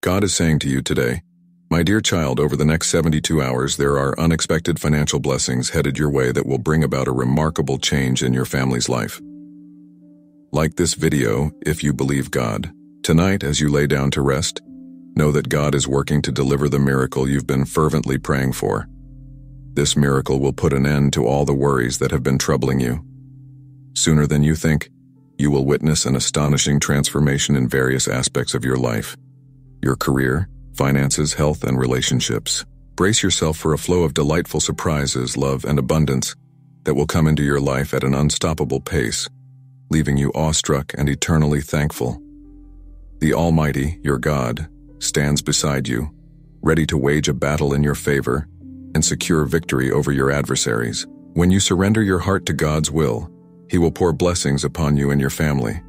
God is saying to you today, my dear child, over the next 72 hours, there are unexpected financial blessings headed your way that will bring about a remarkable change in your family's life. Like this video, if you believe God. Tonight, as you lay down to rest, know that God is working to deliver the miracle you've been fervently praying for. This miracle will put an end to all the worries that have been troubling you. Sooner than you think, you will witness an astonishing transformation in various aspects of your life, your career, finances, health, and relationships. Brace yourself for a flow of delightful surprises, love, and abundance that will come into your life at an unstoppable pace, leaving you awestruck and eternally thankful. The Almighty, your God, stands beside you, ready to wage a battle in your favor and secure victory over your adversaries. When you surrender your heart to God's will, He will pour blessings upon you and your family.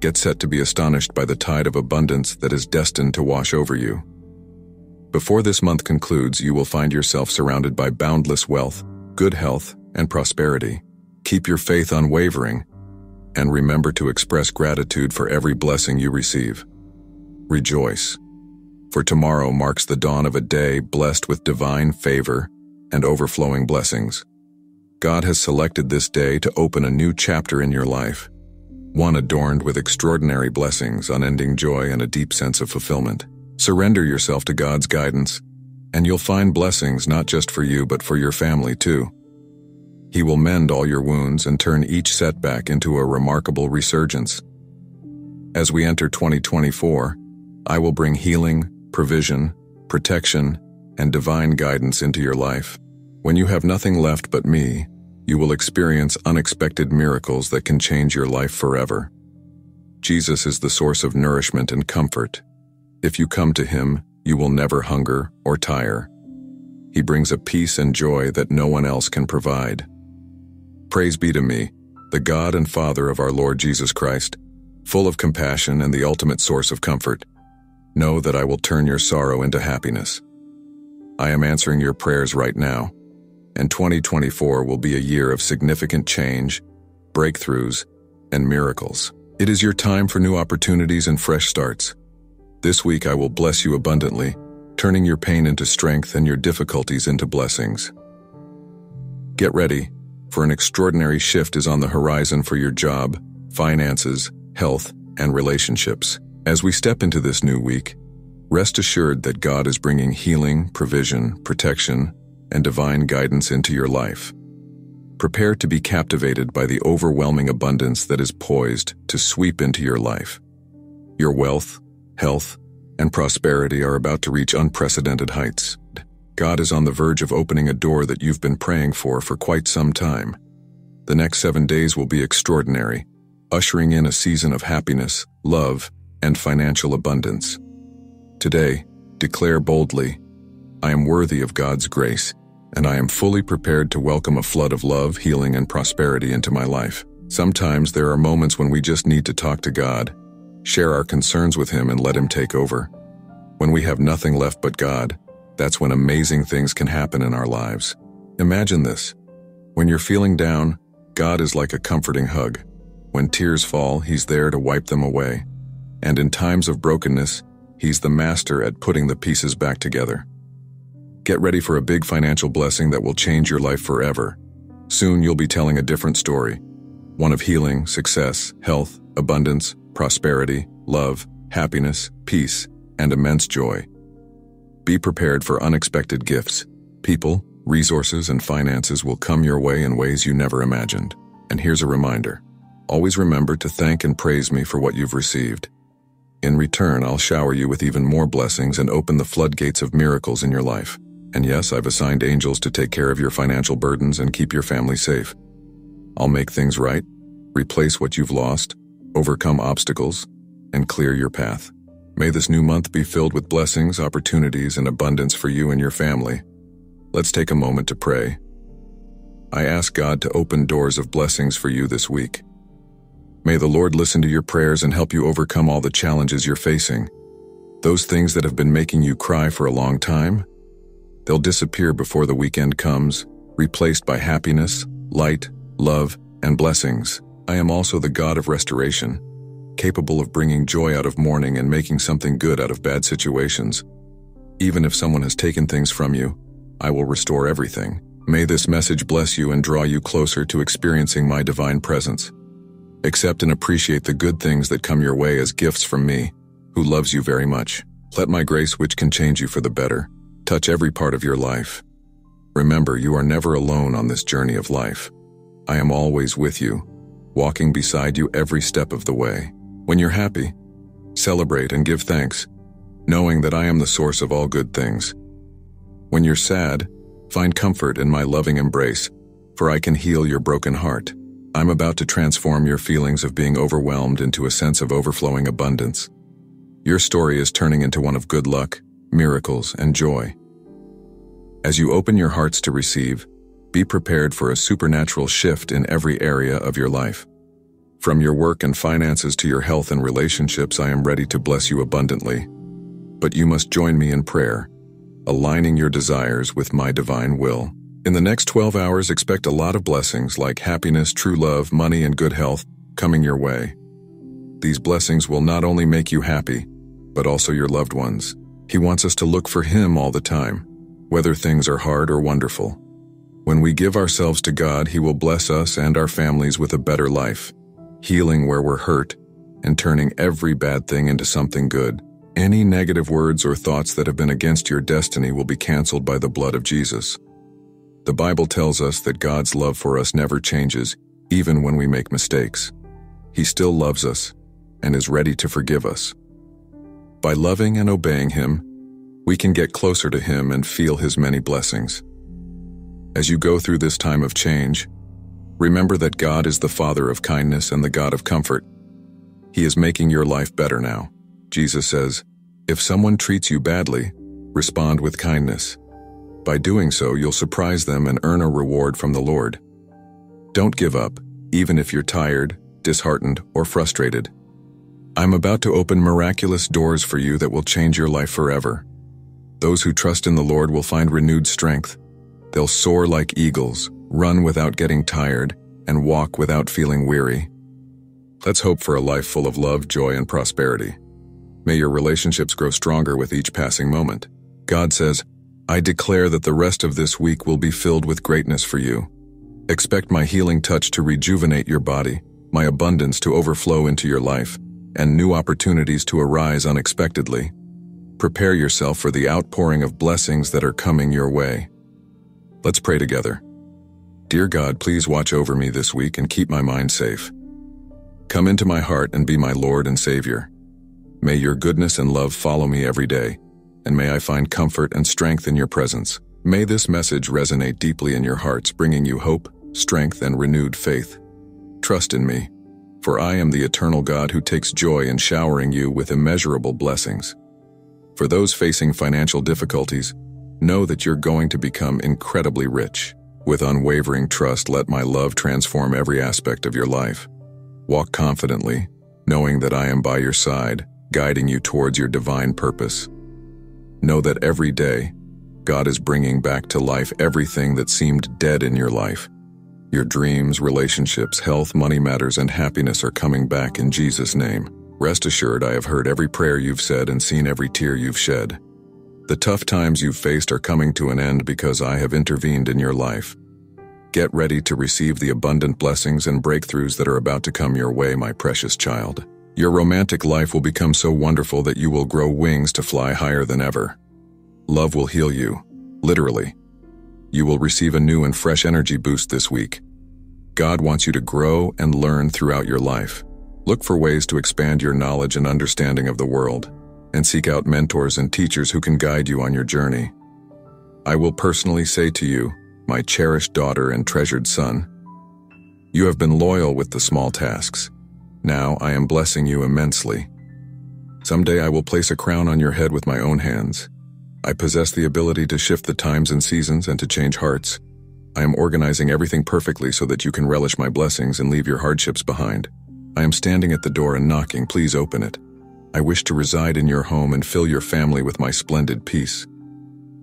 Get set to be astonished by the tide of abundance that is destined to wash over you. Before this month concludes, you will find yourself surrounded by boundless wealth, good health, and prosperity. Keep your faith unwavering, and remember to express gratitude for every blessing you receive. Rejoice, for tomorrow marks the dawn of a day blessed with divine favor and overflowing blessings. God has selected this day to open a new chapter in your life, one adorned with extraordinary blessings, unending joy, and a deep sense of fulfillment. Surrender yourself to God's guidance, and you'll find blessings not just for you but for your family too. He will mend all your wounds and turn each setback into a remarkable resurgence. As we enter 2024, I will bring healing, provision, protection, and divine guidance into your life. When you have nothing left but me, you will experience unexpected miracles that can change your life forever. Jesus is the source of nourishment and comfort. If you come to Him, you will never hunger or tire. He brings a peace and joy that no one else can provide. Praise be to me, the God and Father of our Lord Jesus Christ, full of compassion and the ultimate source of comfort. Know that I will turn your sorrow into happiness. I am answering your prayers right now, and 2024 will be a year of significant change, breakthroughs, and miracles. It is your time for new opportunities and fresh starts. This week I will bless you abundantly, turning your pain into strength and your difficulties into blessings. Get ready, for an extraordinary shift is on the horizon for your job, finances, health, and relationships. As we step into this new week, rest assured that God is bringing healing, provision, protection, and divine guidance into your life. Prepare to be captivated by the overwhelming abundance that is poised to sweep into your life. Your wealth, health, and prosperity are about to reach unprecedented heights. God is on the verge of opening a door that you've been praying for quite some time. The next 7 days will be extraordinary, ushering in a season of happiness, love, and financial abundance. Today, declare boldly, I am worthy of God's grace, and I am fully prepared to welcome a flood of love, healing, and prosperity into my life. Sometimes there are moments when we just need to talk to God, share our concerns with Him, and let Him take over. When we have nothing left but God, that's when amazing things can happen in our lives. Imagine this. When you're feeling down, God is like a comforting hug. When tears fall, He's there to wipe them away. And in times of brokenness, He's the master at putting the pieces back together. Get ready for a big financial blessing that will change your life forever. Soon you'll be telling a different story, one of healing, success, health, abundance, prosperity, love, happiness, peace, and immense joy. Be prepared for unexpected gifts. People, resources, and finances will come your way in ways you never imagined. And here's a reminder. Always remember to thank and praise me for what you've received. In return, I'll shower you with even more blessings and open the floodgates of miracles in your life. And yes, I've assigned angels to take care of your financial burdens and keep your family safe. I'll make things right, replace what you've lost, overcome obstacles, and clear your path. May this new month be filled with blessings, opportunities, and abundance for you and your family. Let's take a moment to pray. I ask God to open doors of blessings for you this week. May the Lord listen to your prayers and help you overcome all the challenges you're facing. Those things that have been making you cry for a long time, they'll disappear before the weekend comes, replaced by happiness, light, love, and blessings. I am also the God of restoration. capable of bringing joy out of mourning and making something good out of bad situations. Even if someone has taken things from you, I will restore everything. May this message bless you and draw you closer to experiencing my divine presence. Accept and appreciate the good things that come your way as gifts from me, who loves you very much. Let my grace, which can change you for the better, touch every part of your life. Remember, you are never alone on this journey of life. I am always with you, walking beside you every step of the way. When you're happy, celebrate and give thanks, knowing that I am the source of all good things. When you're sad, find comfort in my loving embrace, for I can heal your broken heart. I'm about to transform your feelings of being overwhelmed into a sense of overflowing abundance. Your story is turning into one of good luck, miracles, and joy. As you open your hearts to receive, be prepared for a supernatural shift in every area of your life. From your work and finances to your health and relationships, I am ready to bless you abundantly. But you must join me in prayer, aligning your desires with my divine will. In the next 12 hours, expect a lot of blessings like happiness, true love, money, and good health coming your way. These blessings will not only make you happy, but also your loved ones. He wants us to look for Him all the time, whether things are hard or wonderful. When we give ourselves to God, He will bless us and our families with a better life, healing where we're hurt, and turning every bad thing into something good. Any negative words or thoughts that have been against your destiny will be canceled by the blood of Jesus. The Bible tells us that God's love for us never changes, even when we make mistakes. He still loves us and is ready to forgive us. By loving and obeying Him, we can get closer to Him and feel His many blessings. As you go through this time of change, remember that God is the Father of kindness and the God of comfort. He is making your life better now. Jesus says, if someone treats you badly, respond with kindness. By doing so, you'll surprise them and earn a reward from the Lord. Don't give up, even if you're tired, disheartened, or frustrated. I'm about to open miraculous doors for you that will change your life forever. Those who trust in the Lord will find renewed strength. They'll soar like eagles, run without getting tired, and walk without feeling weary. Let's hope for a life full of love, joy, and prosperity. May your relationships grow stronger with each passing moment. God says, I declare that the rest of this week will be filled with greatness for you. Expect my healing touch to rejuvenate your body, my abundance to overflow into your life, and new opportunities to arise unexpectedly. Prepare yourself for the outpouring of blessings that are coming your way. Let's pray together. Dear God, please watch over me this week and keep my mind safe. Come into my heart and be my Lord and Savior. May your goodness and love follow me every day, and may I find comfort and strength in your presence. May this message resonate deeply in your hearts, bringing you hope, strength, and renewed faith. Trust in me, for I am the eternal God who takes joy in showering you with immeasurable blessings. For those facing financial difficulties, know that you're going to become incredibly rich. With unwavering trust, let my love transform every aspect of your life. Walk confidently, knowing that I am by your side, guiding you towards your divine purpose. Know that every day, God is bringing back to life everything that seemed dead in your life. Your dreams, relationships, health, money matters, and happiness are coming back in Jesus' name. Rest assured, I have heard every prayer you've said and seen every tear you've shed. The tough times you've faced are coming to an end because I have intervened in your life. Get ready to receive the abundant blessings and breakthroughs that are about to come your way, my precious child. Your romantic life will become so wonderful that you will grow wings to fly higher than ever. Love will heal you, literally. You will receive a new and fresh energy boost this week. God wants you to grow and learn throughout your life. Look for ways to expand your knowledge and understanding of the world, and seek out mentors and teachers who can guide you on your journey. I will personally say to you, my cherished daughter and treasured son, you have been loyal with the small tasks. Now I am blessing you immensely. Someday I will place a crown on your head with my own hands. I possess the ability to shift the times and seasons and to change hearts. I am organizing everything perfectly so that you can relish my blessings and leave your hardships behind. I am standing at the door and knocking, please open it. I wish to reside in your home and fill your family with my splendid peace.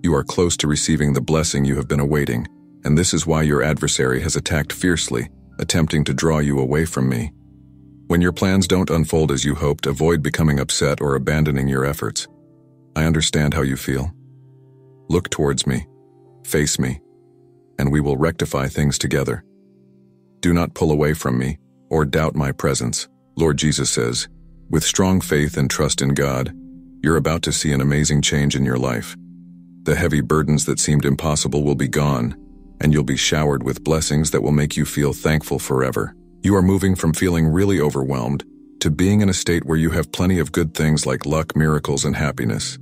You are close to receiving the blessing you have been awaiting, and this is why your adversary has attacked fiercely, attempting to draw you away from me. When your plans don't unfold as you hoped, avoid becoming upset or abandoning your efforts. I understand how you feel. Look towards me, face me, and we will rectify things together. Do not pull away from me or doubt my presence. Lord Jesus says, with strong faith and trust in God, you're about to see an amazing change in your life. The heavy burdens that seemed impossible will be gone, and you'll be showered with blessings that will make you feel thankful forever. You are moving from feeling really overwhelmed to being in a state where you have plenty of good things like luck, miracles, and happiness.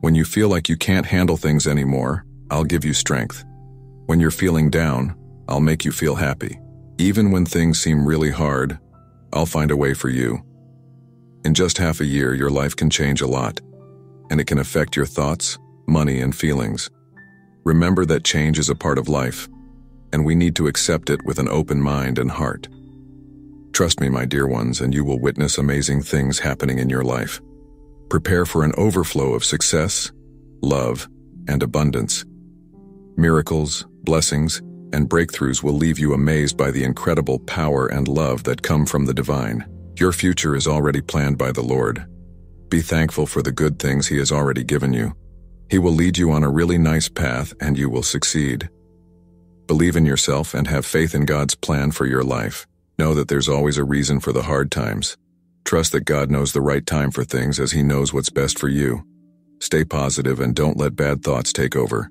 When you feel like you can't handle things anymore, I'll give you strength. When you're feeling down, I'll make you feel happy. Even when things seem really hard, I'll find a way for you. In just half a year, your life can change a lot, and it can affect your thoughts, money, and feelings. Remember that change is a part of life, and we need to accept it with an open mind and heart. Trust me, my dear ones, and you will witness amazing things happening in your life. Prepare for an overflow of success, love, and abundance. Miracles, blessings, and breakthroughs will leave you amazed by the incredible power and love that come from the divine. Your future is already planned by the Lord. Be thankful for the good things He has already given you. He will lead you on a really nice path, and you will succeed. Believe in yourself and have faith in God's plan for your life. Know that there's always a reason for the hard times. Trust that God knows the right time for things, as He knows what's best for you. Stay positive and don't let bad thoughts take over.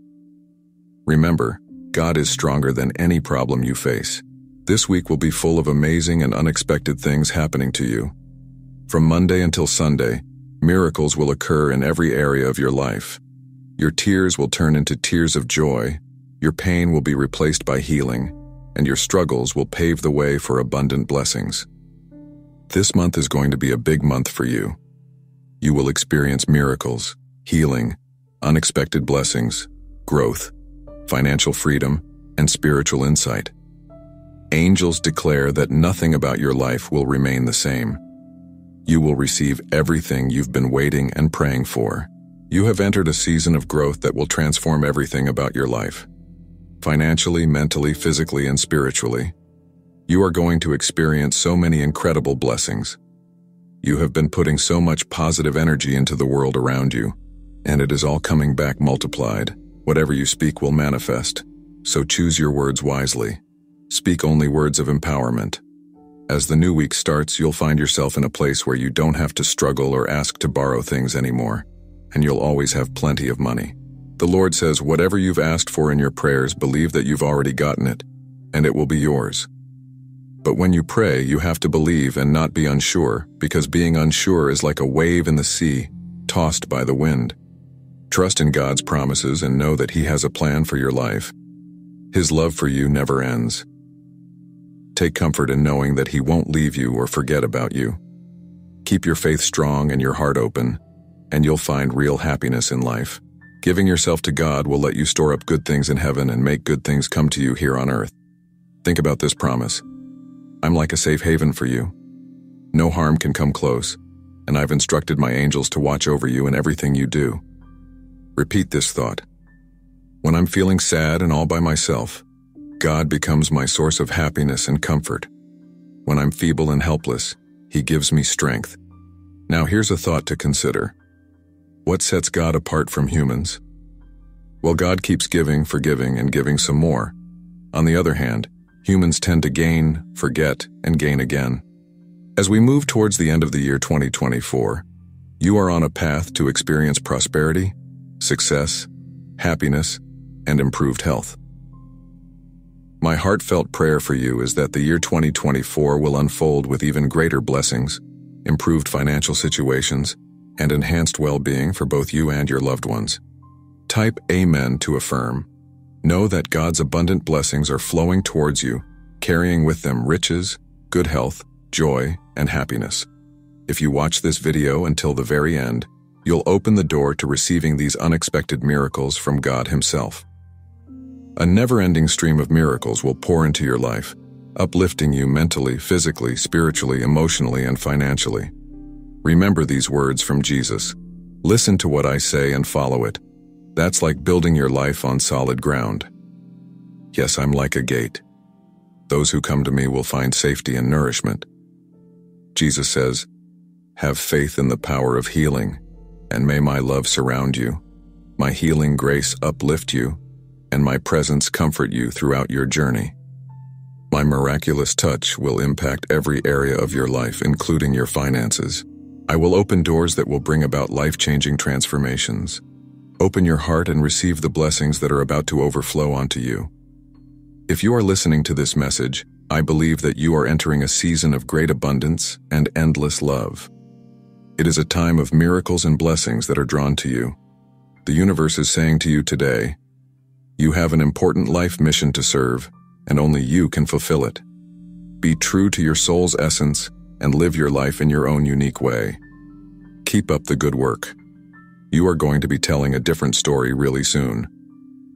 Remember, God is stronger than any problem you face. This week will be full of amazing and unexpected things happening to you. From Monday until Sunday, miracles will occur in every area of your life. Your tears will turn into tears of joy, your pain will be replaced by healing, and your struggles will pave the way for abundant blessings. This month is going to be a big month for you. You will experience miracles, healing, unexpected blessings, growth, financial freedom, and spiritual insight. Angels declare that nothing about your life will remain the same. You will receive everything you've been waiting and praying for. You have entered a season of growth that will transform everything about your life. Financially, mentally, physically, and spiritually, you are going to experience so many incredible blessings. You have been putting so much positive energy into the world around you, and it is all coming back multiplied. Whatever you speak will manifest, so choose your words wisely. Speak only words of empowerment. As the new week starts, you'll find yourself in a place where you don't have to struggle or ask to borrow things anymore, and you'll always have plenty of money. The Lord says, whatever you've asked for in your prayers, believe that you've already gotten it, and it will be yours. But when you pray, you have to believe and not be unsure, because being unsure is like a wave in the sea, tossed by the wind. Trust in God's promises and know that He has a plan for your life. His love for you never ends. Take comfort in knowing that He won't leave you or forget about you. Keep your faith strong and your heart open, and you'll find real happiness in life. Giving yourself to God will let you store up good things in heaven and make good things come to you here on earth. Think about this promise. I'm like a safe haven for you. No harm can come close, and I've instructed my angels to watch over you in everything you do. Repeat this thought. When I'm feeling sad and all by myself, God becomes my source of happiness and comfort. When I'm feeble and helpless, He gives me strength. Now here's a thought to consider. What sets God apart from humans? Well, God keeps giving, forgiving, and giving some more. On the other hand, humans tend to gain, forget, and gain again. As we move towards the end of the year 2024, you are on a path to experience prosperity, success, happiness, and improved health. My heartfelt prayer for you is that the year 2024 will unfold with even greater blessings, improved financial situations, and enhanced well-being for both you and your loved ones. Type Amen to affirm. Know that God's abundant blessings are flowing towards you, carrying with them riches, good health, joy, and happiness. If you watch this video until the very end, you'll open the door to receiving these unexpected miracles from God Himself. A never-ending stream of miracles will pour into your life, uplifting you mentally, physically, spiritually, emotionally, and financially. Remember these words from Jesus. Listen to what I say and follow it. That's like building your life on solid ground. Yes, I'm like a gate. Those who come to me will find safety and nourishment. Jesus says, "Have faith in the power of healing, and may my love surround you, my healing grace uplift you, and my presence comfort you throughout your journey. My miraculous touch will impact every area of your life, including your finances. I will open doors that will bring about life-changing transformations. Open your heart and receive the blessings that are about to overflow onto you." If you are listening to this message, I believe that you are entering a season of great abundance and endless love. It is a time of miracles and blessings that are drawn to you. The universe is saying to you today, you have an important life mission to serve, and only you can fulfill it. Be true to your soul's essence and live your life in your own unique way. Keep up the good work. You are going to be telling a different story really soon.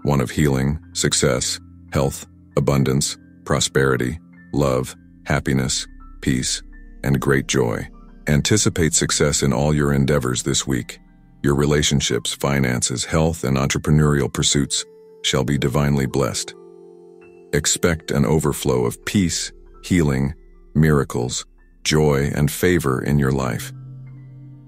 One of healing, success, health, abundance, prosperity, love, happiness, peace, and great joy. Anticipate success in all your endeavors this week. Your relationships, finances, health, and entrepreneurial pursuits shall be divinely blessed. Expect an overflow of peace, healing, miracles, joy, and favor in your life.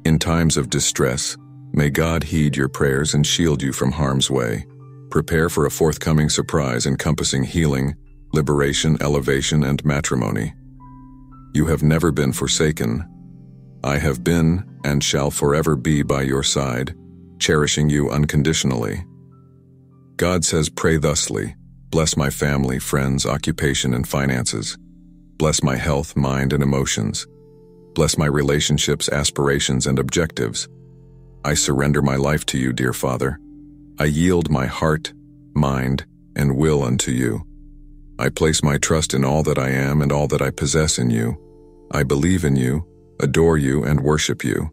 In times of distress, may God heed your prayers and shield you from harm's way. Prepare for a forthcoming surprise encompassing healing, liberation, elevation, and matrimony. You have never been forsaken. I have been and shall forever be by your side, cherishing you unconditionally. God says, pray thusly. Bless my family, friends, occupation, and finances. Bless my health, mind, and emotions. Bless my relationships, aspirations, and objectives. I surrender my life to you, dear Father. I yield my heart, mind, and will unto you. I place my trust in all that I am and all that I possess in you. I believe in you, adore you, and worship you.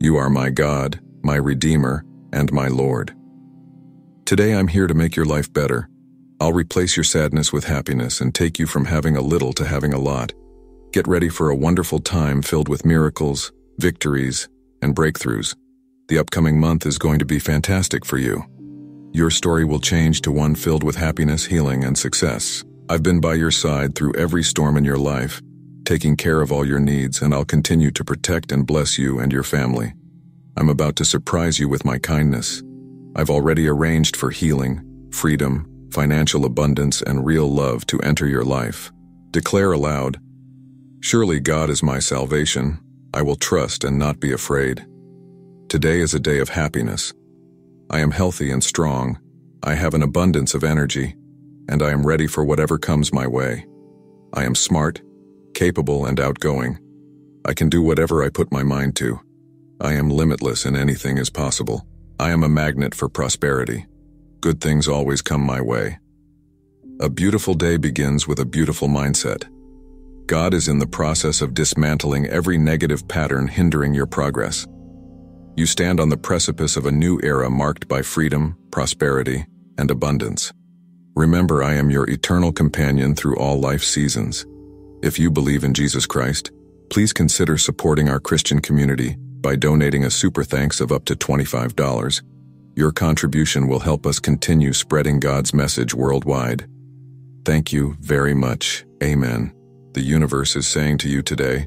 You are my God, my Redeemer, and my Lord. Today I'm here to make your life better. I'll replace your sadness with happiness and take you from having a little to having a lot. Get ready for a wonderful time filled with miracles, victories, and breakthroughs. The upcoming month is going to be fantastic for you. Your story will change to one filled with happiness, healing, and success. I've been by your side through every storm in your life, taking care of all your needs, and I'll continue to protect and bless you and your family. I'm about to surprise you with my kindness. I've already arranged for healing, freedom, financial abundance, and real love to enter your life. Declare aloud, surely God is my salvation. I will trust and not be afraid. Today is a day of happiness. I am healthy and strong. I have an abundance of energy, and I am ready for whatever comes my way. I am smart, capable, and outgoing. I can do whatever I put my mind to. I am limitless and anything is possible. I am a magnet for prosperity. Good things always come my way. A beautiful day begins with a beautiful mindset. God is in the process of dismantling every negative pattern hindering your progress. You stand on the precipice of a new era marked by freedom, prosperity, and abundance. Remember, I am your eternal companion through all life's seasons. If you believe in Jesus Christ, please consider supporting our Christian community by donating a super thanks of up to $25. Your contribution will help us continue spreading God's message worldwide. Thank you very much. Amen. The universe is saying to you today,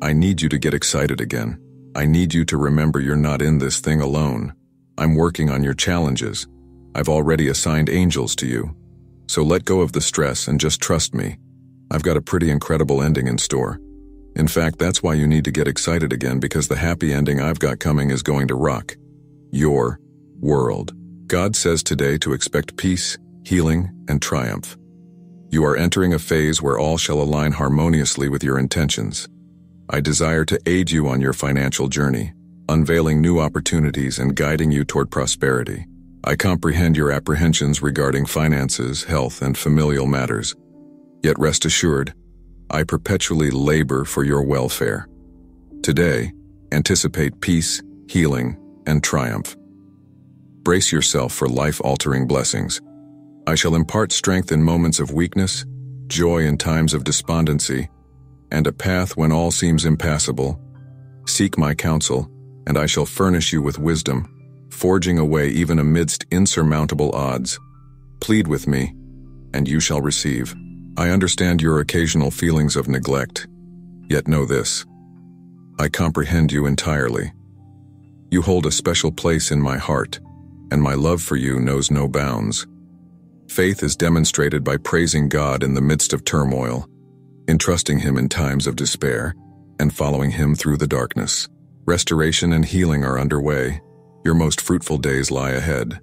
I need you to get excited again. I need you to remember you're not in this thing alone. I'm working on your challenges. I've already assigned angels to you. So let go of the stress and just trust me. I've got a pretty incredible ending in store. In fact, that's why you need to get excited again, because the happy ending I've got coming is going to rock your world. God says today to expect peace, healing, and triumph. You are entering a phase where all shall align harmoniously with your intentions. I desire to aid you on your financial journey, unveiling new opportunities and guiding you toward prosperity. I comprehend your apprehensions regarding finances, health, and familial matters. Yet rest assured, I perpetually labor for your welfare. Today, anticipate peace, healing, and triumph. Brace yourself for life-altering blessings. I shall impart strength in moments of weakness, joy in times of despondency, and a path when all seems impassable. Seek my counsel, and I shall furnish you with wisdom, forging a way even amidst insurmountable odds. Plead with me, and you shall receive. I understand your occasional feelings of neglect, yet know this, I comprehend you entirely. You hold a special place in my heart, and my love for you knows no bounds. Faith is demonstrated by praising God in the midst of turmoil, entrusting Him in times of despair, and following Him through the darkness. Restoration and healing are underway. Your most fruitful days lie ahead.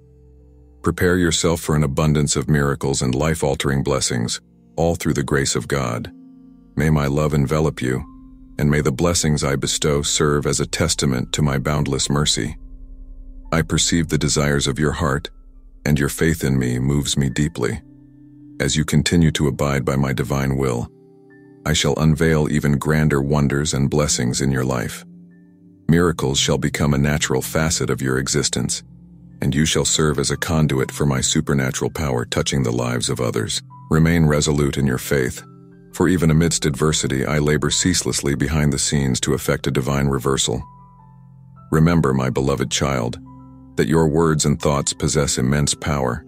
Prepare yourself for an abundance of miracles and life-altering blessings, all through the grace of God. May my love envelop you, and may the blessings I bestow serve as a testament to my boundless mercy. I perceive the desires of your heart, and your faith in me moves me deeply. As you continue to abide by my divine will, I shall unveil even grander wonders and blessings in your life. Miracles shall become a natural facet of your existence, and you shall serve as a conduit for my supernatural power touching the lives of others. Remain resolute in your faith, for even amidst adversity I labor ceaselessly behind the scenes to effect a divine reversal. Remember, my beloved child, that your words and thoughts possess immense power.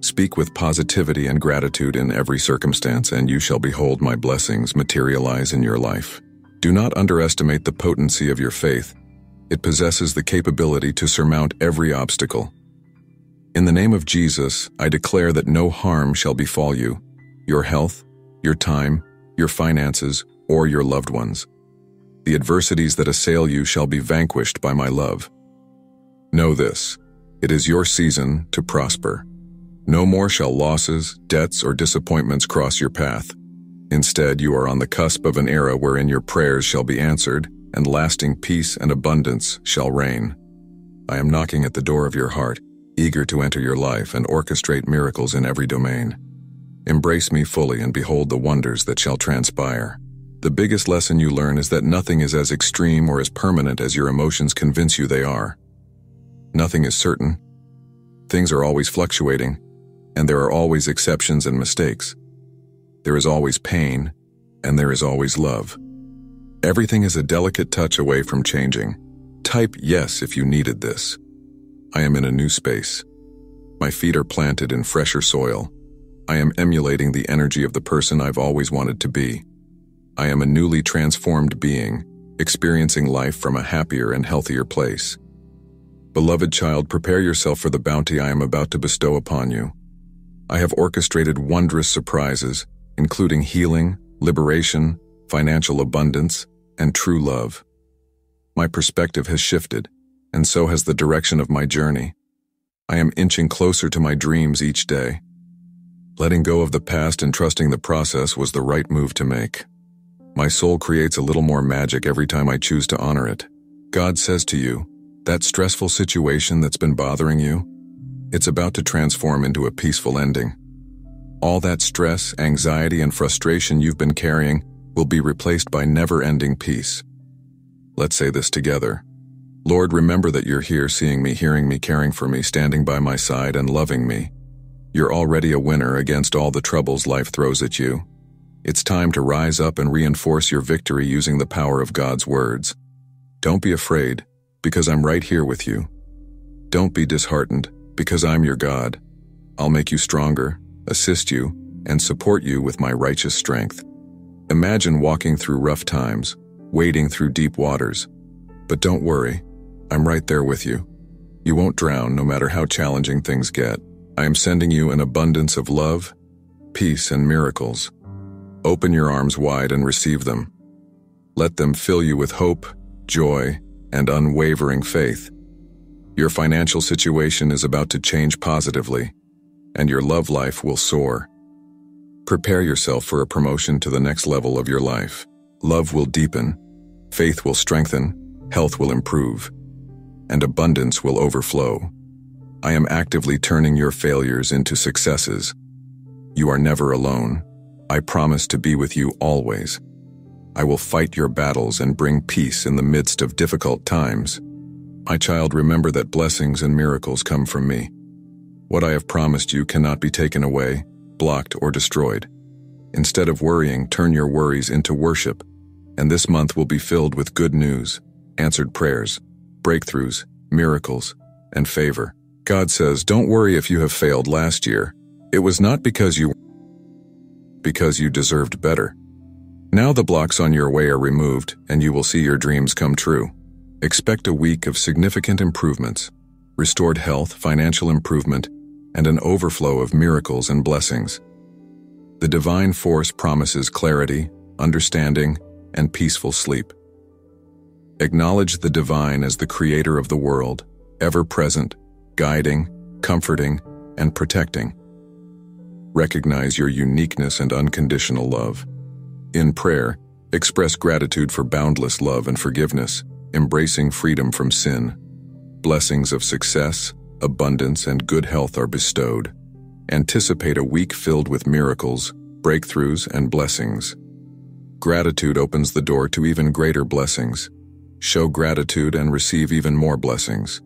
Speak with positivity and gratitude in every circumstance, and you shall behold my blessings materialize in your life. Do not underestimate the potency of your faith. It possesses the capability to surmount every obstacle. In the name of Jesus, I declare that no harm shall befall you, your health, your time, your finances, or your loved ones. The adversities that assail you shall be vanquished by my love. Know this, it is your season to prosper. No more shall losses, debts, or disappointments cross your path. Instead, you are on the cusp of an era wherein your prayers shall be answered, and lasting peace and abundance shall reign. I am knocking at the door of your heart, eager to enter your life and orchestrate miracles in every domain. Embrace me fully and behold the wonders that shall transpire. The biggest lesson you learn is that nothing is as extreme or as permanent as your emotions convince you they are. Nothing is certain. Things are always fluctuating, and there are always exceptions and mistakes. There is always pain, and there is always love. Everything is a delicate touch away from changing. Type yes if you needed this. I am in a new space. My feet are planted in fresher soil. I am emulating the energy of the person I've always wanted to be. I am a newly transformed being, experiencing life from a happier and healthier place. Beloved child, prepare yourself for the bounty I am about to bestow upon you. I have orchestrated wondrous surprises, including healing, liberation, financial abundance, and true love. My perspective has shifted, and so has the direction of my journey. I am inching closer to my dreams each day. Letting go of the past and trusting the process was the right move to make. My soul creates a little more magic every time I choose to honor it. God says to you, that stressful situation that's been bothering you, it's about to transform into a peaceful ending. All that stress, anxiety, and frustration you've been carrying will be replaced by never-ending peace. Let's say this together. Lord, remember that you're here, seeing me, hearing me, caring for me, standing by my side, and loving me. You're already a winner against all the troubles life throws at you. It's time to rise up and reinforce your victory using the power of God's words. Don't be afraid, because I'm right here with you. Don't be disheartened, because I'm your God. I'll make you stronger, assist you, and support you with my righteous strength. Imagine walking through rough times, wading through deep waters. But don't worry, I'm right there with you. You won't drown no matter how challenging things get. I am sending you an abundance of love, peace, and miracles. Open your arms wide and receive them. Let them fill you with hope, joy, and unwavering faith. Your financial situation is about to change positively, and your love life will soar. Prepare yourself for a promotion to the next level of your life. Love will deepen, faith will strengthen, health will improve, and abundance will overflow. I am actively turning your failures into successes. You are never alone. I promise to be with you always. I will fight your battles and bring peace in the midst of difficult times. My child, remember that blessings and miracles come from me. What I have promised you cannot be taken away, blocked, or destroyed. Instead of worrying, turn your worries into worship, and this month will be filled with good news, answered prayers, breakthroughs, miracles, and favor. God says, don't worry if you have failed last year. It was not because you deserved better. Now the blocks on your way are removed, and you will see your dreams come true. Expect a week of significant improvements, restored health, financial improvement, and an overflow of miracles and blessings. The divine force promises clarity, understanding, and peaceful sleep. Acknowledge the divine as the creator of the world, ever-present, guiding, comforting, and protecting. Recognize your uniqueness and unconditional love. In prayer, express gratitude for boundless love and forgiveness, embracing freedom from sin. Blessings of success, abundance, and good health are bestowed. Anticipate a week filled with miracles, breakthroughs, and blessings. Gratitude opens the door to even greater blessings. Show gratitude and receive even more blessings.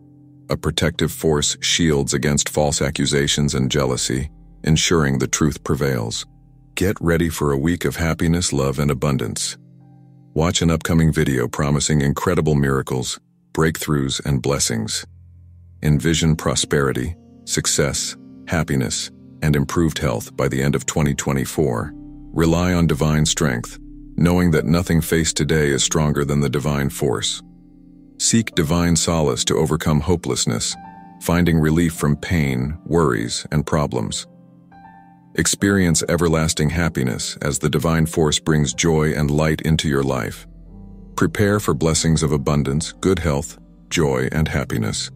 A protective force shields against false accusations and jealousy, ensuring the truth prevails. Get ready for a week of happiness, love, and abundance. Watch an upcoming video promising incredible miracles, breakthroughs, and blessings. Envision prosperity, success, happiness, and improved health by the end of 2024. Rely on divine strength, knowing that nothing faced today is stronger than the divine force. Seek divine solace to overcome hopelessness, finding relief from pain, worries, and problems. Experience everlasting happiness as the divine force brings joy and light into your life. Prepare for blessings of abundance, good health, joy, and happiness.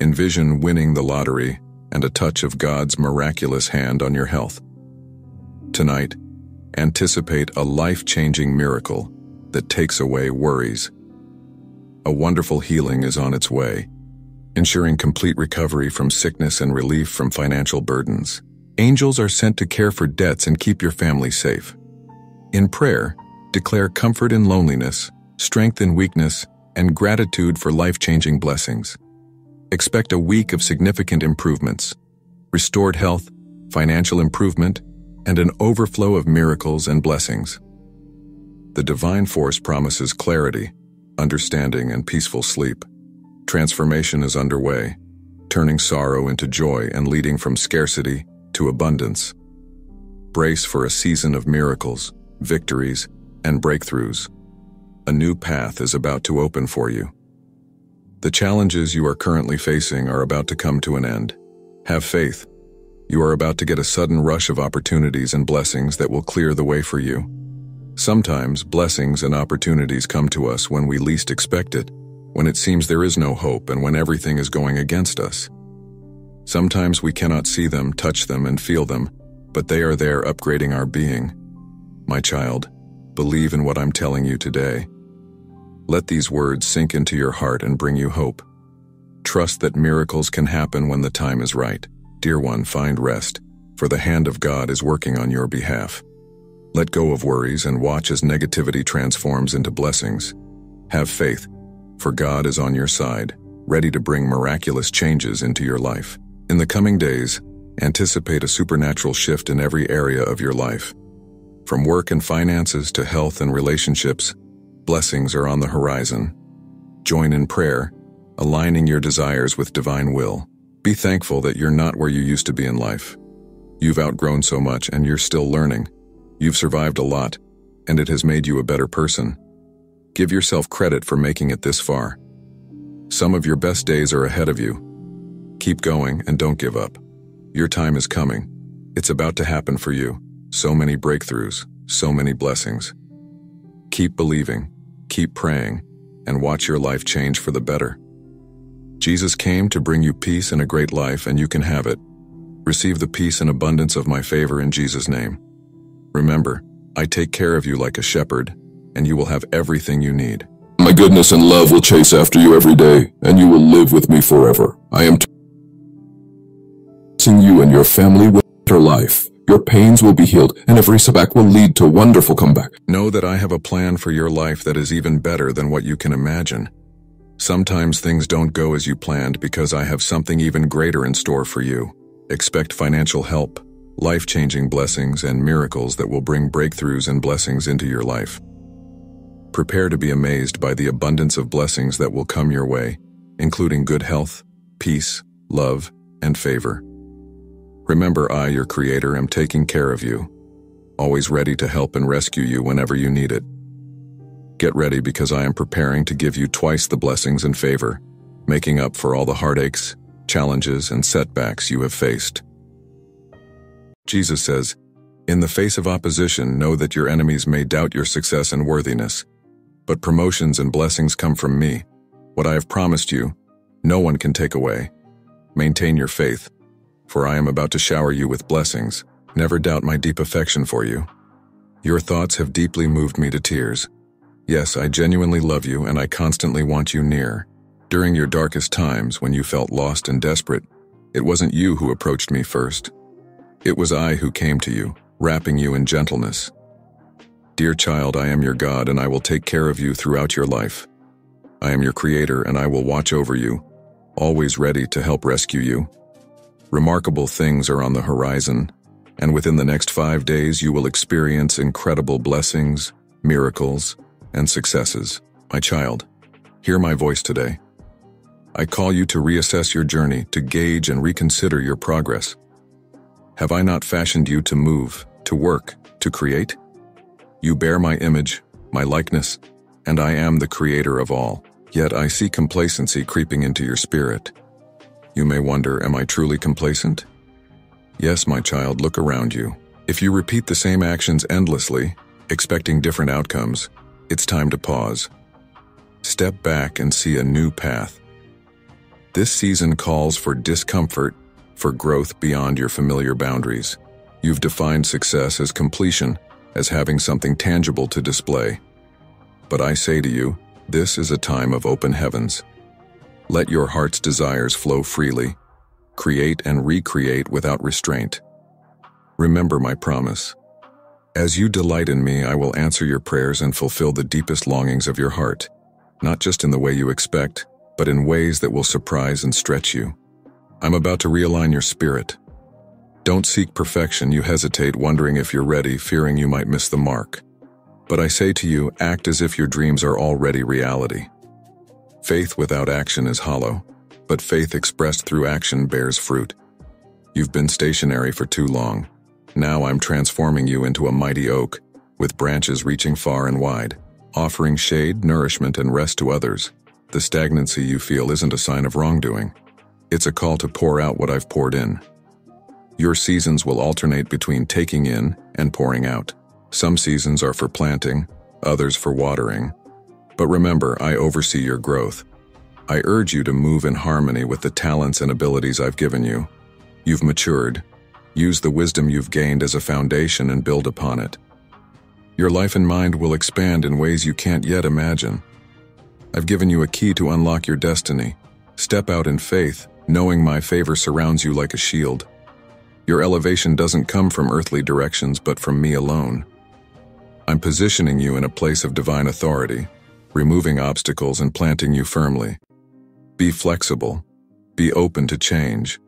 Envision winning the lottery and a touch of God's miraculous hand on your health. Tonight, anticipate a life-changing miracle that takes away worries. A wonderful healing is on its way, ensuring complete recovery from sickness and relief from financial burdens. Angels are sent to care for debts and keep your family safe. In prayer, declare comfort in loneliness, strength in weakness, and gratitude for life-changing blessings. Expect a week of significant improvements, restored health, financial improvement, and an overflow of miracles and blessings. The divine force promises clarity, understanding, and peaceful sleep. Transformation is underway, turning sorrow into joy and leading from scarcity to abundance. Brace for a season of miracles, victories, and breakthroughs. A new path is about to open for you. The challenges you are currently facing are about to come to an end. Have faith. You are about to get a sudden rush of opportunities and blessings that will clear the way for you. Sometimes blessings and opportunities come to us when we least expect it, when it seems there is no hope and when everything is going against us. Sometimes we cannot see them, touch them, and feel them, but they are there upgrading our being. My child, believe in what I'm telling you today. Let these words sink into your heart and bring you hope. Trust that miracles can happen when the time is right. Dear one, find rest, for the hand of God is working on your behalf. Let go of worries and watch as negativity transforms into blessings. Have faith, for God is on your side, ready to bring miraculous changes into your life. In the coming days, anticipate a supernatural shift in every area of your life. From work and finances to health and relationships, blessings are on the horizon. Join in prayer, aligning your desires with divine will. Be thankful that you're not where you used to be in life. You've outgrown so much and you're still learning. You've survived a lot, and it has made you a better person. Give yourself credit for making it this far. Some of your best days are ahead of you. Keep going and don't give up. Your time is coming. It's about to happen for you. So many breakthroughs, so many blessings. Keep believing, keep praying, and watch your life change for the better. Jesus came to bring you peace and a great life, and you can have it. Receive the peace and abundance of my favor in Jesus' name. Remember, I take care of you like a shepherd, and you will have everything you need. My goodness and love will chase after you every day, and you will live with me forever. I am you and your family will better life. Your pains will be healed, and every setback will lead to wonderful comeback. Know that I have a plan for your life that is even better than what you can imagine. Sometimes things don't go as you planned because I have something even greater in store for you. Expect financial help, life-changing blessings, and miracles that will bring breakthroughs and blessings into your life. Prepare to be amazed by the abundance of blessings that will come your way, including good health, peace, love, and favor. Remember, I, your Creator, am taking care of you. always ready to help and rescue you whenever you need it. Get ready, because I am preparing to give you twice the blessings and favor, making up for all the heartaches, challenges, and setbacks you have faced. Jesus says, "In the face of opposition, know that your enemies may doubt your success and worthiness, but promotions and blessings come from me. What I have promised you, no one can take away. Maintain your faith, for I am about to shower you with blessings. Never doubt my deep affection for you. Your thoughts have deeply moved me to tears. Yes, I genuinely love you, and I constantly want you near. During your darkest times, when you felt lost and desperate, it wasn't you who approached me first. It was I who came to you, wrapping you in gentleness. Dear child, I am your God, and I will take care of you throughout your life. I am your creator, and I will watch over you, always ready to help rescue you. Remarkable things are on the horizon, and within the next 5 days you will experience incredible blessings, miracles, and successes. My child, hear my voice today. I call you to reassess your journey, to gauge and reconsider your progress. Have I not fashioned you to move, to work, to create? You bear my image, my likeness, and I am the creator of all. Yet I see complacency creeping into your spirit. You may wonder, am I truly complacent? Yes, my child, look around you. If you repeat the same actions endlessly, expecting different outcomes, it's time to pause. Step back and see a new path. This season calls for discomfort, for growth beyond your familiar boundaries. You've defined success as completion, as having something tangible to display. But I say to you, this is a time of open heavens. Let your heart's desires flow freely. Create and recreate without restraint. Remember my promise. As you delight in me, I will answer your prayers and fulfill the deepest longings of your heart, not just in the way you expect, but in ways that will surprise and stretch you. I'm about to realign your spirit. Don't seek perfection. You hesitate, wondering if you're ready, fearing you might miss the mark. But I say to you, act as if your dreams are already reality. Faith without action is hollow, but faith expressed through action bears fruit. You've been stationary for too long. Now I'm transforming you into a mighty oak, with branches reaching far and wide, offering shade, nourishment, and rest to others. The stagnancy you feel isn't a sign of wrongdoing. It's a call to pour out what I've poured in. Your seasons will alternate between taking in and pouring out. Some seasons are for planting, others for watering. But remember, I oversee your growth. I urge you to move in harmony with the talents and abilities I've given you. You've matured. Use the wisdom you've gained as a foundation and build upon it. Your life and mind will expand in ways you can't yet imagine. I've given you a key to unlock your destiny. Step out in faith, knowing my favor surrounds you like a shield. Your elevation doesn't come from earthly directions, but from me alone. I'm positioning you in a place of divine authority, removing obstacles and planting you firmly. Be flexible. Be open to change.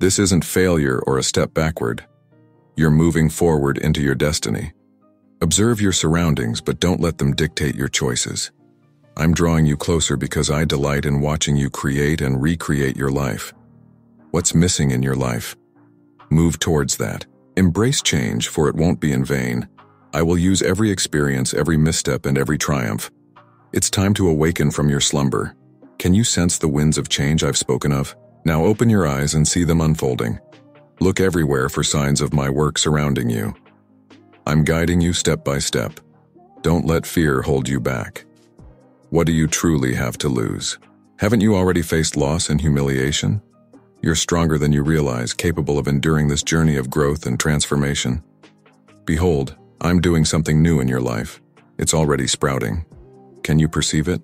This isn't failure or a step backward. You're moving forward into your destiny. Observe your surroundings, but don't let them dictate your choices. I'm drawing you closer because I delight in watching you create and recreate your life. What's missing in your life? Move towards that. Embrace change, for it won't be in vain. I will use every experience, every misstep, and every triumph. It's time to awaken from your slumber. Can you sense the winds of change I've spoken of? Now open your eyes and see them unfolding. Look everywhere for signs of my work surrounding you. I'm guiding you step by step. Don't let fear hold you back. What do you truly have to lose? Haven't you already faced loss and humiliation? You're stronger than you realize, capable of enduring this journey of growth and transformation. Behold, I'm doing something new in your life. It's already sprouting. Can you perceive it?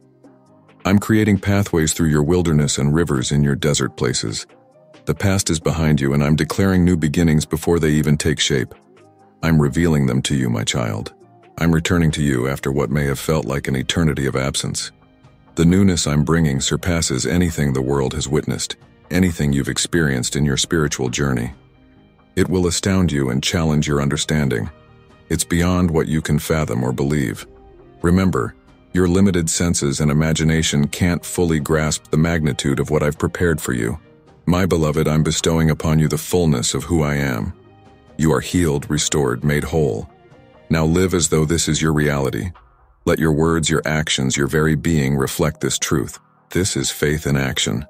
I'm creating pathways through your wilderness and rivers in your desert places. The past is behind you, and I'm declaring new beginnings before they even take shape. I'm revealing them to you, my child. I'm returning to you after what may have felt like an eternity of absence. The newness I'm bringing surpasses anything the world has witnessed, anything you've experienced in your spiritual journey. It will astound you and challenge your understanding. It's beyond what you can fathom or believe. Remember, your limited senses and imagination can't fully grasp the magnitude of what I've prepared for you. My beloved, I'm bestowing upon you the fullness of who I am. You are healed, restored, made whole. Now live as though this is your reality. Let your words, your actions, your very being reflect this truth. This is faith in action.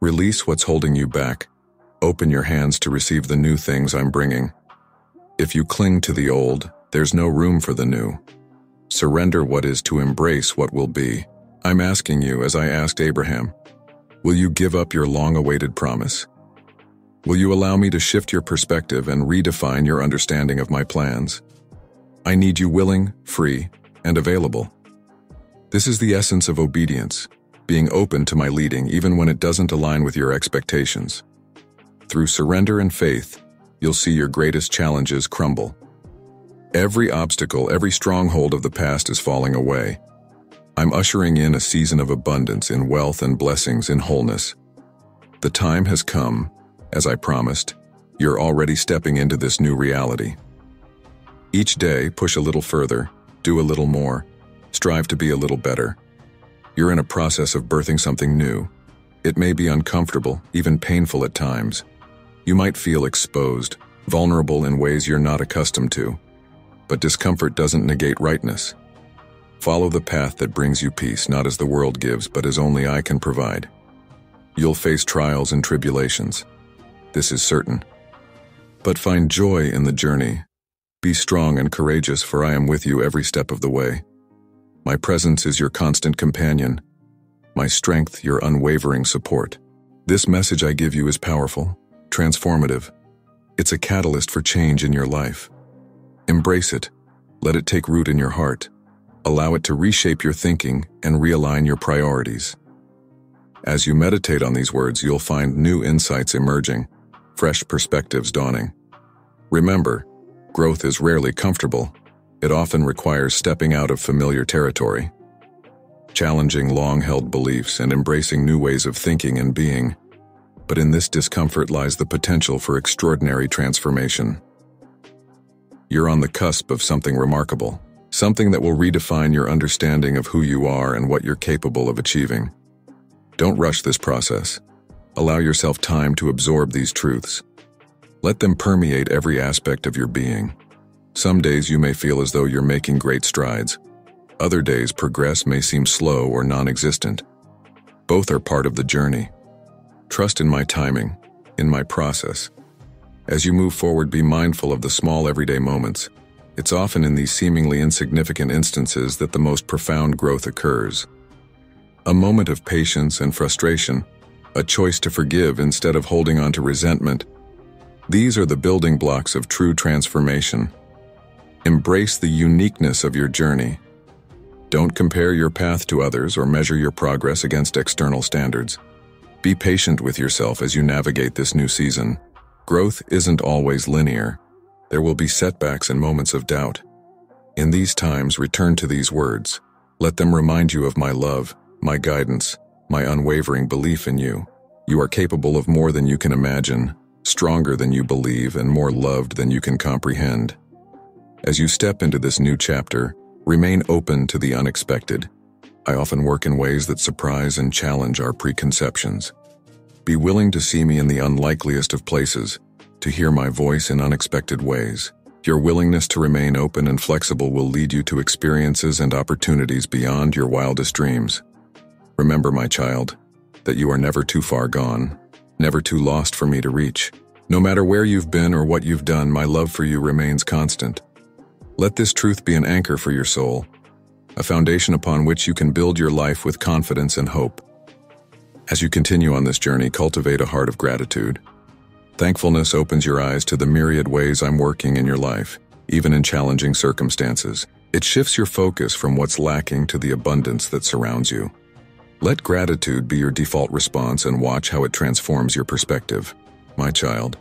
Release what's holding you back. Open your hands to receive the new things I'm bringing. If you cling to the old, there's no room for the new. Surrender what is to embrace what will be. I'm asking you, as I asked Abraham, will you give up your long-awaited promise? Will you allow me to shift your perspective and redefine your understanding of my plans? I need you willing, free, and available. This is the essence of obedience, being open to my leading even when it doesn't align with your expectations. Through surrender and faith, you'll see your greatest challenges crumble. Every obstacle, every stronghold of the past is falling away. I'm ushering in a season of abundance in wealth and blessings in wholeness. The time has come, as I promised. You're already stepping into this new reality. Each day, push a little further, do a little more, strive to be a little better. You're in a process of birthing something new. It may be uncomfortable, even painful at times. You might feel exposed, vulnerable in ways you're not accustomed to. But discomfort doesn't negate rightness. Follow the path that brings you peace, not as the world gives, but as only I can provide. You'll face trials and tribulations. This is certain. But find joy in the journey. Be strong and courageous, for I am with you every step of the way. My presence is your constant companion. My strength, your unwavering support. This message I give you is powerful, transformative. It's a catalyst for change in your life. Embrace it. Let it take root in your heart. Allow it to reshape your thinking and realign your priorities. As you meditate on these words, you'll find new insights emerging, fresh perspectives dawning. Remember, growth is rarely comfortable. It often requires stepping out of familiar territory, challenging long-held beliefs and embracing new ways of thinking and being. But in this discomfort lies the potential for extraordinary transformation. You're on the cusp of something remarkable, something that will redefine your understanding of who you are and what you're capable of achieving. Don't rush this process. Allow yourself time to absorb these truths. Let them permeate every aspect of your being. Some days you may feel as though you're making great strides. Other days, progress may seem slow or non-existent. Both are part of the journey. Trust in my timing, in my process. As you move forward, be mindful of the small everyday moments. It's often in these seemingly insignificant instances that the most profound growth occurs. A moment of patience and frustration, a choice to forgive instead of holding on to resentment. These are the building blocks of true transformation. Embrace the uniqueness of your journey. Don't compare your path to others or measure your progress against external standards. Be patient with yourself as you navigate this new season. Growth isn't always linear. There will be setbacks and moments of doubt. In these times, return to these words. Let them remind you of my love, my guidance, my unwavering belief in you. You are capable of more than you can imagine, stronger than you believe, and more loved than you can comprehend. As you step into this new chapter, remain open to the unexpected. I often work in ways that surprise and challenge our preconceptions. Be willing to see me in the unlikeliest of places, to hear my voice in unexpected ways. Your willingness to remain open and flexible will lead you to experiences and opportunities beyond your wildest dreams. Remember, my child, that you are never too far gone, never too lost for me to reach. No matter where you've been or what you've done, my love for you remains constant. Let this truth be an anchor for your soul, a foundation upon which you can build your life with confidence and hope. As you continue on this journey, cultivate a heart of gratitude. Thankfulness opens your eyes to the myriad ways I'm working in your life, even in challenging circumstances. It shifts your focus from what's lacking to the abundance that surrounds you. Let gratitude be your default response and watch how it transforms your perspective. My child,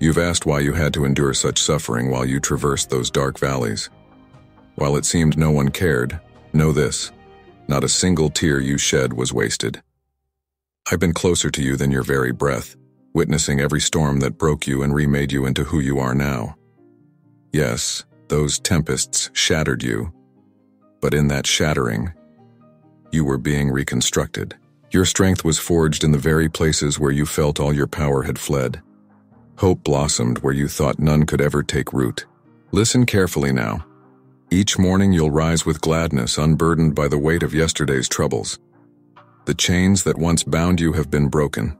you've asked why you had to endure such suffering while you traversed those dark valleys. While it seemed no one cared, know this: not a single tear you shed was wasted. I've been closer to you than your very breath, witnessing every storm that broke you and remade you into who you are now. Yes, those tempests shattered you, but in that shattering, you were being reconstructed. Your strength was forged in the very places where you felt all your power had fled. Hope blossomed where you thought none could ever take root. Listen carefully now. Each morning you'll rise with gladness, unburdened by the weight of yesterday's troubles. The chains that once bound you have been broken.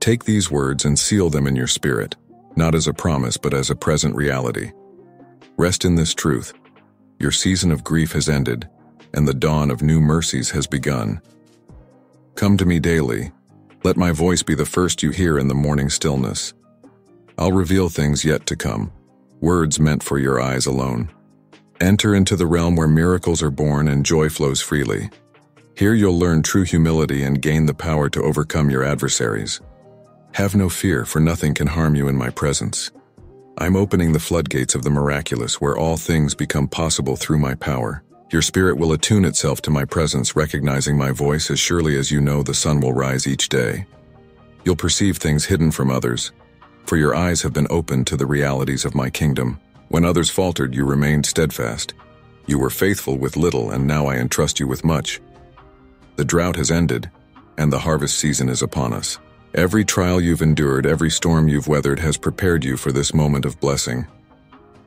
Take these words and seal them in your spirit, not as a promise but as a present reality. Rest in this truth. Your season of grief has ended, and the dawn of new mercies has begun. Come to me daily. Let my voice be the first you hear in the morning stillness. I'll reveal things yet to come, words meant for your eyes alone. Enter into the realm where miracles are born and joy flows freely. Here you'll learn true humility and gain the power to overcome your adversaries. Have no fear, for nothing can harm you in my presence. I'm opening the floodgates of the miraculous, where all things become possible through my power. Your spirit will attune itself to my presence, recognizing my voice as surely as you know the sun will rise each day. You'll perceive things hidden from others, for your eyes have been opened to the realities of my kingdom. When others faltered, you remained steadfast. You were faithful with little, and now I entrust you with much. The drought has ended, and the harvest season is upon us. Every trial you've endured, every storm you've weathered has prepared you for this moment of blessing.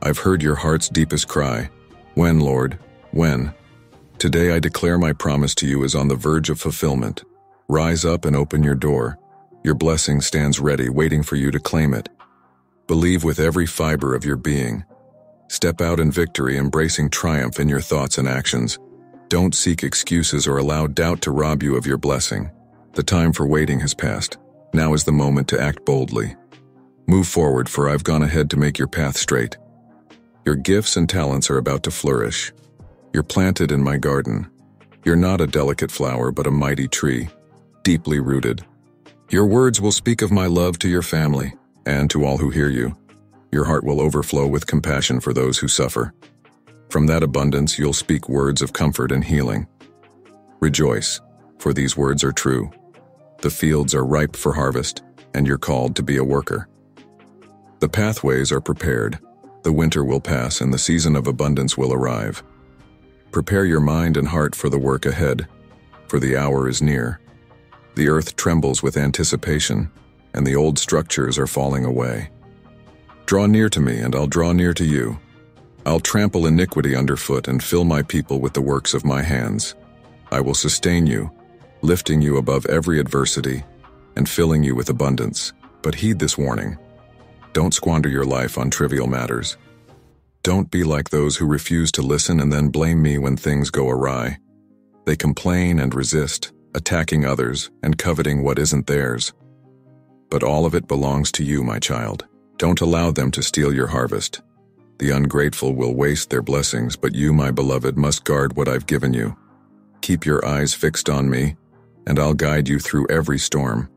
I've heard your heart's deepest cry. When, Lord, when? Today I declare my promise to you is on the verge of fulfillment. Rise up and open your door. Your blessing stands ready, waiting for you to claim it. Believe with every fiber of your being. Step out in victory, embracing triumph in your thoughts and actions. Don't seek excuses or allow doubt to rob you of your blessing. The time for waiting has passed. Now is the moment to act boldly. Move forward, for I've gone ahead to make your path straight. Your gifts and talents are about to flourish. You're planted in my garden. You're not a delicate flower, but a mighty tree, deeply rooted. Your words will speak of my love to your family and to all who hear you. Your heart will overflow with compassion for those who suffer. From that abundance, you'll speak words of comfort and healing. Rejoice, for these words are true. The fields are ripe for harvest, and you're called to be a worker. The pathways are prepared. The winter will pass, and the season of abundance will arrive. Prepare your mind and heart for the work ahead, for the hour is near. The earth trembles with anticipation, and the old structures are falling away. Draw near to me, and I'll draw near to you. I'll trample iniquity underfoot and fill my people with the works of my hands. I will sustain you, lifting you above every adversity and filling you with abundance. But heed this warning. Don't squander your life on trivial matters. Don't be like those who refuse to listen and then blame me when things go awry. They complain and resist, attacking others and coveting what isn't theirs. But all of it belongs to you, my child. Don't allow them to steal your harvest. The ungrateful will waste their blessings, but you, my beloved, must guard what I've given you. Keep your eyes fixed on me, and I'll guide you through every storm.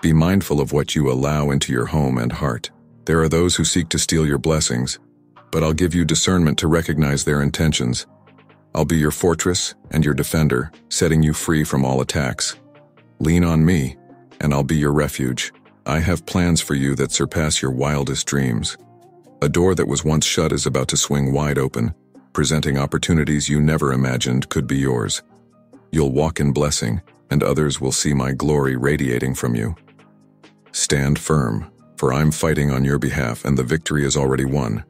Be mindful of what you allow into your home and heart. There are those who seek to steal your blessings, but I'll give you discernment to recognize their intentions. I'll be your fortress and your defender, setting you free from all attacks. Lean on me, and I'll be your refuge. I have plans for you that surpass your wildest dreams. A door that was once shut is about to swing wide open, presenting opportunities you never imagined could be yours. You'll walk in blessing, and others will see my glory radiating from you. Stand firm, for I'm fighting on your behalf, and the victory is already won.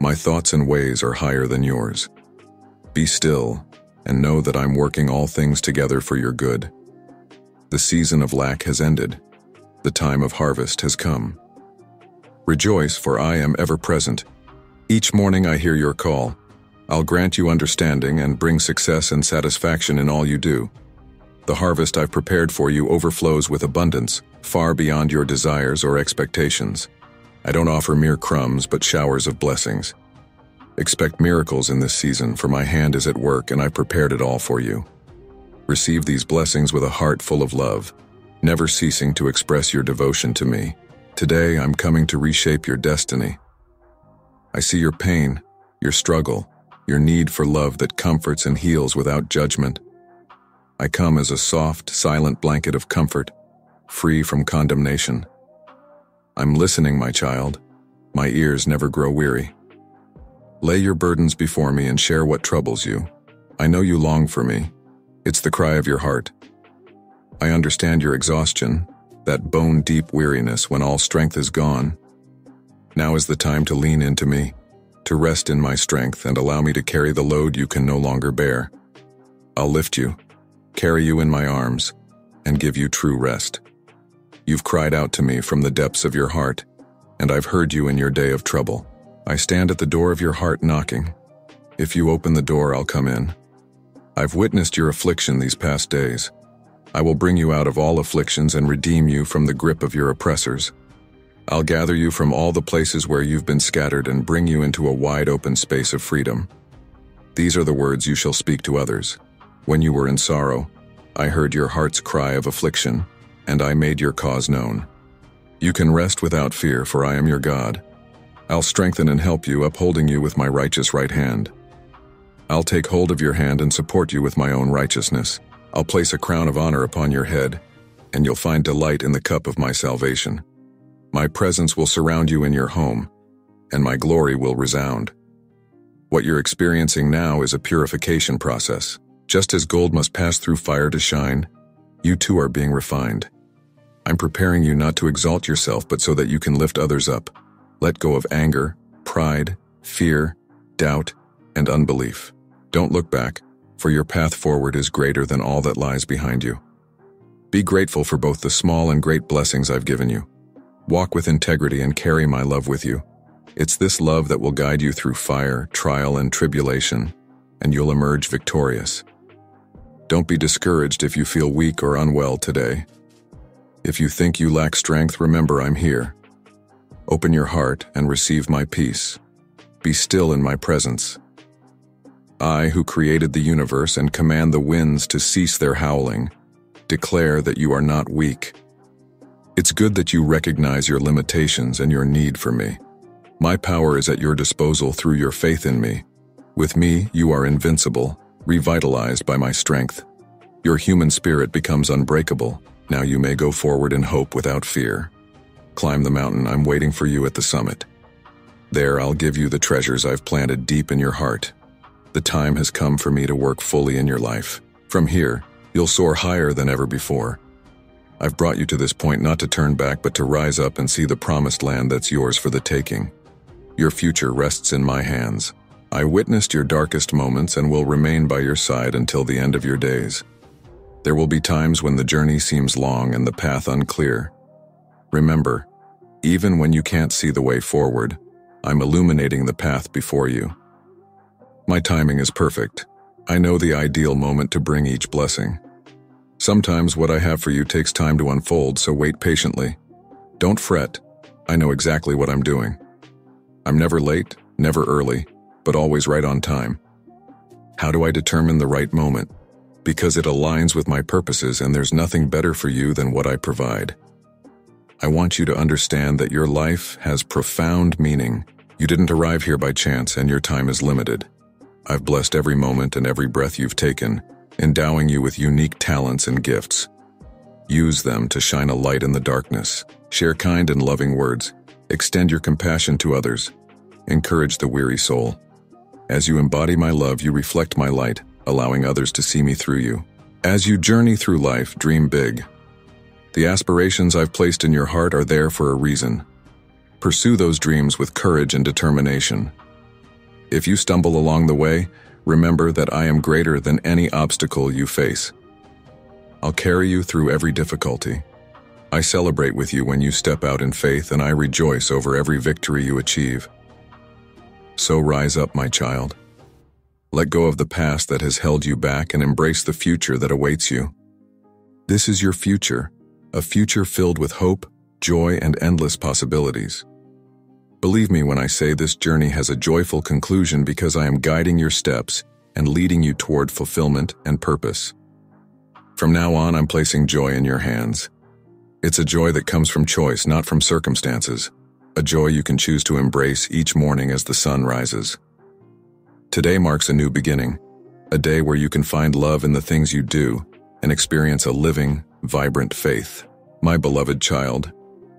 My thoughts and ways are higher than yours. Be still, and know that I'm working all things together for your good. The season of lack has ended. The time of harvest has come. Rejoice, for I am ever present. Each morning I hear your call. I'll grant you understanding and bring success and satisfaction in all you do. The harvest I've prepared for you overflows with abundance, far beyond your desires or expectations. I don't offer mere crumbs, but showers of blessings. Expect miracles in this season, for my hand is at work and I've prepared it all for you. Receive these blessings with a heart full of love, never ceasing to express your devotion to me. Today, I'm coming to reshape your destiny. I see your pain, your struggle, your need for love that comforts and heals without judgment. I come as a soft, silent blanket of comfort, free from condemnation. I'm listening, my child. My ears never grow weary. Lay your burdens before me and share what troubles you. I know you long for me. It's the cry of your heart. I understand your exhaustion, that bone-deep weariness when all strength is gone. Now is the time to lean into me, to rest in my strength and allow me to carry the load you can no longer bear. I'll lift you, carry you in my arms, and give you true rest. You've cried out to me from the depths of your heart, and I've heard you in your day of trouble. I stand at the door of your heart knocking. If you open the door, I'll come in. I've witnessed your affliction these past days. I will bring you out of all afflictions and redeem you from the grip of your oppressors. I'll gather you from all the places where you've been scattered and bring you into a wide open space of freedom. These are the words you shall speak to others. When you were in sorrow, I heard your heart's cry of affliction, and I made your cause known. You can rest without fear, for I am your God. I'll strengthen and help you, upholding you with my righteous right hand. I'll take hold of your hand and support you with my own righteousness. I'll place a crown of honor upon your head, and you'll find delight in the cup of my salvation. My presence will surround you in your home, and my glory will resound. What you're experiencing now is a purification process. Just as gold must pass through fire to shine, you too are being refined. I'm preparing you not to exalt yourself, but so that you can lift others up. Let go of anger, pride, fear, doubt, and unbelief. Don't look back, for your path forward is greater than all that lies behind you. Be grateful for both the small and great blessings I've given you. Walk with integrity and carry my love with you. It's this love that will guide you through fire, trial, and tribulation, and you'll emerge victorious. Don't be discouraged if you feel weak or unwell today. If you think you lack strength, remember I'm here. Open your heart and receive my peace. Be still in my presence. I, who created the universe and command the winds to cease their howling, declare that you are not weak. It's good that you recognize your limitations and your need for me. My power is at your disposal through your faith in me. With me, you are invincible, revitalized by my strength. Your human spirit becomes unbreakable. Now you may go forward in hope without fear. Climb the mountain, I'm waiting for you at the summit. There I'll give you the treasures I've planted deep in your heart. The time has come for me to work fully in your life. From here, you'll soar higher than ever before. I've brought you to this point not to turn back, but to rise up and see the promised land that's yours for the taking. Your future rests in my hands. I witnessed your darkest moments and will remain by your side until the end of your days. There will be times when the journey seems long and the path unclear. Remember, even when you can't see the way forward, I'm illuminating the path before you. My timing is perfect. I know the ideal moment to bring each blessing. Sometimes what I have for you takes time to unfold, so wait patiently. Don't fret. I know exactly what I'm doing. I'm never late, never early, but always right on time. How do I determine the right moment? Because it aligns with my purposes, and there's nothing better for you than what I provide. I want you to understand that your life has profound meaning. You didn't arrive here by chance, and your time is limited. I've blessed every moment and every breath you've taken, endowing you with unique talents and gifts. Use them to shine a light in the darkness. Share kind and loving words. Extend your compassion to others. Encourage the weary soul. As you embody my love, you reflect my light, allowing others to see me through you. As you journey through life, dream big. The aspirations I've placed in your heart are there for a reason. Pursue those dreams with courage and determination. If you stumble along the way, remember that I am greater than any obstacle you face. I'll carry you through every difficulty. I celebrate with you when you step out in faith, and I rejoice over every victory you achieve. So rise up, my child. Let go of the past that has held you back and embrace the future that awaits you. This is your future. A future filled with hope, joy, and endless possibilities. Believe me when I say this journey has a joyful conclusion, because I am guiding your steps and leading you toward fulfillment and purpose. From now on, I'm placing joy in your hands. It's a joy that comes from choice, not from circumstances. A joy you can choose to embrace each morning as the sun rises. Today marks a new beginning, a day where you can find love in the things you do and experience a living, vibrant faith. My beloved child,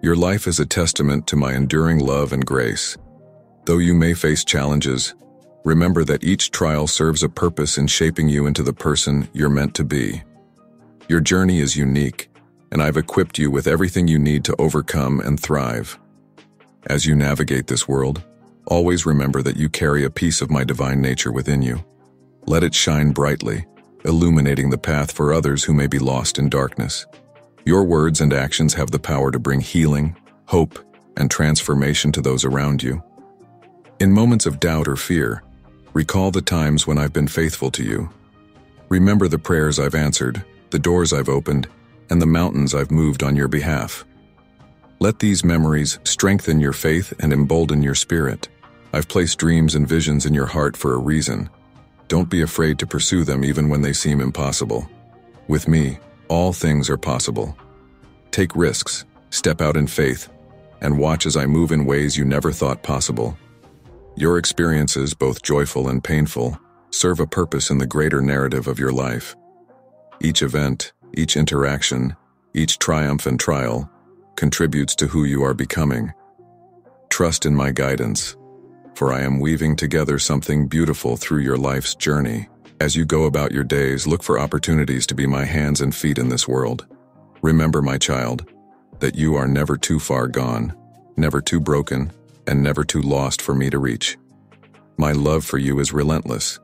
your life is a testament to my enduring love and grace. Though you may face challenges, remember that each trial serves a purpose in shaping you into the person you're meant to be. Your journey is unique, and I've equipped you with everything you need to overcome and thrive. As you navigate this world, always remember that you carry a piece of my divine nature within you. Let it shine brightly, illuminating the path for others who may be lost in darkness. Your words and actions have the power to bring healing, hope, and transformation to those around you. In moments of doubt or fear, recall the times when I've been faithful to you. Remember the prayers I've answered, the doors I've opened, and the mountains I've moved on your behalf. Let these memories strengthen your faith and embolden your spirit. I've placed dreams and visions in your heart for a reason. Don't be afraid to pursue them even when they seem impossible. With me, all things are possible. Take risks, step out in faith, and watch as I move in ways you never thought possible. Your experiences, both joyful and painful, serve a purpose in the greater narrative of your life. Each event, each interaction, each triumph and trial contributes to who you are becoming. Trust in my guidance, for I am weaving together something beautiful through your life's journey. As you go about your days, look for opportunities to be my hands and feet in this world. Remember, my child, that you are never too far gone, never too broken, and never too lost for me to reach. My love for you is relentless,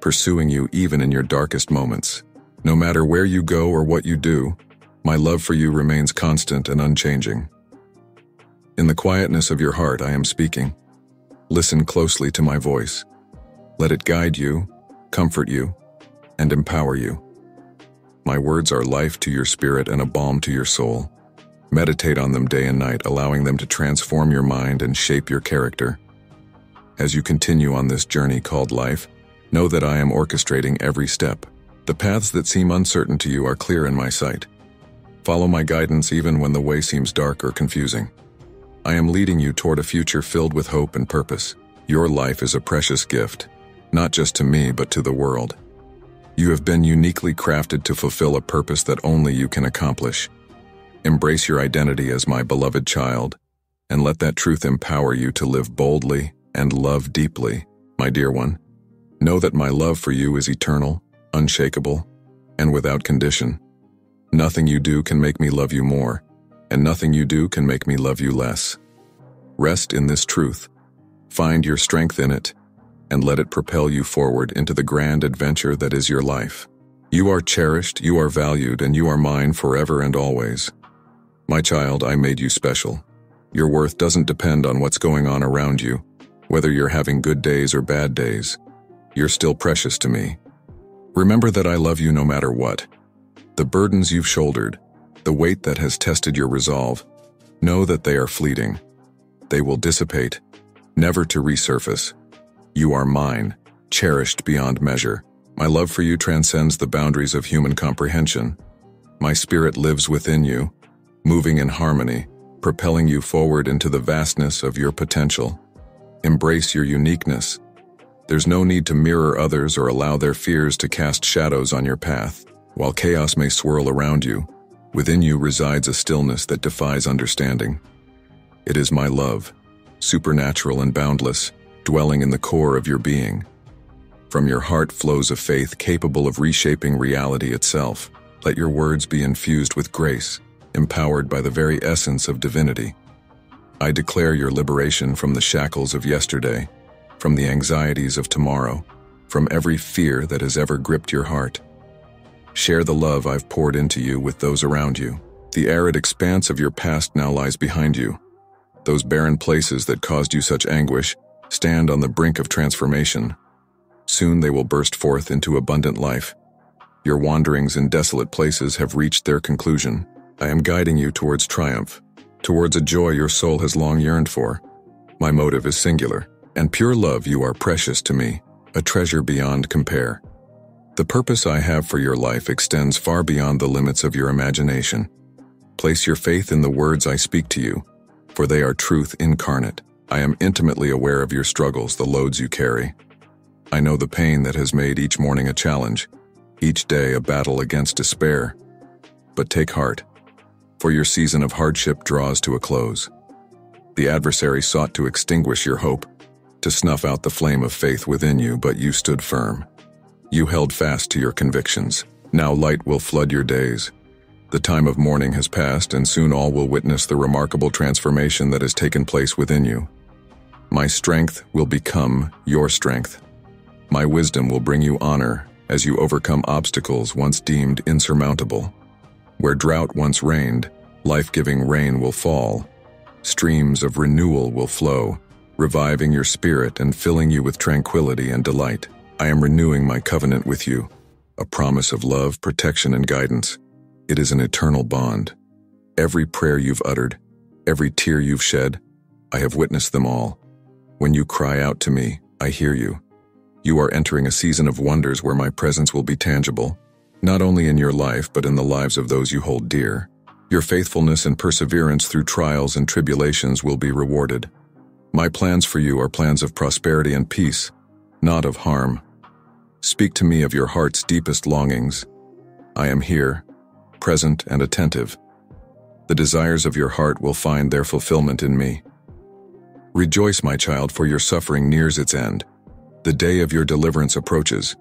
pursuing you even in your darkest moments. No matter where you go or what you do, my love for you remains constant and unchanging. In the quietness of your heart, I am speaking. Listen closely to my voice. Let it guide you, comfort you, and empower you. My words are life to your spirit and a balm to your soul. Meditate on them day and night, allowing them to transform your mind and shape your character. As you continue on this journey called life, know that I am orchestrating every step. The paths that seem uncertain to you are clear in my sight. Follow my guidance even when the way seems dark or confusing. I am leading you toward a future filled with hope and purpose. Your life is a precious gift, not just to me, but to the world. You have been uniquely crafted to fulfill a purpose that only you can accomplish. Embrace your identity as my beloved child, and let that truth empower you to live boldly and love deeply, my dear one. Know that my love for you is eternal, unshakable, and without condition. Nothing you do can make me love you more, and nothing you do can make me love you less. Rest in this truth, find your strength in it, and let it propel you forward into the grand adventure that is your life. You are cherished, you are valued, and you are mine forever and always. My child, I made you special. Your worth doesn't depend on what's going on around you, whether you're having good days or bad days. You're still precious to me. Remember that I love you no matter what. The burdens you've shouldered, the weight that has tested your resolve, know that they are fleeting. They will dissipate, never to resurface. You are mine, cherished beyond measure. My love for you transcends the boundaries of human comprehension. My spirit lives within you, moving in harmony, propelling you forward into the vastness of your potential. Embrace your uniqueness. There's no need to mirror others or allow their fears to cast shadows on your path. While chaos may swirl around you, within you resides a stillness that defies understanding. It is my love, supernatural and boundless, dwelling in the core of your being. From your heart flows a faith capable of reshaping reality itself. Let your words be infused with grace, empowered by the very essence of divinity. I declare your liberation from the shackles of yesterday, from the anxieties of tomorrow, from every fear that has ever gripped your heart. Share the love I've poured into you with those around you. The arid expanse of your past now lies behind you. Those barren places that caused you such anguish stand on the brink of transformation. Soon they will burst forth into abundant life. Your wanderings in desolate places have reached their conclusion. I am guiding you towards triumph, towards a joy your soul has long yearned for. My motive is singular, and pure love. You are precious to me, a treasure beyond compare. The purpose I have for your life extends far beyond the limits of your imagination. Place your faith in the words I speak to you, for they are truth incarnate. I am intimately aware of your struggles, the loads you carry. I know the pain that has made each morning a challenge, each day a battle against despair. But take heart, for your season of hardship draws to a close. The adversary sought to extinguish your hope, to snuff out the flame of faith within you, but you stood firm. You held fast to your convictions. Now light will flood your days, The time of mourning has passed, and soon all will witness the remarkable transformation that has taken place within you. My strength will become your strength. My wisdom will bring you honor as you overcome obstacles once deemed insurmountable. Where drought once reigned, life-giving rain will fall. Streams of renewal will flow, reviving your spirit and filling you with tranquility and delight. I am renewing my covenant with you, a promise of love, protection, and guidance. It is an eternal bond. Every prayer you've uttered, every tear you've shed, I have witnessed them all. When you cry out to me, I hear you. You are entering a season of wonders where my presence will be tangible, not only in your life but in the lives of those you hold dear. Your faithfulness and perseverance through trials and tribulations will be rewarded. My plans for you are plans of prosperity and peace, not of harm. Speak to me of your heart's deepest longings. I am here, present and attentive. The desires of your heart will find their fulfillment in me. Rejoice, my child, for your suffering nears its end. The day of your deliverance approaches.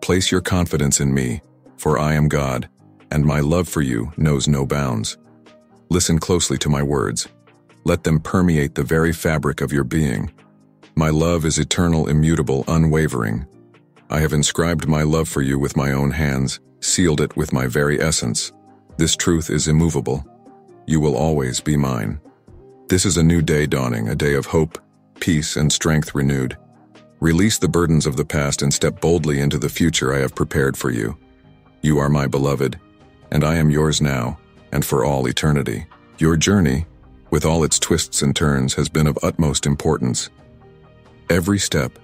Place your confidence in me, for I am God, and my love for you knows no bounds. Listen closely to my words. Let them permeate the very fabric of your being. My love is eternal, immutable, unwavering. I have inscribed my love for you with my own hands, sealed it with my very essence. This truth is immovable. You will always be mine. This is a new day dawning, a day of hope, peace, and strength renewed. Release the burdens of the past and step boldly into the future I have prepared for you. You are my beloved, and I am yours now and for all eternity. Your journey, with all its twists and turns, has been of utmost importance. Every step,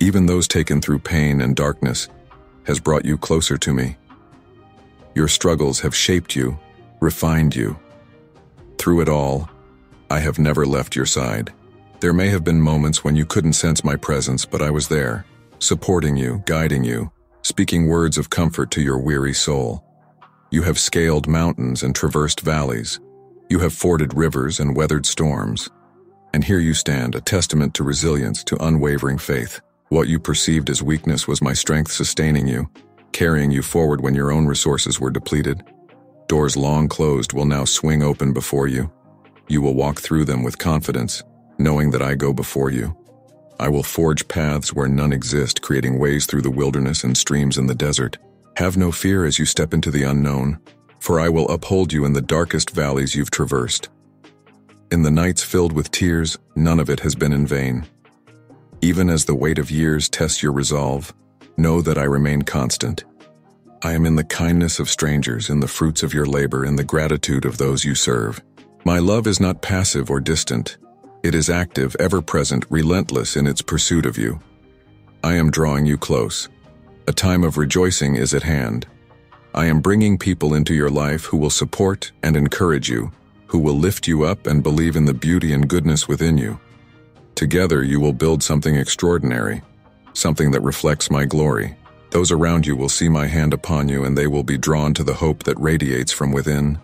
even those taken through pain and darkness, has brought you closer to me. Your struggles have shaped you, refined you. Through it all, I have never left your side. There may have been moments when you couldn't sense my presence, but I was there, supporting you, guiding you, speaking words of comfort to your weary soul. You have scaled mountains and traversed valleys. You have forded rivers and weathered storms. And here you stand, a testament to resilience, to unwavering faith. What you perceived as weakness was my strength sustaining you, carrying you forward when your own resources were depleted. Doors long closed will now swing open before you. You will walk through them with confidence, knowing that I go before you. I will forge paths where none exist, creating ways through the wilderness and streams in the desert. Have no fear as you step into the unknown, for I will uphold you in the darkest valleys you've traversed. In the nights filled with tears, none of it has been in vain. Even as the weight of years tests your resolve, know that I remain constant. I am in the kindness of strangers, in the fruits of your labor, in the gratitude of those you serve. My love is not passive or distant. It is active, ever-present, relentless in its pursuit of you. I am drawing you close. A time of rejoicing is at hand. I am bringing people into your life who will support and encourage you, who will lift you up and believe in the beauty and goodness within you. Together you will build something extraordinary, something that reflects my glory. Those around you will see my hand upon you, and they will be drawn to the hope that radiates from within.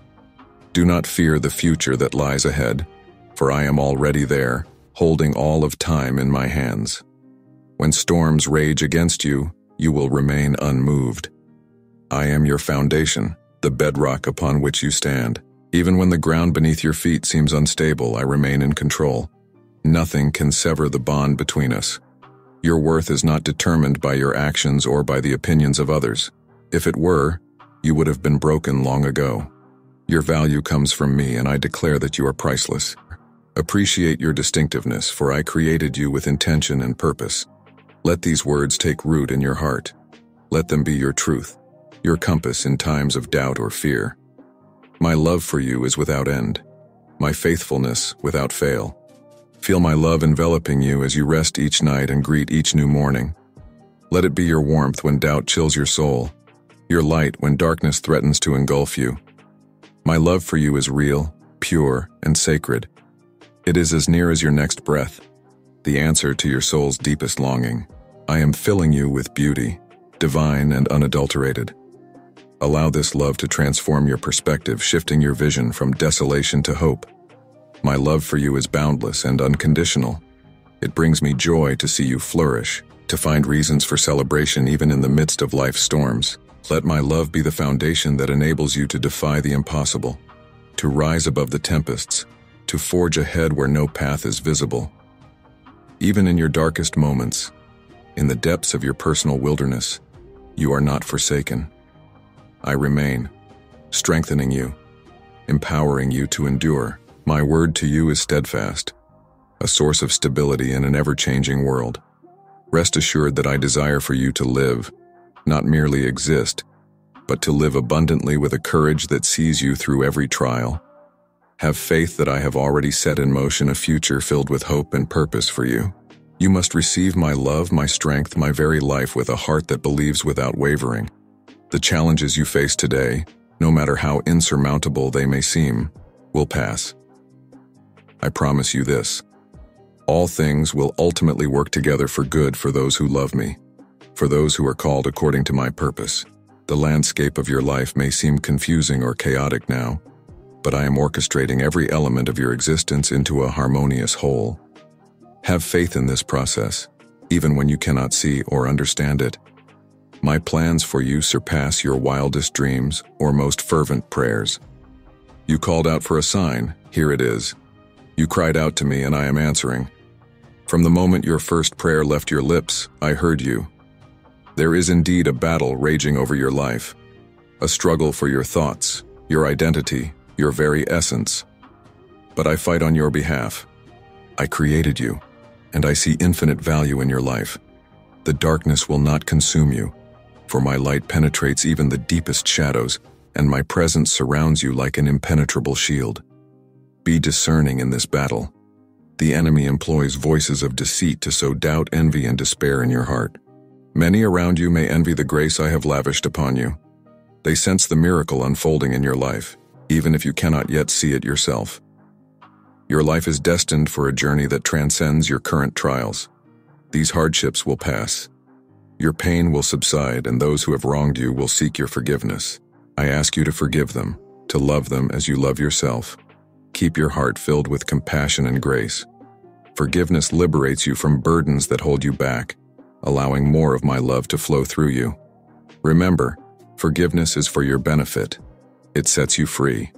Do not fear the future that lies ahead, for I am already there, holding all of time in my hands. When storms rage against you, you will remain unmoved. I am your foundation, the bedrock upon which you stand. Even when the ground beneath your feet seems unstable, I remain in control. Nothing can sever the bond between us. Your worth is not determined by your actions or by the opinions of others. If it were, you would have been broken long ago. Your value comes from me, and I declare that you are priceless. Appreciate your distinctiveness, for I created you with intention and purpose. Let these words take root in your heart. Let them be your truth, your compass in times of doubt or fear. My love for you is without end, my faithfulness without fail. Feel my love enveloping you as you rest each night and greet each new morning. Let it be your warmth when doubt chills your soul, your light when darkness threatens to engulf you. My love for you is real, pure, and sacred. It is as near as your next breath, the answer to your soul's deepest longing. I am filling you with beauty, divine and unadulterated. Allow this love to transform your perspective, shifting your vision from desolation to hope. My love for you is boundless and unconditional. It brings me joy to see you flourish, to find reasons for celebration even in the midst of life's storms. Let my love be the foundation that enables you to defy the impossible, to rise above the tempests, to forge ahead where no path is visible. Even in your darkest moments, in the depths of your personal wilderness, you are not forsaken. I remain, strengthening you, empowering you to endure. My word to you is steadfast, a source of stability in an ever-changing world. Rest assured that I desire for you to live, not merely exist, but to live abundantly with a courage that sees you through every trial. Have faith that I have already set in motion a future filled with hope and purpose for you. You must receive my love, my strength, my very life with a heart that believes without wavering. The challenges you face today, no matter how insurmountable they may seem, will pass. I promise you this. All things will ultimately work together for good for those who love me, for those who are called according to my purpose. The landscape of your life may seem confusing or chaotic now, but I am orchestrating every element of your existence into a harmonious whole. Have faith in this process, even when you cannot see or understand it. My plans for you surpass your wildest dreams or most fervent prayers. You called out for a sign, here it is. You cried out to me and I am answering. From the moment your first prayer left your lips, I heard you. There is indeed a battle raging over your life, a struggle for your thoughts, your identity, your very essence. But I fight on your behalf. I created you, and I see infinite value in your life. The darkness will not consume you, for my light penetrates even the deepest shadows, and my presence surrounds you like an impenetrable shield. Be discerning in this battle. The enemy employs voices of deceit to sow doubt, envy, and despair in your heart. Many around you may envy the grace I have lavished upon you. They sense the miracle unfolding in your life, even if you cannot yet see it yourself. Your life is destined for a journey that transcends your current trials. These hardships will pass. Your pain will subside, and those who have wronged you will seek your forgiveness. I ask you to forgive them, to love them as you love yourself. Keep your heart filled with compassion and grace. Forgiveness liberates you from burdens that hold you back, allowing more of my love to flow through you. Remember, forgiveness is for your benefit. It sets you free.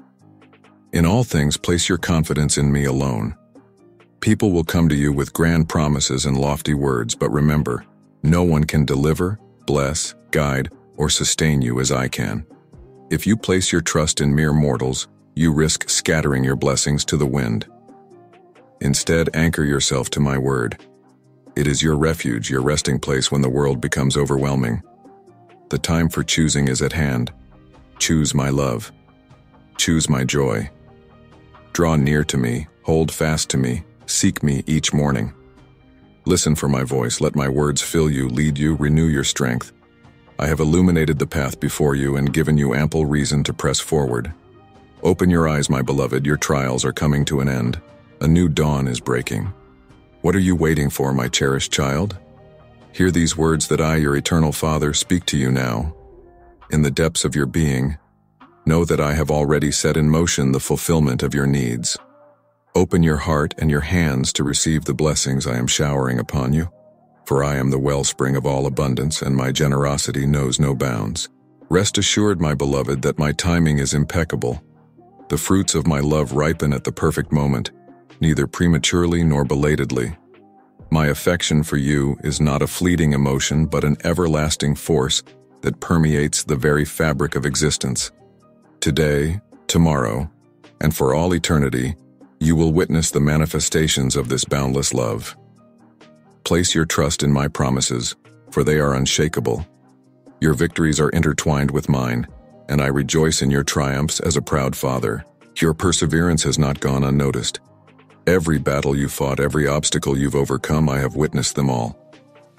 In all things, place your confidence in me alone. People will come to you with grand promises and lofty words, but remember, no one can deliver, bless, guide, or sustain you as I can. If you place your trust in mere mortals, you risk scattering your blessings to the wind. Instead, anchor yourself to my word. It is your refuge, your resting place when the world becomes overwhelming. The time for choosing is at hand. Choose my love. Choose my joy. Draw near to me, hold fast to me, seek me each morning. Listen for my voice, let my words fill you, lead you, renew your strength. I have illuminated the path before you and given you ample reason to press forward. Open your eyes, my beloved, your trials are coming to an end. A new dawn is breaking. What are you waiting for, my cherished child? Hear these words that I, your eternal Father, speak to you now. In the depths of your being, know that I have already set in motion the fulfillment of your needs. Open your heart and your hands to receive the blessings I am showering upon you, for I am the wellspring of all abundance and my generosity knows no bounds. Rest assured, my beloved, that my timing is impeccable. The fruits of my love ripen at the perfect moment, neither prematurely nor belatedly. My affection for you is not a fleeting emotion but an everlasting force that permeates the very fabric of existence. Today, tomorrow, and for all eternity, you will witness the manifestations of this boundless love. Place your trust in my promises, for they are unshakable. Your victories are intertwined with mine, and I rejoice in your triumphs as a proud father. Your perseverance has not gone unnoticed. Every battle you fought, every obstacle you've overcome, I have witnessed them all.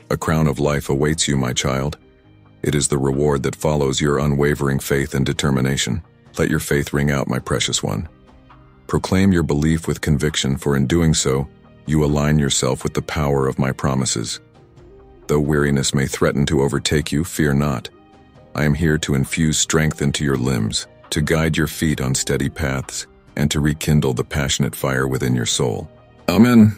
A crown of life awaits you, my child. It is the reward that follows your unwavering faith and determination. Let your faith ring out, my precious one. Proclaim your belief with conviction, for in doing so, you align yourself with the power of my promises. Though weariness may threaten to overtake you, fear not. I am here to infuse strength into your limbs, to guide your feet on steady paths, and to rekindle the passionate fire within your soul. Amen.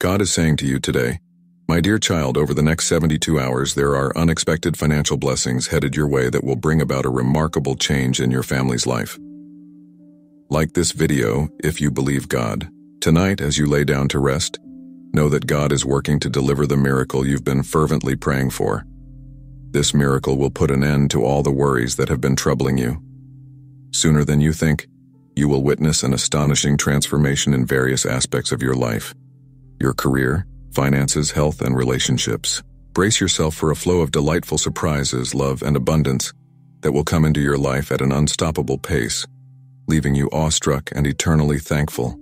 God is saying to you today, My dear child, over the next 72 hours, there are unexpected financial blessings headed your way that will bring about a remarkable change in your family's life. Like this video, if you believe God. Tonight, as you lay down to rest, know that God is working to deliver the miracle you've been fervently praying for. This miracle will put an end to all the worries that have been troubling you. Sooner than you think, you will witness an astonishing transformation in various aspects of your life, your career, finances, health, and relationships. Brace yourself for a flow of delightful surprises, love, and abundance that will come into your life at an unstoppable pace, leaving you awestruck and eternally thankful.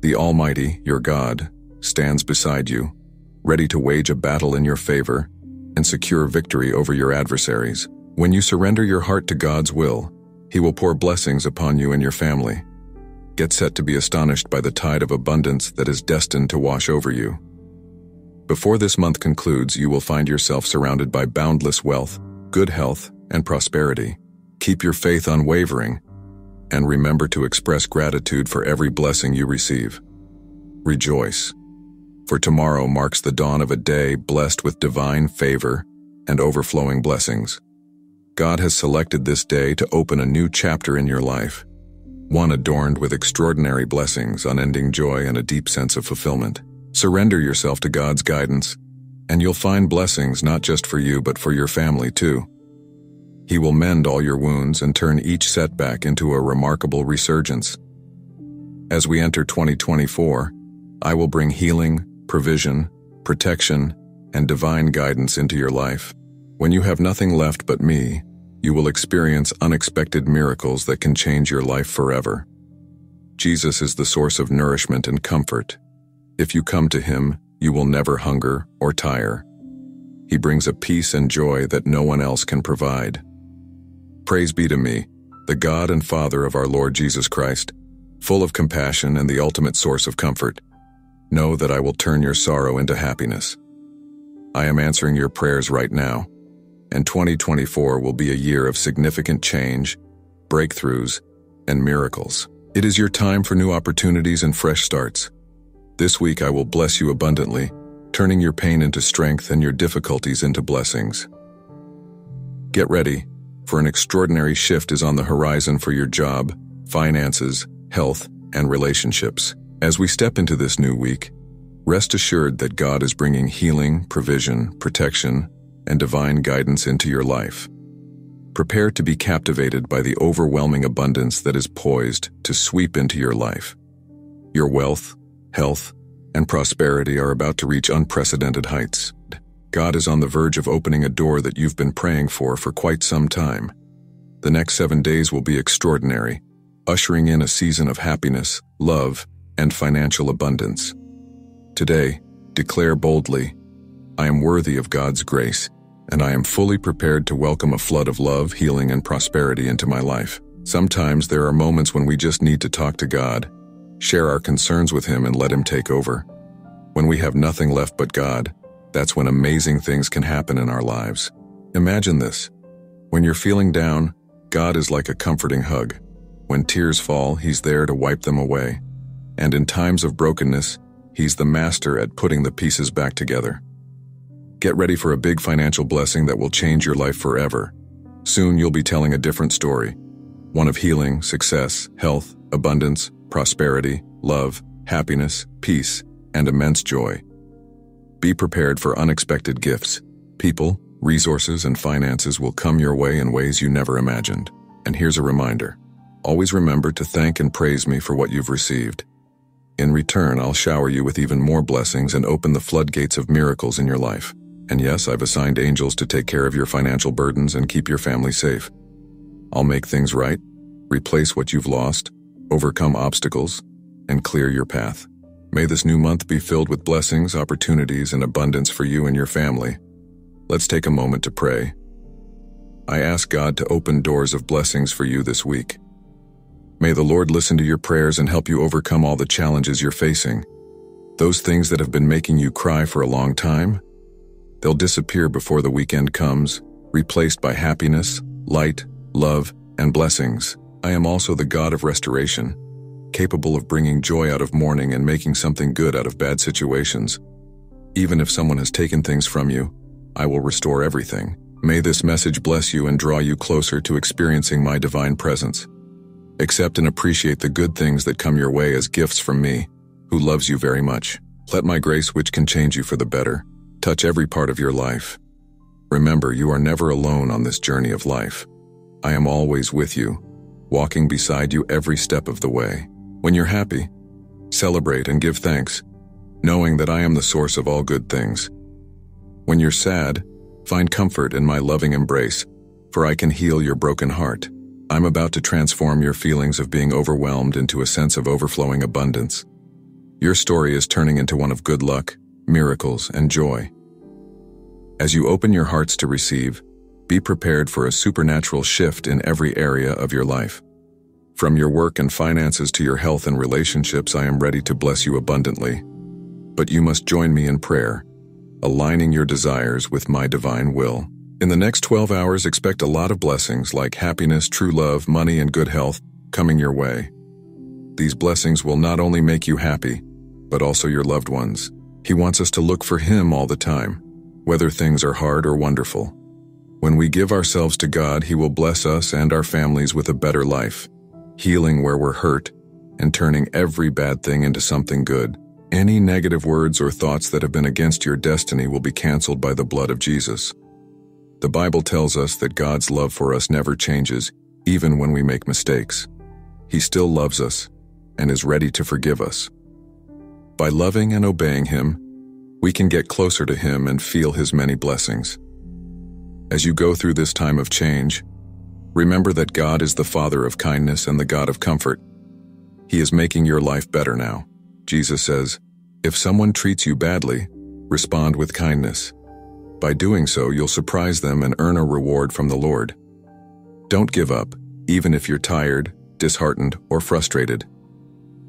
The Almighty, your God, stands beside you, ready to wage a battle in your favor and secure victory over your adversaries. When you surrender your heart to God's will, He will pour blessings upon you and your family. Get set to be astonished by the tide of abundance that is destined to wash over you. Before this month concludes, you will find yourself surrounded by boundless wealth, good health, and prosperity. Keep your faith unwavering, and remember to express gratitude for every blessing you receive. Rejoice, for tomorrow marks the dawn of a day blessed with divine favor and overflowing blessings. God has selected this day to open a new chapter in your life, one adorned with extraordinary blessings, unending joy, and a deep sense of fulfillment. Surrender yourself to God's guidance, and you'll find blessings not just for you but for your family too. He will mend all your wounds and turn each setback into a remarkable resurgence. As we enter 2024, I will bring healing, provision, protection, and divine guidance into your life. When you have nothing left but me, you will experience unexpected miracles that can change your life forever. Jesus is the source of nourishment and comfort. If you come to Him, you will never hunger or tire. He brings a peace and joy that no one else can provide. Praise be to me, the God and Father of our Lord Jesus Christ, full of compassion and the ultimate source of comfort. Know that I will turn your sorrow into happiness. I am answering your prayers right now, and 2024 will be a year of significant change, breakthroughs, and miracles. It is your time for new opportunities and fresh starts. This week I will bless you abundantly, turning your pain into strength and your difficulties into blessings. Get ready, for an extraordinary shift is on the horizon for your job, finances, health, and relationships. As we step into this new week, rest assured that God is bringing healing, provision, protection, and divine guidance into your life. Prepare to be captivated by the overwhelming abundance that is poised to sweep into your life. Your wealth, health, and prosperity are about to reach unprecedented heights. God is on the verge of opening a door that you've been praying for quite some time. The next 7 days will be extraordinary, ushering in a season of happiness, love, and financial abundance. Today, declare boldly, I am worthy of God's grace, and I am fully prepared to welcome a flood of love, healing, and prosperity into my life. Sometimes there are moments when we just need to talk to God, share our concerns with Him, and let Him take over. When we have nothing left but God, that's when amazing things can happen in our lives. Imagine this. When you're feeling down, God is like a comforting hug. When tears fall, He's there to wipe them away. And in times of brokenness, He's the master at putting the pieces back together. Get ready for a big financial blessing that will change your life forever. Soon you'll be telling a different story, one of healing, success, health, abundance, prosperity, love, happiness, peace, and immense joy. Be prepared for unexpected gifts. People, resources, and finances will come your way in ways you never imagined. And here's a reminder. Always remember to thank and praise me for what you've received. In return, I'll shower you with even more blessings and open the floodgates of miracles in your life. And yes, I've assigned angels to take care of your financial burdens and keep your family safe. I'll make things right, replace what you've lost, overcome obstacles, and clear your path. May this new month be filled with blessings, opportunities, and abundance for you and your family. Let's take a moment to pray. I ask God to open doors of blessings for you this week. May the Lord listen to your prayers and help you overcome all the challenges you're facing. Those things that have been making you cry for a long time, they'll disappear before the weekend comes, replaced by happiness, light, love, and blessings. I am also the God of restoration, capable of bringing joy out of mourning and making something good out of bad situations. Even if someone has taken things from you, I will restore everything. May this message bless you and draw you closer to experiencing my divine presence. Accept and appreciate the good things that come your way as gifts from me, who loves you very much. Let my grace, which can change you for the better, touch every part of your life. Remember, you are never alone on this journey of life. I am always with you, walking beside you every step of the way. When you're happy, celebrate and give thanks, knowing that I am the source of all good things. When you're sad, find comfort in my loving embrace, for I can heal your broken heart. I'm about to transform your feelings of being overwhelmed into a sense of overflowing abundance. Your story is turning into one of good luck, miracles, and joy. As you open your hearts to receive, be prepared for a supernatural shift in every area of your life. From your work and finances to your health and relationships, I am ready to bless you abundantly. But you must join me in prayer, aligning your desires with my divine will. In the next 12 hours, expect a lot of blessings like happiness, true love, money, and good health coming your way. These blessings will not only make you happy, but also your loved ones. He wants us to look for Him all the time, whether things are hard or wonderful. When we give ourselves to God, He will bless us and our families with a better life, healing where we're hurt, and turning every bad thing into something good. Any negative words or thoughts that have been against your destiny will be canceled by the blood of Jesus. The Bible tells us that God's love for us never changes, even when we make mistakes. He still loves us and is ready to forgive us. By loving and obeying Him, we can get closer to Him and feel His many blessings. As you go through this time of change, remember that God is the Father of kindness and the God of comfort. He is making your life better now. Jesus says, if someone treats you badly, respond with kindness. By doing so, you'll surprise them and earn a reward from the Lord. Don't give up, even if you're tired, disheartened, or frustrated.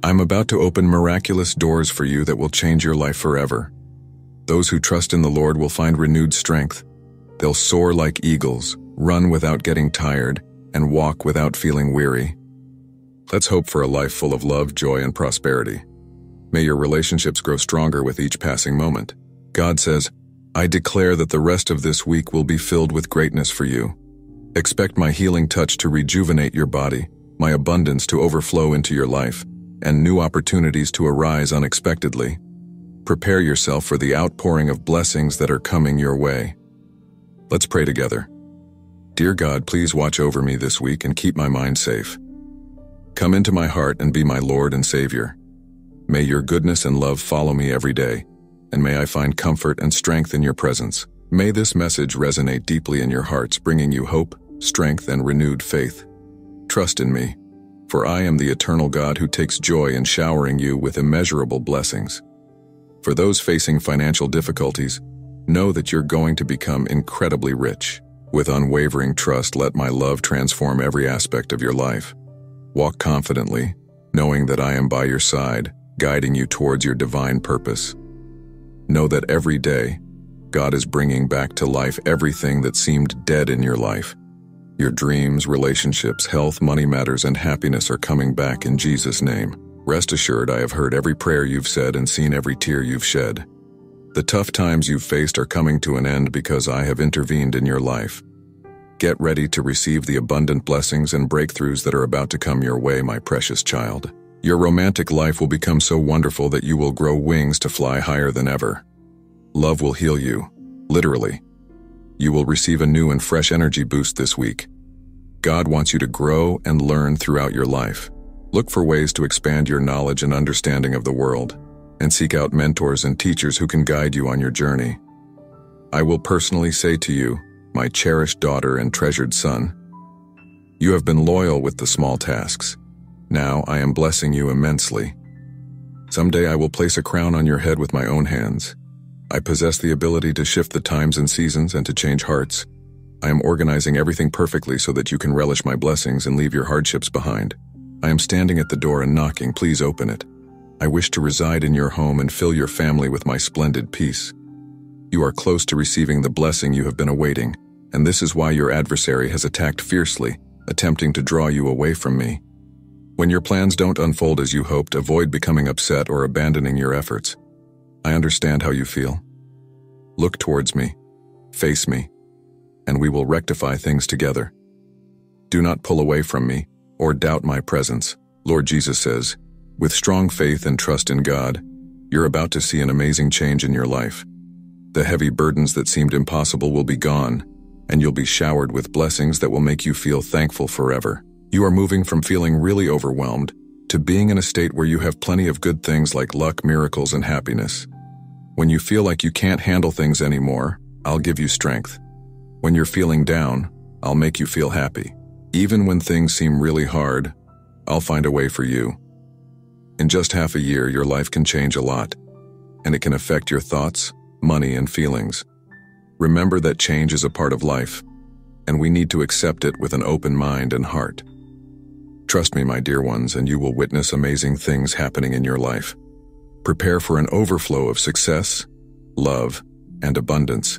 I'm about to open miraculous doors for you that will change your life forever. Those who trust in the Lord will find renewed strength. They'll soar like eagles, run without getting tired, and walk without feeling weary. Let's hope for a life full of love, joy, and prosperity. May your relationships grow stronger with each passing moment. God says, I declare that the rest of this week will be filled with greatness for you. Expect my healing touch to rejuvenate your body, my abundance to overflow into your life, and new opportunities to arise unexpectedly. Prepare yourself for the outpouring of blessings that are coming your way. Let's pray together. Dear God, please watch over me this week and keep my mind safe. Come into my heart and be my Lord and Savior. May your goodness and love follow me every day, and may I find comfort and strength in your presence. May this message resonate deeply in your hearts, bringing you hope, strength, and renewed faith. Trust in me, for I am the eternal God who takes joy in showering you with immeasurable blessings. For those facing financial difficulties, know that you're going to become incredibly rich. With unwavering trust, let my love transform every aspect of your life. Walk confidently, knowing that I am by your side, guiding you towards your divine purpose. Know that every day, God is bringing back to life everything that seemed dead in your life. Your dreams, relationships, health, money matters, and happiness are coming back in Jesus' name. Rest assured, I have heard every prayer you've said and seen every tear you've shed. The tough times you've faced are coming to an end because I have intervened in your life. Get ready to receive the abundant blessings and breakthroughs that are about to come your way, my precious child. Your romantic life will become so wonderful that you will grow wings to fly higher than ever. Love will heal you, literally. You will receive a new and fresh energy boost this week. God wants you to grow and learn throughout your life. Look for ways to expand your knowledge and understanding of the world, and seek out mentors and teachers who can guide you on your journey. I will personally say to you, my cherished daughter and treasured son, you have been loyal with the small tasks. Now I am blessing you immensely. Someday I will place a crown on your head with my own hands. I possess the ability to shift the times and seasons and to change hearts. I am organizing everything perfectly so that you can relish my blessings and leave your hardships behind. I am standing at the door and knocking, please open it. I wish to reside in your home and fill your family with my splendid peace. You are close to receiving the blessing you have been awaiting, and this is why your adversary has attacked fiercely, attempting to draw you away from me. When your plans don't unfold as you hoped, avoid becoming upset or abandoning your efforts. I understand how you feel, Look towards me, face me, and we will rectify things together. Do not pull away from me or doubt my presence. Lord Jesus says, with strong faith and trust in God, you're about to see an amazing change in your life. The heavy burdens that seemed impossible will be gone, and you'll be showered with blessings that will make you feel thankful forever. You are moving from feeling really overwhelmed to being in a state where you have plenty of good things like luck, miracles, and happiness. When you feel like you can't handle things anymore, I'll give you strength. When you're feeling down, I'll make you feel happy. Even when things seem really hard, I'll find a way for you. In just half a year, your life can change a lot, and it can affect your thoughts, money, and feelings. Remember that change is a part of life, and we need to accept it with an open mind and heart. Trust me, my dear ones, and you will witness amazing things happening in your life. Prepare for an overflow of success, love, and abundance.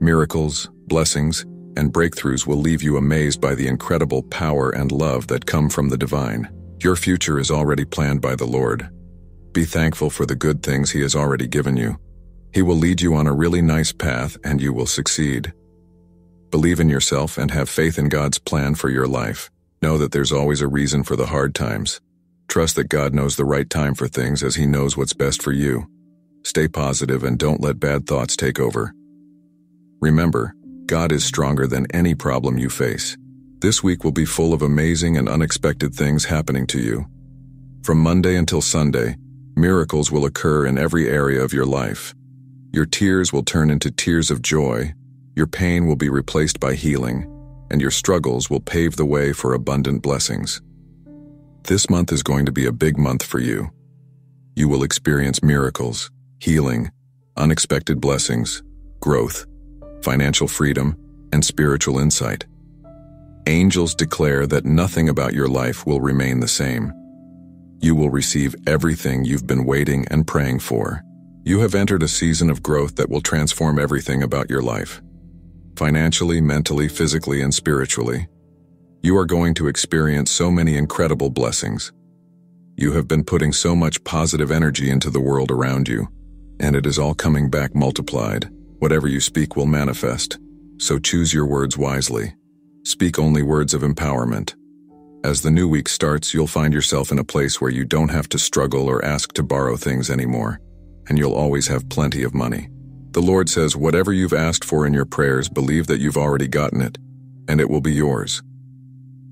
Miracles, blessings, and breakthroughs will leave you amazed by the incredible power and love that come from the divine. Your future is already planned by the Lord. Be thankful for the good things He has already given you. He will lead you on a really nice path, and you will succeed. Believe in yourself and have faith in God's plan for your life. Know that there's always a reason for the hard times. Trust that God knows the right time for things, as He knows what's best for you. Stay positive and don't let bad thoughts take over. Remember, God is stronger than any problem you face. This week will be full of amazing and unexpected things happening to you. From Monday until Sunday, miracles will occur in every area of your life. Your tears will turn into tears of joy, your pain will be replaced by healing, and your struggles will pave the way for abundant blessings. This month is going to be a big month for you. You will experience miracles, healing, unexpected blessings, growth, financial freedom, and spiritual insight. Angels declare that nothing about your life will remain the same. You will receive everything you've been waiting and praying for. You have entered a season of growth that will transform everything about your life. Financially, mentally, physically, and spiritually. You are going to experience so many incredible blessings. You have been putting so much positive energy into the world around you, and it is all coming back multiplied. Whatever you speak will manifest, so choose your words wisely. Speak only words of empowerment. As the new week starts, you'll find yourself in a place where you don't have to struggle or ask to borrow things anymore, and you'll always have plenty of money. The Lord says, whatever you've asked for in your prayers, believe that you've already gotten it, and it will be yours.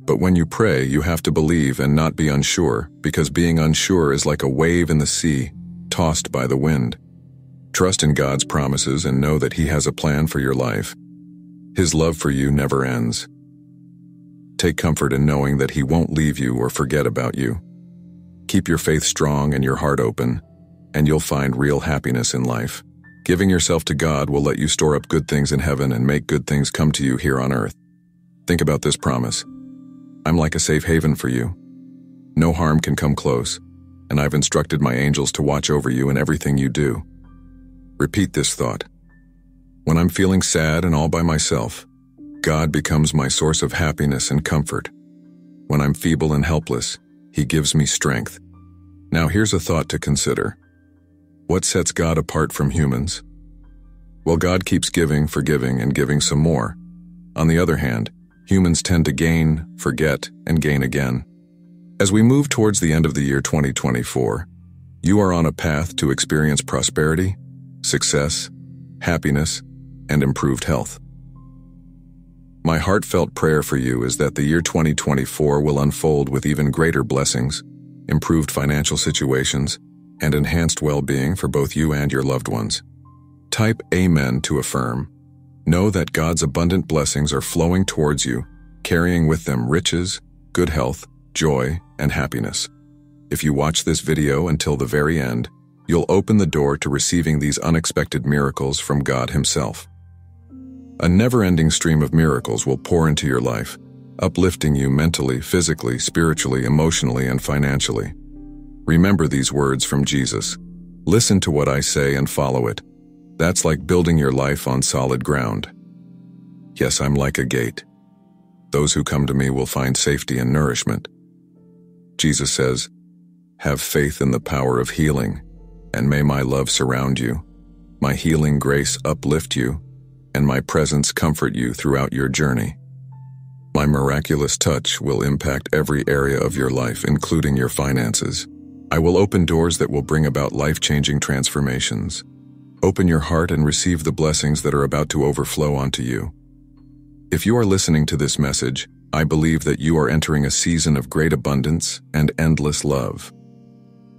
But when you pray, you have to believe and not be unsure, because being unsure is like a wave in the sea, tossed by the wind. Trust in God's promises and know that He has a plan for your life. His love for you never ends. Take comfort in knowing that He won't leave you or forget about you. Keep your faith strong and your heart open, and you'll find real happiness in life. Giving yourself to God will let you store up good things in heaven and make good things come to you here on earth. Think about this promise. I'm like a safe haven for you. No harm can come close, and I've instructed my angels to watch over you in everything you do. Repeat this thought. When I'm feeling sad and all by myself, God becomes my source of happiness and comfort. When I'm feeble and helpless, He gives me strength. Now here's a thought to consider. What sets God apart from humans? Well, God keeps giving, forgiving, and giving some more. On the other hand, humans tend to gain, forget, and gain again. As we move towards the end of the year 2024, you are on a path to experience prosperity, success, happiness, and improved health. My heartfelt prayer for you is that the year 2024 will unfold with even greater blessings, improved financial situations, and enhanced well-being for both you and your loved ones. Type Amen to affirm. Know that God's abundant blessings are flowing towards you, carrying with them riches, good health, joy, and happiness. If you watch this video until the very end, you'll open the door to receiving these unexpected miracles from God Himself. A never-ending stream of miracles will pour into your life, uplifting you mentally, physically, spiritually, emotionally, and financially. Remember these words from Jesus. Listen to what I say and follow it. That's like building your life on solid ground. Yes, I'm like a gate. Those who come to me will find safety and nourishment. Jesus says, have faith in the power of healing, and may my love surround you. My healing grace uplift you, and my presence comfort you throughout your journey. My miraculous touch will impact every area of your life, including your finances. I will open doors that will bring about life-changing transformations. Open your heart and receive the blessings that are about to overflow onto you. If you are listening to this message, I believe that you are entering a season of great abundance and endless love.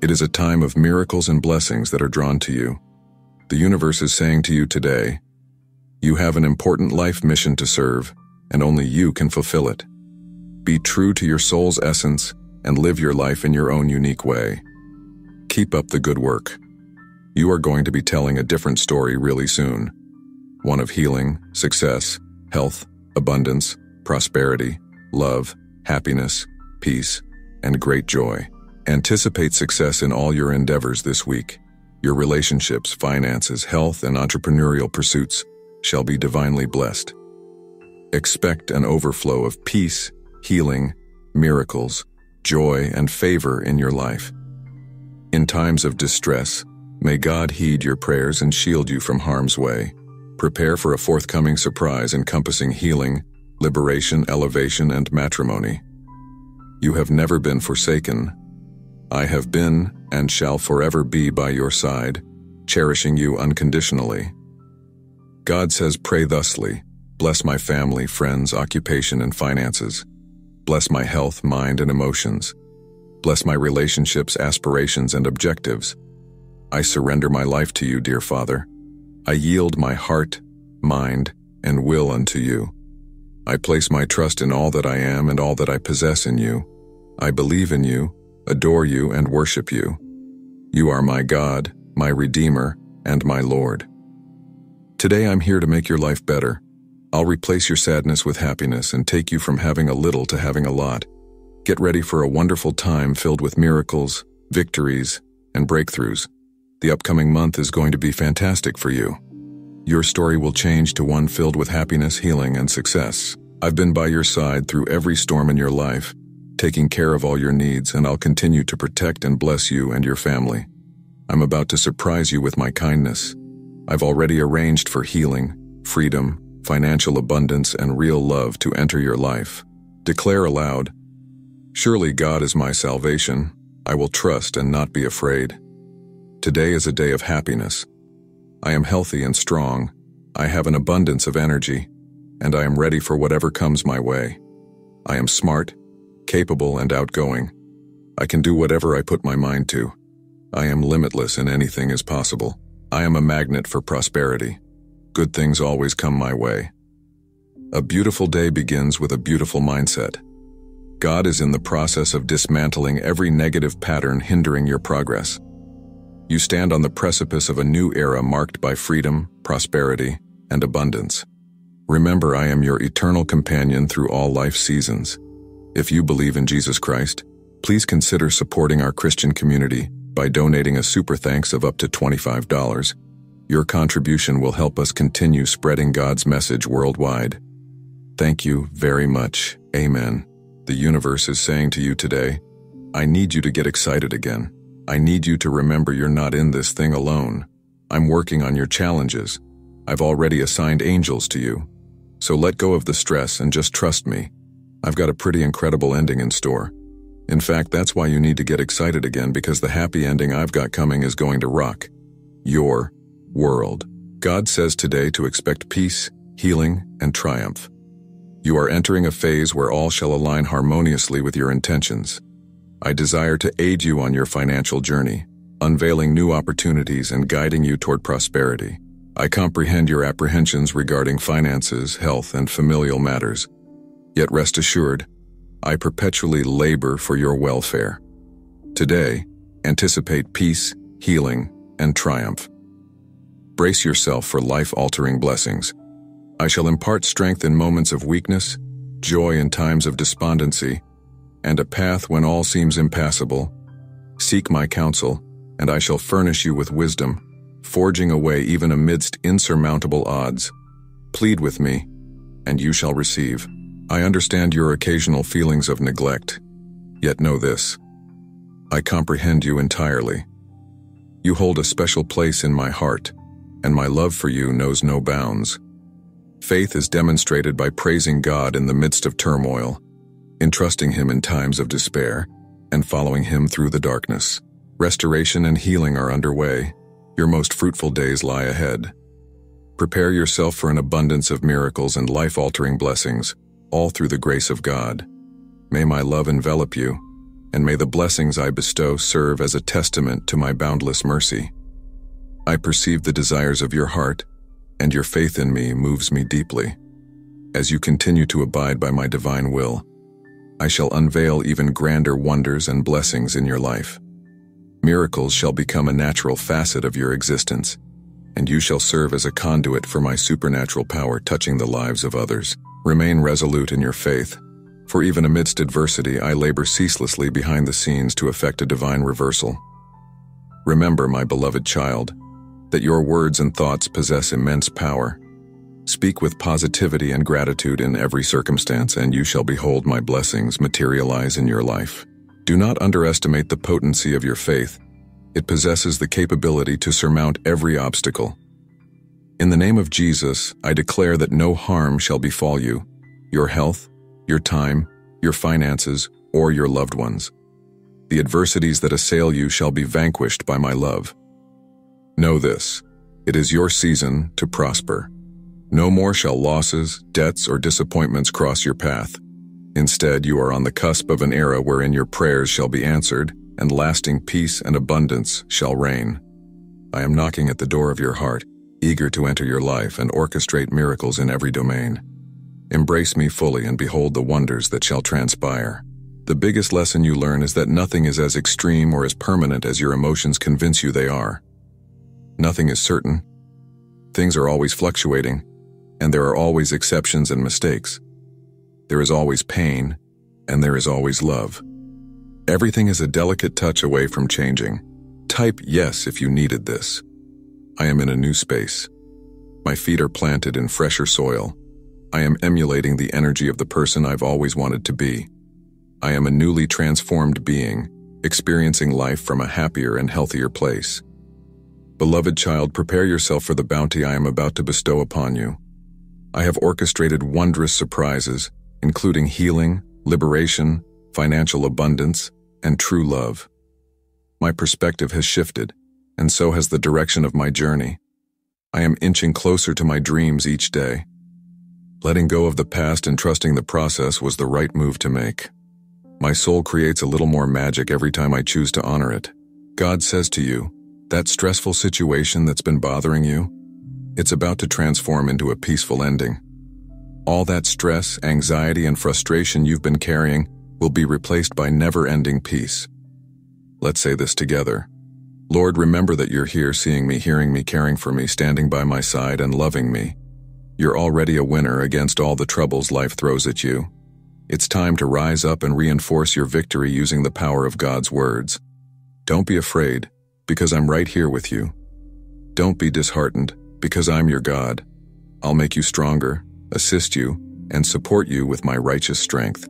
It is a time of miracles and blessings that are drawn to you. The universe is saying to you today, you have an important life mission to serve, and only you can fulfill it. Be true to your soul's essence and live your life in your own unique way. Keep up the good work. You are going to be telling a different story really soon. One of healing, success, health, abundance, prosperity, love, happiness, peace, and great joy. Anticipate success in all your endeavors this week. Your relationships, finances, health, and entrepreneurial pursuits shall be divinely blessed. Expect an overflow of peace, healing, miracles, joy, and favor in your life. In times of distress, may God heed your prayers and shield you from harm's way. Prepare for a forthcoming surprise encompassing healing, liberation, elevation, and matrimony. You have never been forsaken. I have been and shall forever be by your side, cherishing you unconditionally. God says, pray thusly. Bless my family, friends, occupation, and finances. Bless my health, mind, and emotions. Bless my relationships, aspirations, and objectives. I surrender my life to you, dear Father. I yield my heart, mind, and will unto you. I place my trust in all that I am and all that I possess in you. I believe in you, adore you, and worship you. You are my God, my Redeemer, and my Lord. Today I'm here to make your life better. I'll replace your sadness with happiness and take you from having a little to having a lot. Get ready for a wonderful time filled with miracles, victories, and breakthroughs. The upcoming month is going to be fantastic for you. Your story will change to one filled with happiness, healing, and success. I've been by your side through every storm in your life, taking care of all your needs, and I'll continue to protect and bless you and your family. I'm about to surprise you with my kindness. I've already arranged for healing, freedom, financial abundance, and real love to enter your life. Declare aloud, surely God is my salvation. I will trust and not be afraid. Today is a day of happiness. I am healthy and strong. I have an abundance of energy, and I am ready for whatever comes my way. I am smart, capable, and outgoing. I can do whatever I put my mind to. I am limitless and anything is possible. I am a magnet for prosperity. Good things always come my way. A beautiful day begins with a beautiful mindset. God is in the process of dismantling every negative pattern hindering your progress. You stand on the precipice of a new era marked by freedom, prosperity, and abundance. Remember, I am your eternal companion through all life seasons. If you believe in Jesus Christ, please consider supporting our Christian community by donating a super thanks of up to $25. Your contribution will help us continue spreading God's message worldwide. Thank you very much. Amen. The universe is saying to you today, I need you to get excited again. I need you to remember you're not in this thing alone. I'm working on your challenges. I've already assigned angels to you. So let go of the stress and just trust me. I've got a pretty incredible ending in store. In fact, that's why you need to get excited again, because the happy ending I've got coming is going to rock your world. God says today to expect peace, healing, and triumph. You are entering a phase where all shall align harmoniously with your intentions. I desire to aid you on your financial journey, unveiling new opportunities and guiding you toward prosperity. I comprehend your apprehensions regarding finances, health, and familial matters. Yet rest assured, I perpetually labor for your welfare. Today, anticipate peace, healing, and triumph. Brace yourself for life-altering blessings. I shall impart strength in moments of weakness, joy in times of despondency, and a path when all seems impassable. Seek my counsel, and I shall furnish you with wisdom, forging a way even amidst insurmountable odds. Plead with me, and you shall receive. I understand your occasional feelings of neglect, yet know this. I comprehend you entirely. You hold a special place in my heart, and my love for you knows no bounds. Faith is demonstrated by praising God in the midst of turmoil, entrusting Him in times of despair, and following Him through the darkness. Restoration and healing are underway. Your most fruitful days lie ahead. Prepare yourself for an abundance of miracles and life-altering blessings, all through the grace of God. May my love envelop you, and may the blessings I bestow serve as a testament to my boundless mercy. I perceive the desires of your heart, and your faith in me moves me deeply. As you continue to abide by my divine will, I shall unveil even grander wonders and blessings in your life. Miracles shall become a natural facet of your existence, and you shall serve as a conduit for my supernatural power touching the lives of others. Remain resolute in your faith, for even amidst adversity I labor ceaselessly behind the scenes to effect a divine reversal. Remember, my beloved child, that your words and thoughts possess immense power. Speak with positivity and gratitude in every circumstance, and you shall behold my blessings materialize in your life. Do not underestimate the potency of your faith. It possesses the capability to surmount every obstacle. In the name of Jesus, I declare that no harm shall befall you, your health, your time, your finances, or your loved ones. The adversities that assail you shall be vanquished by my love. Know this, it is your season to prosper. No more shall losses, debts, or disappointments cross your path. Instead, you are on the cusp of an era wherein your prayers shall be answered, and lasting peace and abundance shall reign. I am knocking at the door of your heart, eager to enter your life and orchestrate miracles in every domain. Embrace me fully and behold the wonders that shall transpire. The biggest lesson you learn is that nothing is as extreme or as permanent as your emotions convince you they are. Nothing is certain. Things are always fluctuating, and there are always exceptions and mistakes. There is always pain, and there is always love. Everything is a delicate touch away from changing. Type yes if you needed this. I am in a new space. My feet are planted in fresher soil. I am emulating the energy of the person I've always wanted to be. I am a newly transformed being, experiencing life from a happier and healthier place. Beloved child, prepare yourself for the bounty I am about to bestow upon you. I have orchestrated wondrous surprises, including healing, liberation, financial abundance, and true love. My perspective has shifted, and so has the direction of my journey. I am inching closer to my dreams each day. Letting go of the past and trusting the process was the right move to make. My soul creates a little more magic every time I choose to honor it. God says to you, that stressful situation that's been bothering you, it's about to transform into a peaceful ending. All that stress, anxiety, and frustration you've been carrying will be replaced by never-ending peace. Let's say this together. Lord, remember that you're here, seeing me, hearing me, caring for me, standing by my side, and loving me. You're already a winner against all the troubles life throws at you. It's time to rise up and reinforce your victory using the power of God's words. Don't be afraid, because I'm right here with you. Don't be disheartened, because I'm your God. I'll make you stronger, assist you, and support you with my righteous strength.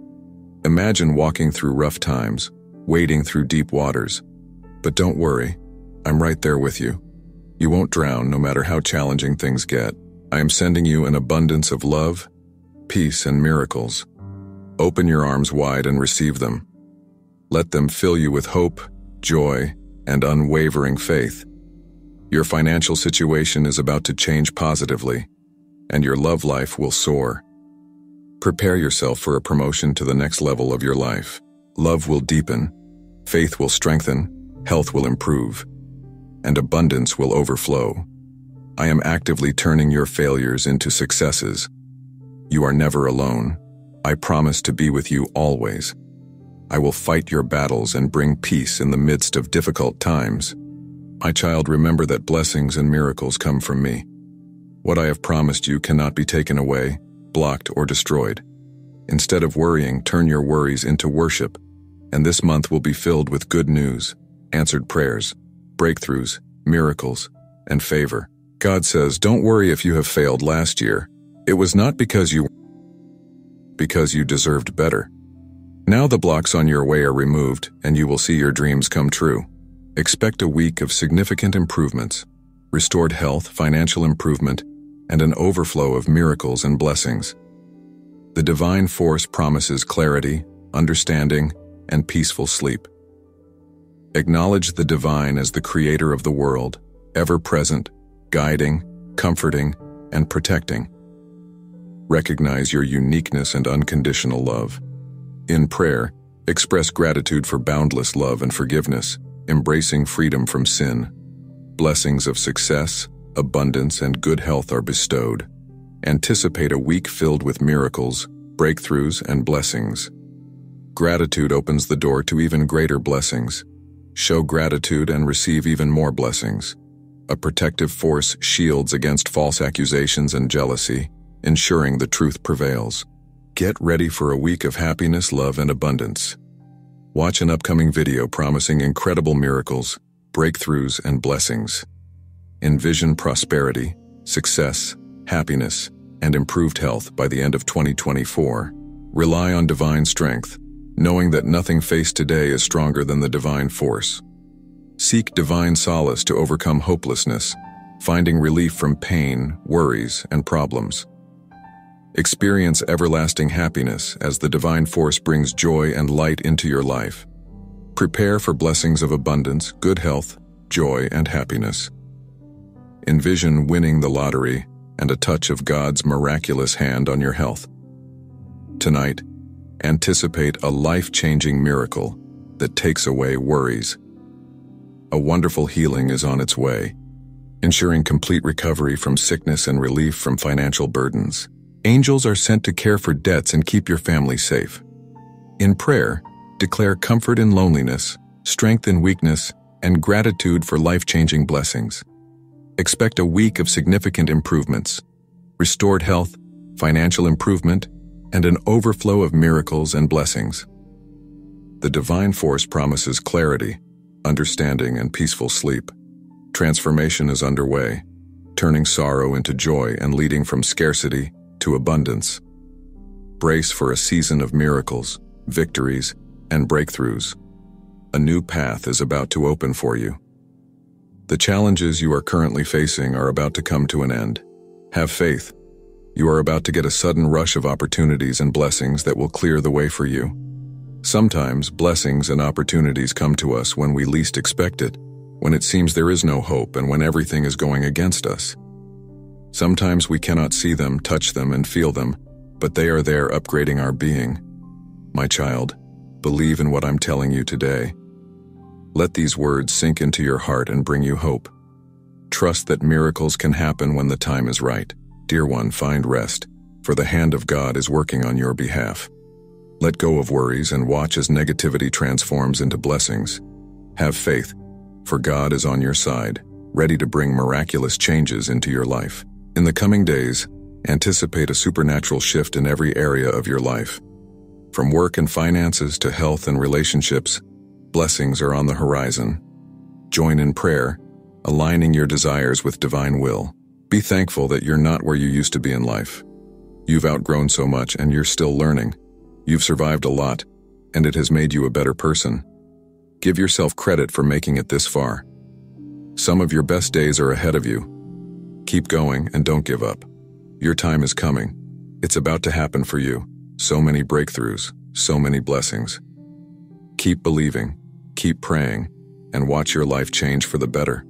Imagine walking through rough times, wading through deep waters. But don't worry, I'm right there with you. You won't drown no matter how challenging things get. I am sending you an abundance of love, peace, and miracles. Open your arms wide and receive them. Let them fill you with hope, joy, and unwavering faith. Your financial situation is about to change positively, and your love life will soar. Prepare yourself for a promotion to the next level of your life. Love will deepen, faith will strengthen, health will improve, and abundance will overflow. I am actively turning your failures into successes. You are never alone. I promise to be with you always. I will fight your battles and bring peace in the midst of difficult times. My child, remember that blessings and miracles come from me. What I have promised you cannot be taken away, blocked, or destroyed. Instead of worrying, turn your worries into worship, and this month will be filled with good news, answered prayers, breakthroughs, miracles, and favor. God says, don't worry if you have failed last year. It was not because you deserved better. Now the blocks on your way are removed, and you will see your dreams come true. Expect a week of significant improvements. restored health, financial improvement, and an overflow of miracles and blessings. The divine force promises clarity, understanding, and peaceful sleep. Acknowledge the divine as the creator of the world, ever-present, guiding, comforting, and protecting. Recognize your uniqueness and unconditional love. In prayer, express gratitude for boundless love and forgiveness, embracing freedom from sin. Blessings of success, abundance, and good health are bestowed. Anticipate a week filled with miracles, breakthroughs, and blessings. Gratitude opens the door to even greater blessings. Show gratitude and receive even more blessings. A protective force shields against false accusations and jealousy, ensuring the truth prevails. Get ready for a week of happiness, love, and abundance. Watch an upcoming video promising incredible miracles, breakthroughs, and blessings. Envision prosperity, success, happiness, and improved health by the end of 2024. Rely on divine strength, knowing that nothing faced today is stronger than the divine force. Seek divine solace to overcome hopelessness, finding relief from pain, worries, and problems. Experience everlasting happiness as the divine force brings joy and light into your life. Prepare for blessings of abundance, good health, joy, and happiness. Envision winning the lottery and a touch of God's miraculous hand on your health. Tonight, anticipate a life-changing miracle that takes away worries. A wonderful healing is on its way, ensuring complete recovery from sickness and relief from financial burdens. Angels are sent to care for debts and keep your family safe. In prayer, declare comfort in loneliness, strength in weakness, and gratitude for life-changing blessings. Expect a week of significant improvements, restored health, financial improvement, and an overflow of miracles and blessings. The divine force promises clarity, understanding, and peaceful sleep. Transformation is underway, turning sorrow into joy and leading from scarcity to abundance. Brace for a season of miracles, victories, and breakthroughs. A new path is about to open for you. The challenges you are currently facing are about to come to an end. Have faith. You are about to get a sudden rush of opportunities and blessings that will clear the way for you. Sometimes blessings and opportunities come to us when we least expect it, when it seems there is no hope and when everything is going against us. Sometimes we cannot see them, touch them, and feel them, but they are there upgrading our being. My child, believe in what I'm telling you today. Let these words sink into your heart and bring you hope. Trust that miracles can happen when the time is right. Dear one, find rest, for the hand of God is working on your behalf. Let go of worries and watch as negativity transforms into blessings. Have faith, for God is on your side, ready to bring miraculous changes into your life. In the coming days, anticipate a supernatural shift in every area of your life. From work and finances to health and relationships, blessings are on the horizon. Join in prayer, aligning your desires with divine will. Be thankful that you're not where you used to be in life. You've outgrown so much and you're still learning. You've survived a lot, and it has made you a better person. Give yourself credit for making it this far. Some of your best days are ahead of you. Keep going and don't give up. Your time is coming. It's about to happen for you. So many breakthroughs, so many blessings. Keep believing, keep praying, and watch your life change for the better.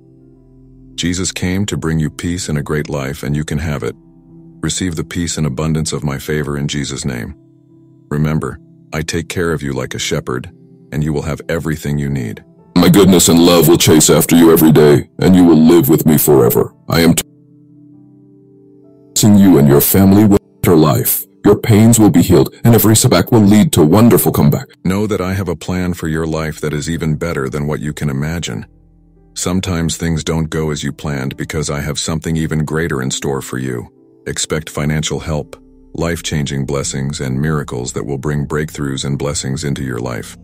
Jesus came to bring you peace and a great life, and you can have it. Receive the peace and abundance of my favor in Jesus' name. Remember, I take care of you like a shepherd, and you will have everything you need. My goodness and love will chase after you every day, and you will live with me forever. I am blessing you and your family with a better life. Your pains will be healed, and every setback will lead to wonderful comeback. Know that I have a plan for your life that is even better than what you can imagine. Sometimes things don't go as you planned because I have something even greater in store for you. Expect financial help, life-changing blessings, and miracles that will bring breakthroughs and blessings into your life.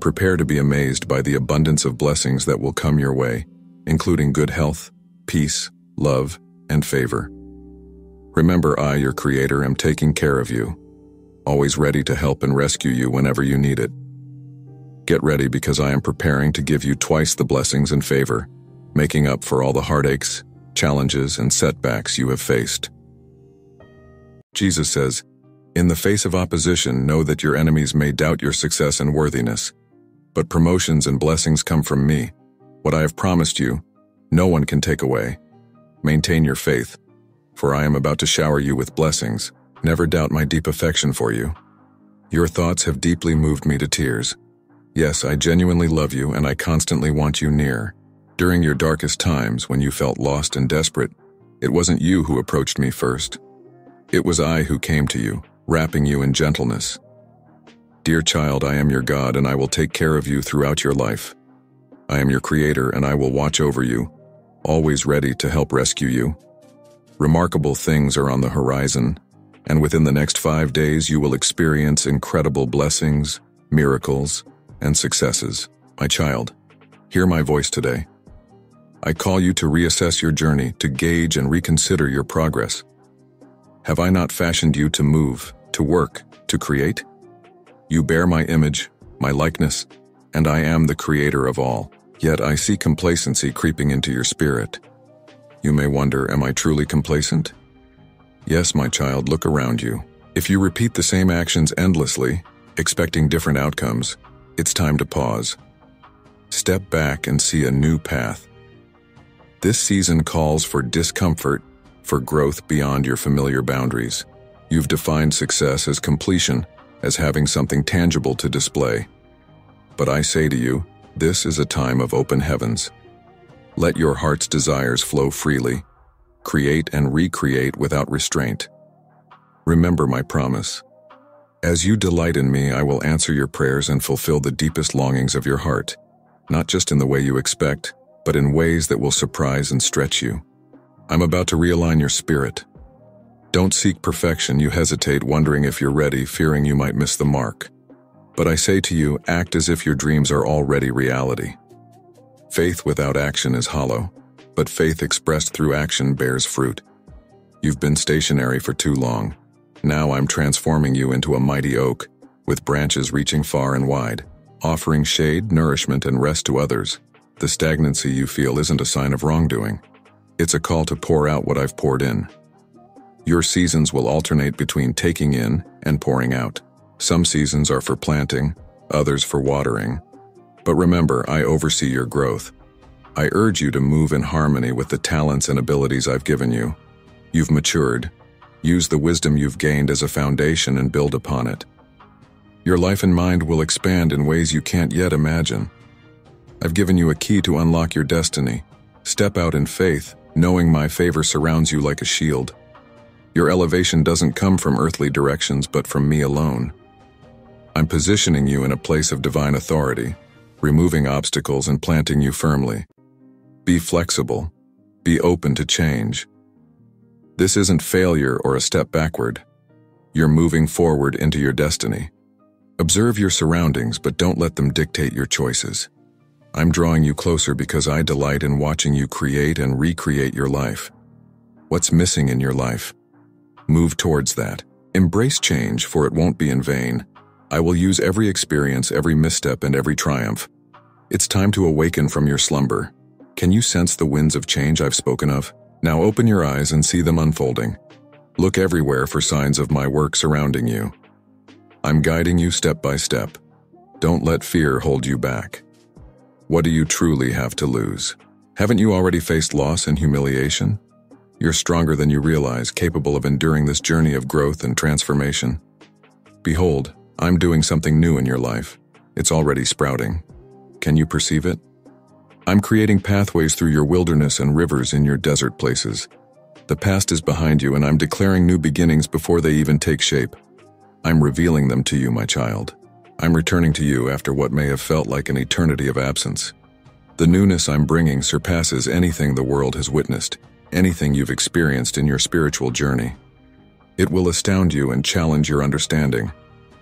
Prepare to be amazed by the abundance of blessings that will come your way, including good health, peace, love, and favor. Remember, I, your Creator, am taking care of you, always ready to help and rescue you whenever you need it. Get ready because I am preparing to give you twice the blessings and favor making up for all the heartaches, challenges, and setbacks you have faced. Jesus says, "In the face of opposition, know that your enemies may doubt your success and worthiness, but promotions and blessings come from me. What I have promised you, no one can take away. Maintain your faith, for I am about to shower you with blessings. Never doubt my deep affection for you. Your thoughts have deeply moved me to tears. Yes, I genuinely love you and I constantly want you near. During your darkest times, when you felt lost and desperate, it wasn't you who approached me first. It was I who came to you, wrapping you in gentleness. Dear child, I am your God and I will take care of you throughout your life. I am your creator and I will watch over you, always ready to help rescue you. Remarkable things are on the horizon, and within the next 5 days you will experience incredible blessings, miracles, and successes. My child, hear my voice today. I call you to reassess your journey, to gauge and reconsider your progress. Have I not fashioned you to move, to work, to create? You bear my image, my likeness, and I am the creator of all. Yet I see complacency creeping into your spirit. You may wonder, am I truly complacent? Yes, my child, look around you. If you repeat the same actions endlessly, expecting different outcomes, it's time to pause. Step back and see a new path. This season calls for discomfort, for growth beyond your familiar boundaries. You've defined success as completion, as having something tangible to display. But I say to you, this is a time of open heavens. Let your heart's desires flow freely. Create and recreate without restraint. Remember my promise. As you delight in me, I will answer your prayers and fulfill the deepest longings of your heart, not just in the way you expect, but in ways that will surprise and stretch you. I'm about to realign your spirit. Don't seek perfection. You hesitate, wondering if you're ready, fearing you might miss the mark. But I say to you, act as if your dreams are already reality. Faith without action is hollow, but faith expressed through action bears fruit. You've been stationary for too long. Now I'm transforming you into a mighty oak, with branches reaching far and wide, offering shade, nourishment, and rest to others. The stagnancy you feel isn't a sign of wrongdoing. It's a call to pour out what I've poured in. Your seasons will alternate between taking in and pouring out. Some seasons are for planting, others for watering. But remember, I oversee your growth. I urge you to move in harmony with the talents and abilities I've given you. You've matured. Use the wisdom you've gained as a foundation and build upon it. Your life and mind will expand in ways you can't yet imagine. I've given you a key to unlock your destiny. Step out in faith, knowing my favor surrounds you like a shield. Your elevation doesn't come from earthly directions, but from me alone. I'm positioning you in a place of divine authority, removing obstacles and planting you firmly. Be flexible. Be open to change. This isn't failure or a step backward. You're moving forward into your destiny. Observe your surroundings, but don't let them dictate your choices. I'm drawing you closer because I delight in watching you create and recreate your life. What's missing in your life? Move towards that. Embrace change, for it won't be in vain. I will use every experience, every misstep, and every triumph. It's time to awaken from your slumber. Can you sense the winds of change I've spoken of? Now open your eyes and see them unfolding. Look everywhere for signs of my work surrounding you. I'm guiding you step by step. Don't let fear hold you back. What do you truly have to lose? Haven't you already faced loss and humiliation? You're stronger than you realize, capable of enduring this journey of growth and transformation. Behold, I'm doing something new in your life. It's already sprouting. Can you perceive it? I'm creating pathways through your wilderness and rivers in your desert places. The past is behind you, and I'm declaring new beginnings before they even take shape. I'm revealing them to you, my child. I'm returning to you after what may have felt like an eternity of absence. The newness I'm bringing surpasses anything the world has witnessed, anything you've experienced in your spiritual journey. It will astound you and challenge your understanding.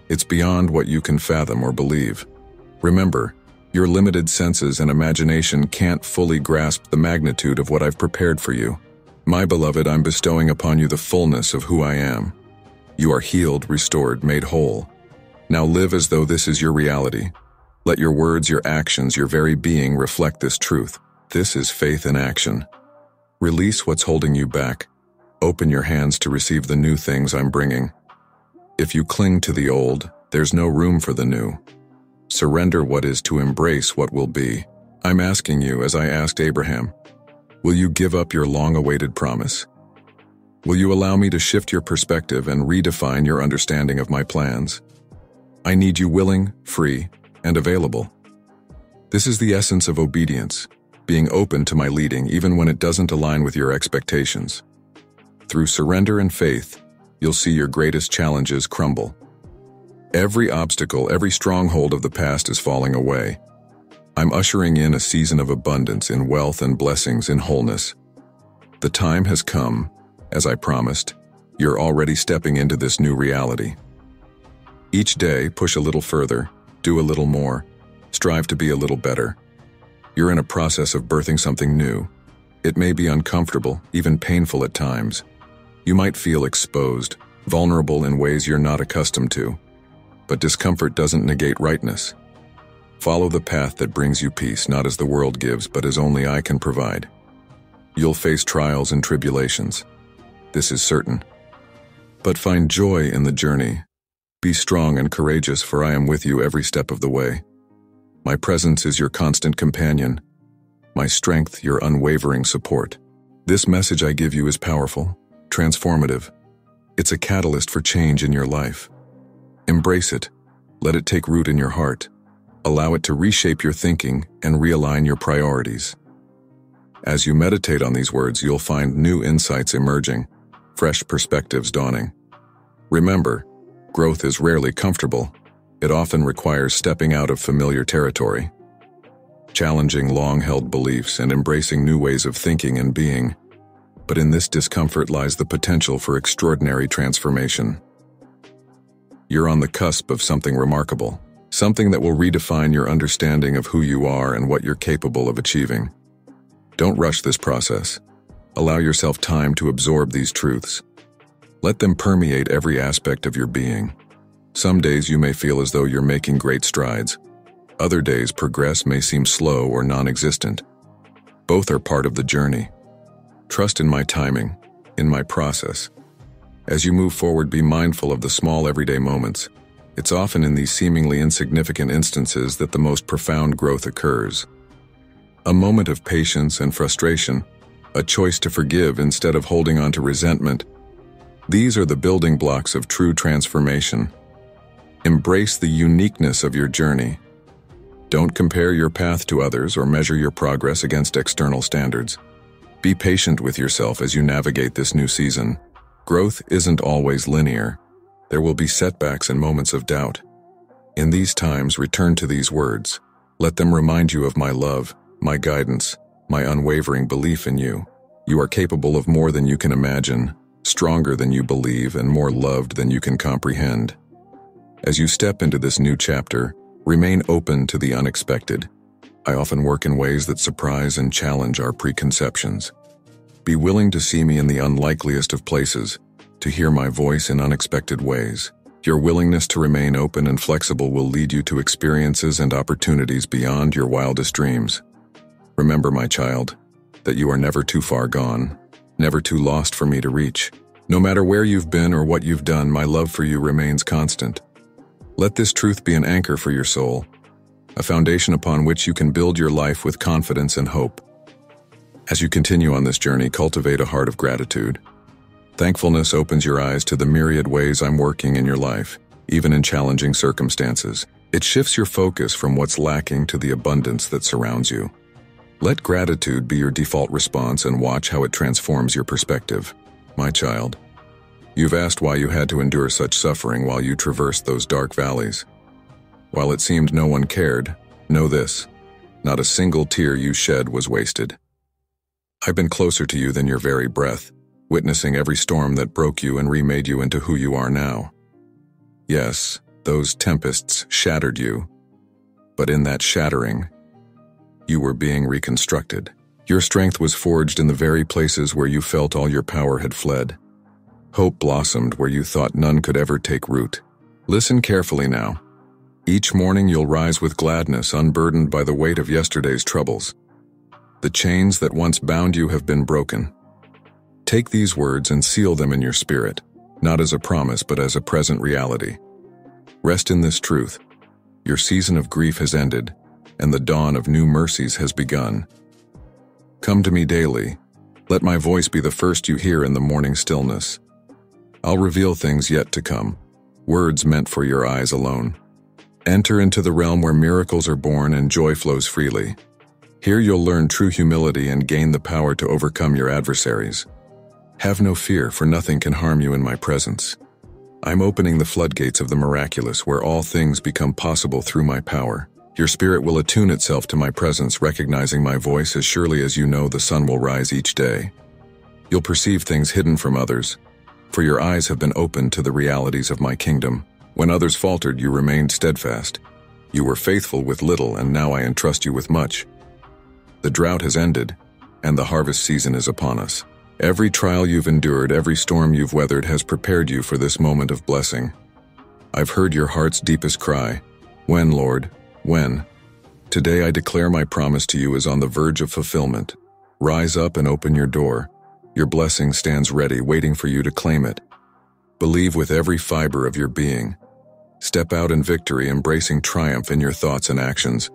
It's beyond what you can fathom or believe. Remember, your limited senses and imagination can't fully grasp the magnitude of what I've prepared for you. My beloved, I'm bestowing upon you the fullness of who I am. You are healed, restored, made whole. Now live as though this is your reality. Let your words, your actions, your very being reflect this truth. This is faith in action. Release what's holding you back. Open your hands to receive the new things I'm bringing. If you cling to the old, there's no room for the new. Surrender what is to embrace what will be. I'm asking you, as I asked Abraham, will you give up your long-awaited promise? Will you allow me to shift your perspective and redefine your understanding of my plans? I need you willing, free, and available. This is the essence of obedience, being open to my leading even when it doesn't align with your expectations. Through surrender and faith, you'll see your greatest challenges crumble. Every obstacle, every stronghold of the past is falling away. I'm ushering in a season of abundance in wealth and blessings in wholeness. The time has come, as I promised. You're already stepping into this new reality. Each day, push a little further, do a little more, strive to be a little better. You're in a process of birthing something new. It may be uncomfortable, even painful at times. You might feel exposed, vulnerable in ways you're not accustomed to. But discomfort doesn't negate rightness. Follow the path that brings you peace, not as the world gives, but as only I can provide. You'll face trials and tribulations. This is certain. But find joy in the journey. Be strong and courageous, for I am with you every step of the way. My presence is your constant companion. My strength, your unwavering support. This message I give you is powerful, transformative. It's a catalyst for change in your life. Embrace it. Let it take root in your heart. Allow it to reshape your thinking and realign your priorities. As you meditate on these words, you'll find new insights emerging, fresh perspectives dawning. Remember, growth is rarely comfortable. It often requires stepping out of familiar territory, challenging long-held beliefs and embracing new ways of thinking and being. But in this discomfort lies the potential for extraordinary transformation. You're on the cusp of something remarkable, something that will redefine your understanding of who you are and what you're capable of achieving. Don't rush this process. Allow yourself time to absorb these truths. Let them permeate every aspect of your being. Some days you may feel as though you're making great strides. Other days progress may seem slow or non-existent. Both are part of the journey. Trust in my timing, in my process. As you move forward, be mindful of the small everyday moments. It's often in these seemingly insignificant instances that the most profound growth occurs. A moment of patience and frustration, a choice to forgive instead of holding on to resentment. These are the building blocks of true transformation. Embrace the uniqueness of your journey. Don't compare your path to others or measure your progress against external standards. Be patient with yourself as you navigate this new season. Growth isn't always linear. There will be setbacks and moments of doubt. In these times, return to these words. Let them remind you of my love, my guidance, my unwavering belief in you. You are capable of more than you can imagine, stronger than you believe, and more loved than you can comprehend. As you step into this new chapter, remain open to the unexpected. I often work in ways that surprise and challenge our preconceptions. Be willing to see me in the unlikeliest of places, to hear my voice in unexpected ways. Your willingness to remain open and flexible will lead you to experiences and opportunities beyond your wildest dreams. Remember, my child, that you are never too far gone, never too lost for me to reach. No matter where you've been or what you've done, my love for you remains constant. Let this truth be an anchor for your soul, a foundation upon which you can build your life with confidence and hope. As you continue on this journey, cultivate a heart of gratitude. Thankfulness opens your eyes to the myriad ways I'm working in your life, even in challenging circumstances. It shifts your focus from what's lacking to the abundance that surrounds you. Let gratitude be your default response and watch how it transforms your perspective. My child, you've asked why you had to endure such suffering while you traversed those dark valleys. While it seemed no one cared, know this: not a single tear you shed was wasted. I've been closer to you than your very breath, witnessing every storm that broke you and remade you into who you are now. Yes, those tempests shattered you, but in that shattering, you were being reconstructed. Your strength was forged in the very places where you felt all your power had fled. Hope blossomed where you thought none could ever take root. Listen carefully now. Each morning you'll rise with gladness, unburdened by the weight of yesterday's troubles. The chains that once bound you have been broken. Take these words and seal them in your spirit, not as a promise but as a present reality. Rest in this truth. Your season of grief has ended, and the dawn of new mercies has begun. Come to me daily. Let my voice be the first you hear in the morning stillness. I'll reveal things yet to come, words meant for your eyes alone. Enter into the realm where miracles are born and joy flows freely. Here you'll learn true humility and gain the power to overcome your adversaries. Have no fear, for nothing can harm you in my presence. I'm opening the floodgates of the miraculous, where all things become possible through my power. Your spirit will attune itself to my presence, recognizing my voice as surely as you know the sun will rise each day. You'll perceive things hidden from others, for your eyes have been opened to the realities of my kingdom. When others faltered, you remained steadfast. You were faithful with little, and now I entrust you with much. The drought has ended, and the harvest season is upon us. Every trial you've endured, every storm you've weathered has prepared you for this moment of blessing. I've heard your heart's deepest cry, "When, Lord? When?" Today I declare my promise to you is on the verge of fulfillment. Rise up and open your door. Your blessing stands ready, waiting for you to claim it. Believe with every fiber of your being. Step out in victory, embracing triumph in your thoughts and actions.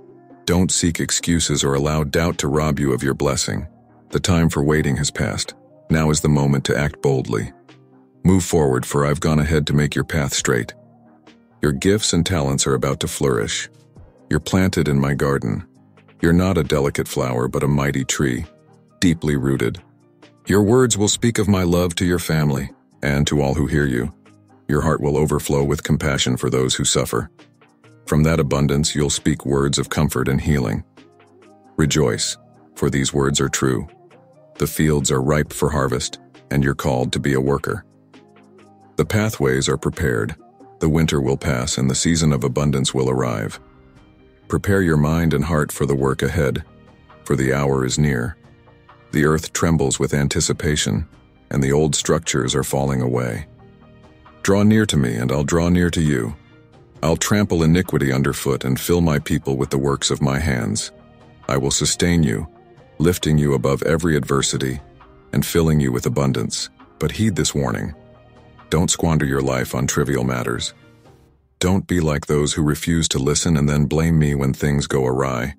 Don't seek excuses or allow doubt to rob you of your blessing. The time for waiting has passed. Now is the moment to act boldly. Move forward, for I've gone ahead to make your path straight. Your gifts and talents are about to flourish. You're planted in my garden. You're not a delicate flower, but a mighty tree, deeply rooted. Your words will speak of my love to your family and to all who hear you. Your heart will overflow with compassion for those who suffer. From that abundance, you'll speak words of comfort and healing. Rejoice, for these words are true. The fields are ripe for harvest, and you're called to be a worker. The pathways are prepared. The winter will pass, and the season of abundance will arrive. Prepare your mind and heart for the work ahead, for the hour is near. The earth trembles with anticipation, and the old structures are falling away. Draw near to me, and I'll draw near to you. I'll trample iniquity underfoot and fill my people with the works of my hands. I will sustain you, lifting you above every adversity, and filling you with abundance. But heed this warning. Don't squander your life on trivial matters. Don't be like those who refuse to listen and then blame me when things go awry.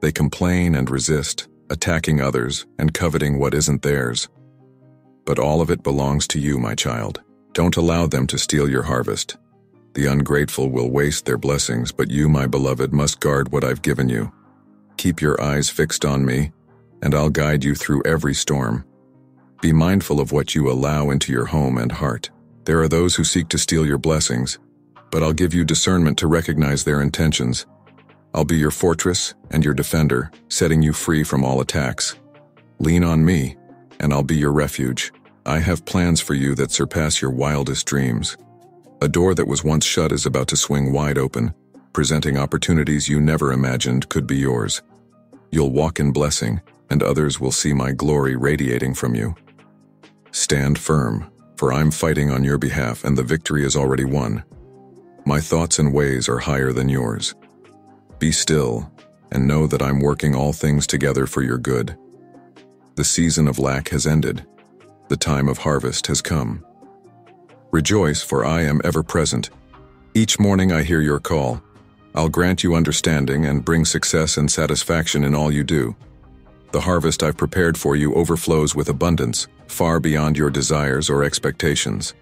They complain and resist, attacking others and coveting what isn't theirs. But all of it belongs to you, my child. Don't allow them to steal your harvest. The ungrateful will waste their blessings, but you, my beloved, must guard what I've given you. Keep your eyes fixed on me, and I'll guide you through every storm. Be mindful of what you allow into your home and heart. There are those who seek to steal your blessings, but I'll give you discernment to recognize their intentions. I'll be your fortress and your defender, setting you free from all attacks. Lean on me, and I'll be your refuge. I have plans for you that surpass your wildest dreams. A door that was once shut is about to swing wide open, presenting opportunities you never imagined could be yours. You'll walk in blessing, and others will see my glory radiating from you. Stand firm, for I'm fighting on your behalf, and the victory is already won. My thoughts and ways are higher than yours. Be still, and know that I'm working all things together for your good. The season of lack has ended. The time of harvest has come. Rejoice, for I am ever present. Each morning I hear your call. I'll grant you understanding and bring success and satisfaction in all you do. The harvest I've prepared for you overflows with abundance, far beyond your desires or expectations.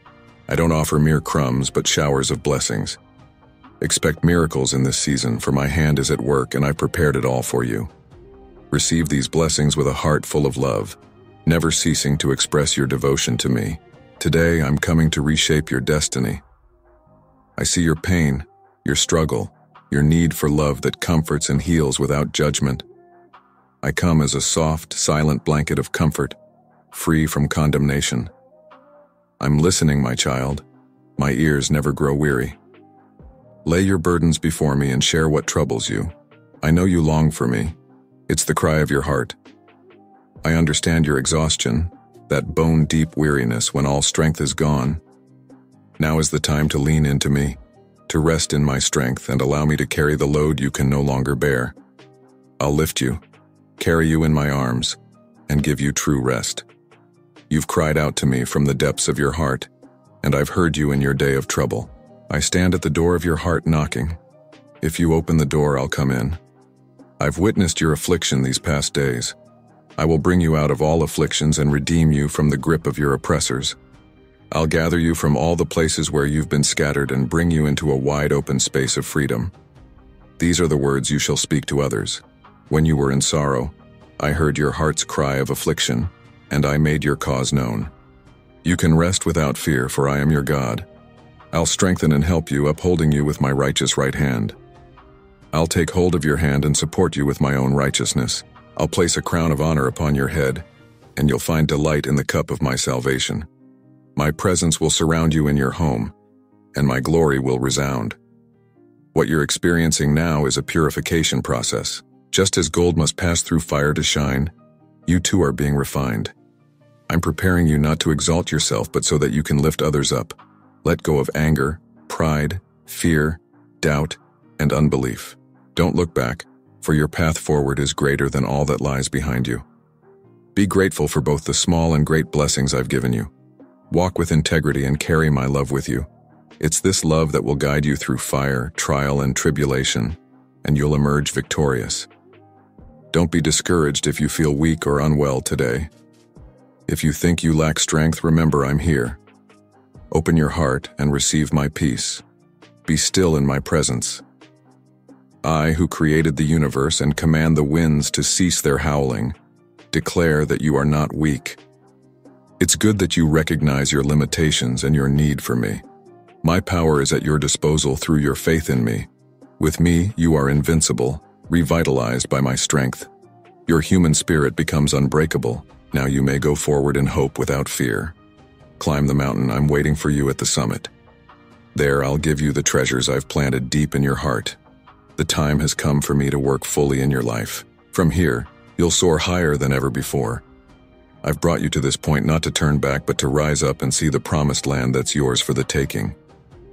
I don't offer mere crumbs, but showers of blessings. Expect miracles in this season, for my hand is at work and I've prepared it all for you. Receive these blessings with a heart full of love, never ceasing to express your devotion to me. Today I'm coming to reshape your destiny. I see your pain, your struggle, your need for love that comforts and heals without judgment. I come as a soft, silent blanket of comfort, free from condemnation. I'm listening, my child. My ears never grow weary. Lay your burdens before me and share what troubles you. I know you long for me. It's the cry of your heart. I understand your exhaustion, that bone-deep weariness when all strength is gone. Now is the time to lean into me, to rest in my strength and allow me to carry the load you can no longer bear. I'll lift you, carry you in my arms and give you true rest. You've cried out to me from the depths of your heart, and I've heard you in your day of trouble. I stand at the door of your heart knocking. If you open the door, I'll come in. I've witnessed your affliction these past days. I will bring you out of all afflictions and redeem you from the grip of your oppressors. I'll gather you from all the places where you've been scattered and bring you into a wide open space of freedom. These are the words you shall speak to others. When you were in sorrow, I heard your heart's cry of affliction, and I made your cause known. You can rest without fear, for I am your God. I'll strengthen and help you, upholding you with my righteous right hand. I'll take hold of your hand and support you with my own righteousness. I'll place a crown of honor upon your head, and you'll find delight in the cup of my salvation. My presence will surround you in your home, and my glory will resound. What you're experiencing now is a purification process. Just as gold must pass through fire to shine, you too are being refined. I'm preparing you not to exalt yourself, but so that you can lift others up. Let go of anger, pride, fear, doubt, and unbelief. Don't look back, for your path forward is greater than all that lies behind you. Be grateful for both the small and great blessings I've given you. Walk with integrity and carry my love with you. It's this love that will guide you through fire, trial, and tribulation, and you'll emerge victorious. Don't be discouraged if you feel weak or unwell today. If you think you lack strength, remember I'm here. Open your heart and receive my peace. Be still in my presence. I, who created the universe and command the winds to cease their howling, declare that you are not weak. It's good that you recognize your limitations and your need for me. My power is at your disposal through your faith in me. With me, you are invincible, revitalized by my strength. Your human spirit becomes unbreakable. Now you may go forward in hope without fear. Climb the mountain, I'm waiting for you at the summit. There I'll give you the treasures I've planted deep in your heart. The time has come for me to work fully in your life. From here, you'll soar higher than ever before. I've brought you to this point not to turn back, but to rise up and see the promised land that's yours for the taking.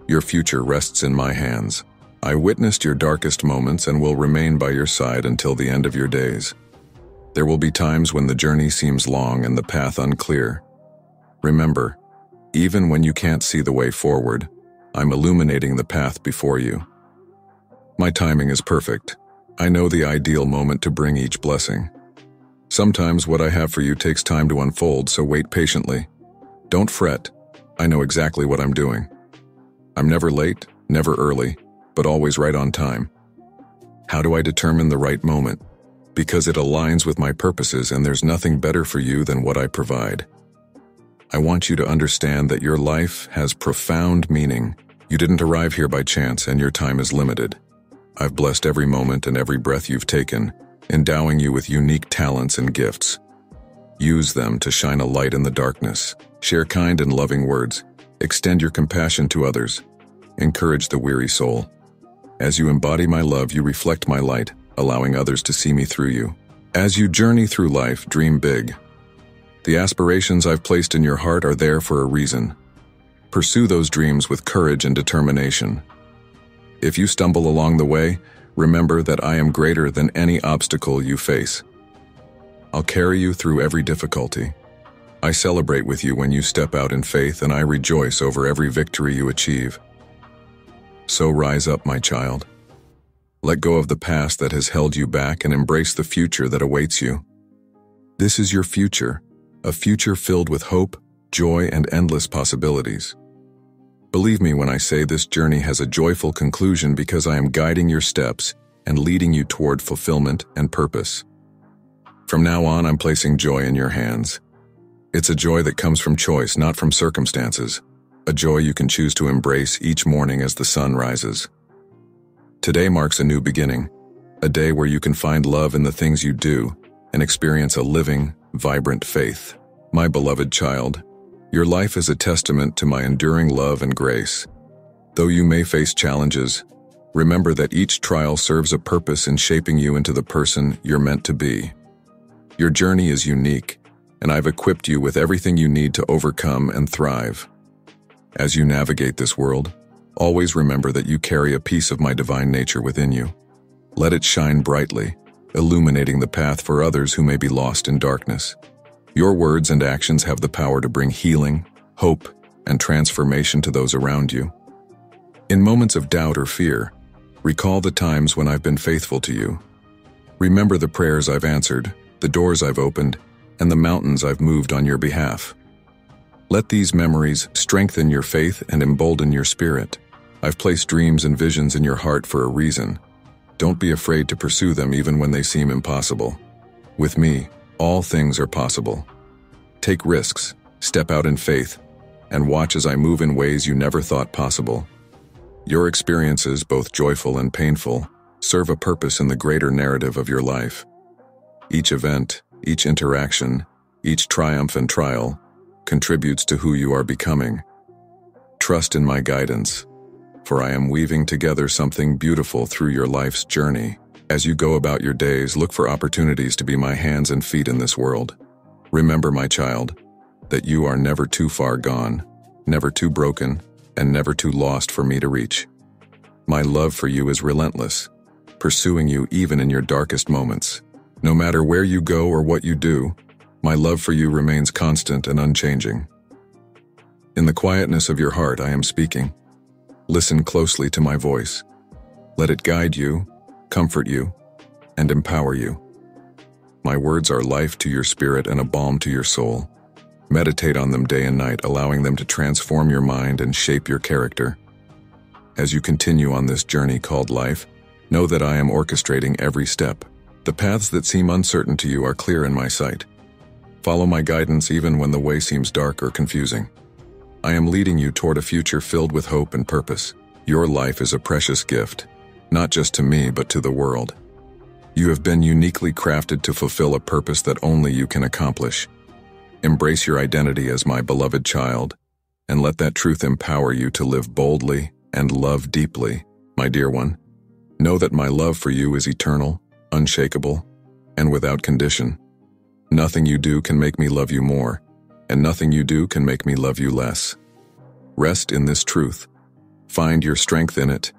Your future rests in my hands. I witnessed your darkest moments and will remain by your side until the end of your days. There will be times when the journey seems long and the path unclear. Remember, even when you can't see the way forward, I'm illuminating the path before you. My timing is perfect. I know the ideal moment to bring each blessing. Sometimes what I have for you takes time to unfold, so wait patiently. Don't fret. I know exactly what I'm doing. I'm never late, never early, but always right on time. How do I determine the right moment? Because it aligns with my purposes, and there's nothing better for you than what I provide. I want you to understand that your life has profound meaning. You didn't arrive here by chance, and your time is limited. I've blessed every moment and every breath you've taken, endowing you with unique talents and gifts. Use them to shine a light in the darkness. Share kind and loving words. Extend your compassion to others. Encourage the weary soul. As you embody my love, you reflect my light, allowing others to see me through you. As you journey through life, dream big. The aspirations I've placed in your heart are there for a reason. Pursue those dreams with courage and determination. If you stumble along the way, remember that I am greater than any obstacle you face. I'll carry you through every difficulty. I celebrate with you when you step out in faith, and I rejoice over every victory you achieve. So rise up, my child. Let go of the past that has held you back and embrace the future that awaits you. This is your future, a future filled with hope, joy, and endless possibilities. Believe me when I say this journey has a joyful conclusion, because I am guiding your steps and leading you toward fulfillment and purpose. From now on, I'm placing joy in your hands. It's a joy that comes from choice, not from circumstances. A joy you can choose to embrace each morning as the sun rises. Today marks a new beginning, a day where you can find love in the things you do and experience a living, vibrant faith. My beloved child, your life is a testament to my enduring love and grace. Though you may face challenges, remember that each trial serves a purpose in shaping you into the person you're meant to be. Your journey is unique, and I've equipped you with everything you need to overcome and thrive. As you navigate this world, always remember that you carry a piece of my divine nature within you. Let it shine brightly, illuminating the path for others who may be lost in darkness. Your words and actions have the power to bring healing, hope, and transformation to those around you. In moments of doubt or fear, recall the times when I've been faithful to you. Remember the prayers I've answered, the doors I've opened, and the mountains I've moved on your behalf. Let these memories strengthen your faith and embolden your spirit. I've placed dreams and visions in your heart for a reason. Don't be afraid to pursue them even when they seem impossible. With me, all things are possible. Take risks, step out in faith, and watch as I move in ways you never thought possible. Your experiences, both joyful and painful, serve a purpose in the greater narrative of your life. Each event, each interaction, each triumph and trial contributes to who you are becoming. Trust in my guidance, for I am weaving together something beautiful through your life's journey. As you go about your days, look for opportunities to be my hands and feet in this world. Remember, my child, that you are never too far gone, never too broken, and never too lost for me to reach. My love for you is relentless, pursuing you even in your darkest moments. No matter where you go or what you do, my love for you remains constant and unchanging. In the quietness of your heart, I am speaking. Listen closely to my voice. Let it guide you, comfort you, and empower you. My words are life to your spirit and a balm to your soul. Meditate on them day and night, allowing them to transform your mind and shape your character. As you continue on this journey called life, know that I am orchestrating every step. The paths that seem uncertain to you are clear in my sight. Follow my guidance even when the way seems dark or confusing. I am leading you toward a future filled with hope and purpose. Your life is a precious gift, not just to me, but to the world. You have been uniquely crafted to fulfill a purpose that only you can accomplish. Embrace your identity as my beloved child, and let that truth empower you to live boldly and love deeply, my dear one. Know that my love for you is eternal, unshakable, and without condition. Nothing you do can make me love you more, and nothing you do can make me love you less. Rest in this truth, find your strength in it,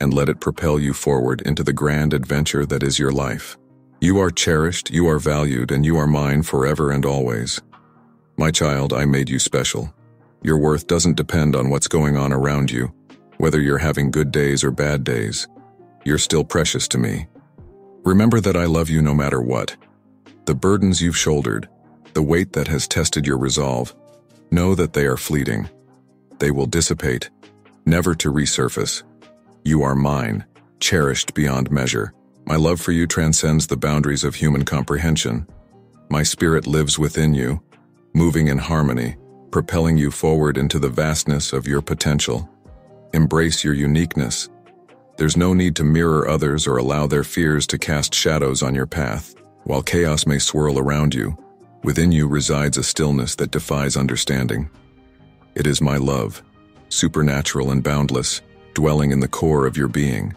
and let it propel you forward into the grand adventure that is your life. You are cherished, you are valued, and you are mine forever and always. My child, I made you special. Your worth doesn't depend on what's going on around you, whether you're having good days or bad days. You're still precious to me. Remember that I love you no matter what. The burdens you've shouldered, the weight that has tested your resolve, know that they are fleeting. They will dissipate, never to resurface. You are mine, cherished beyond measure. My love for you transcends the boundaries of human comprehension. My spirit lives within you, moving in harmony, propelling you forward into the vastness of your potential. Embrace your uniqueness. There's no need to mirror others or allow their fears to cast shadows on your path. While chaos may swirl around you, within you resides a stillness that defies understanding. It is my love, supernatural and boundless, dwelling in the core of your being.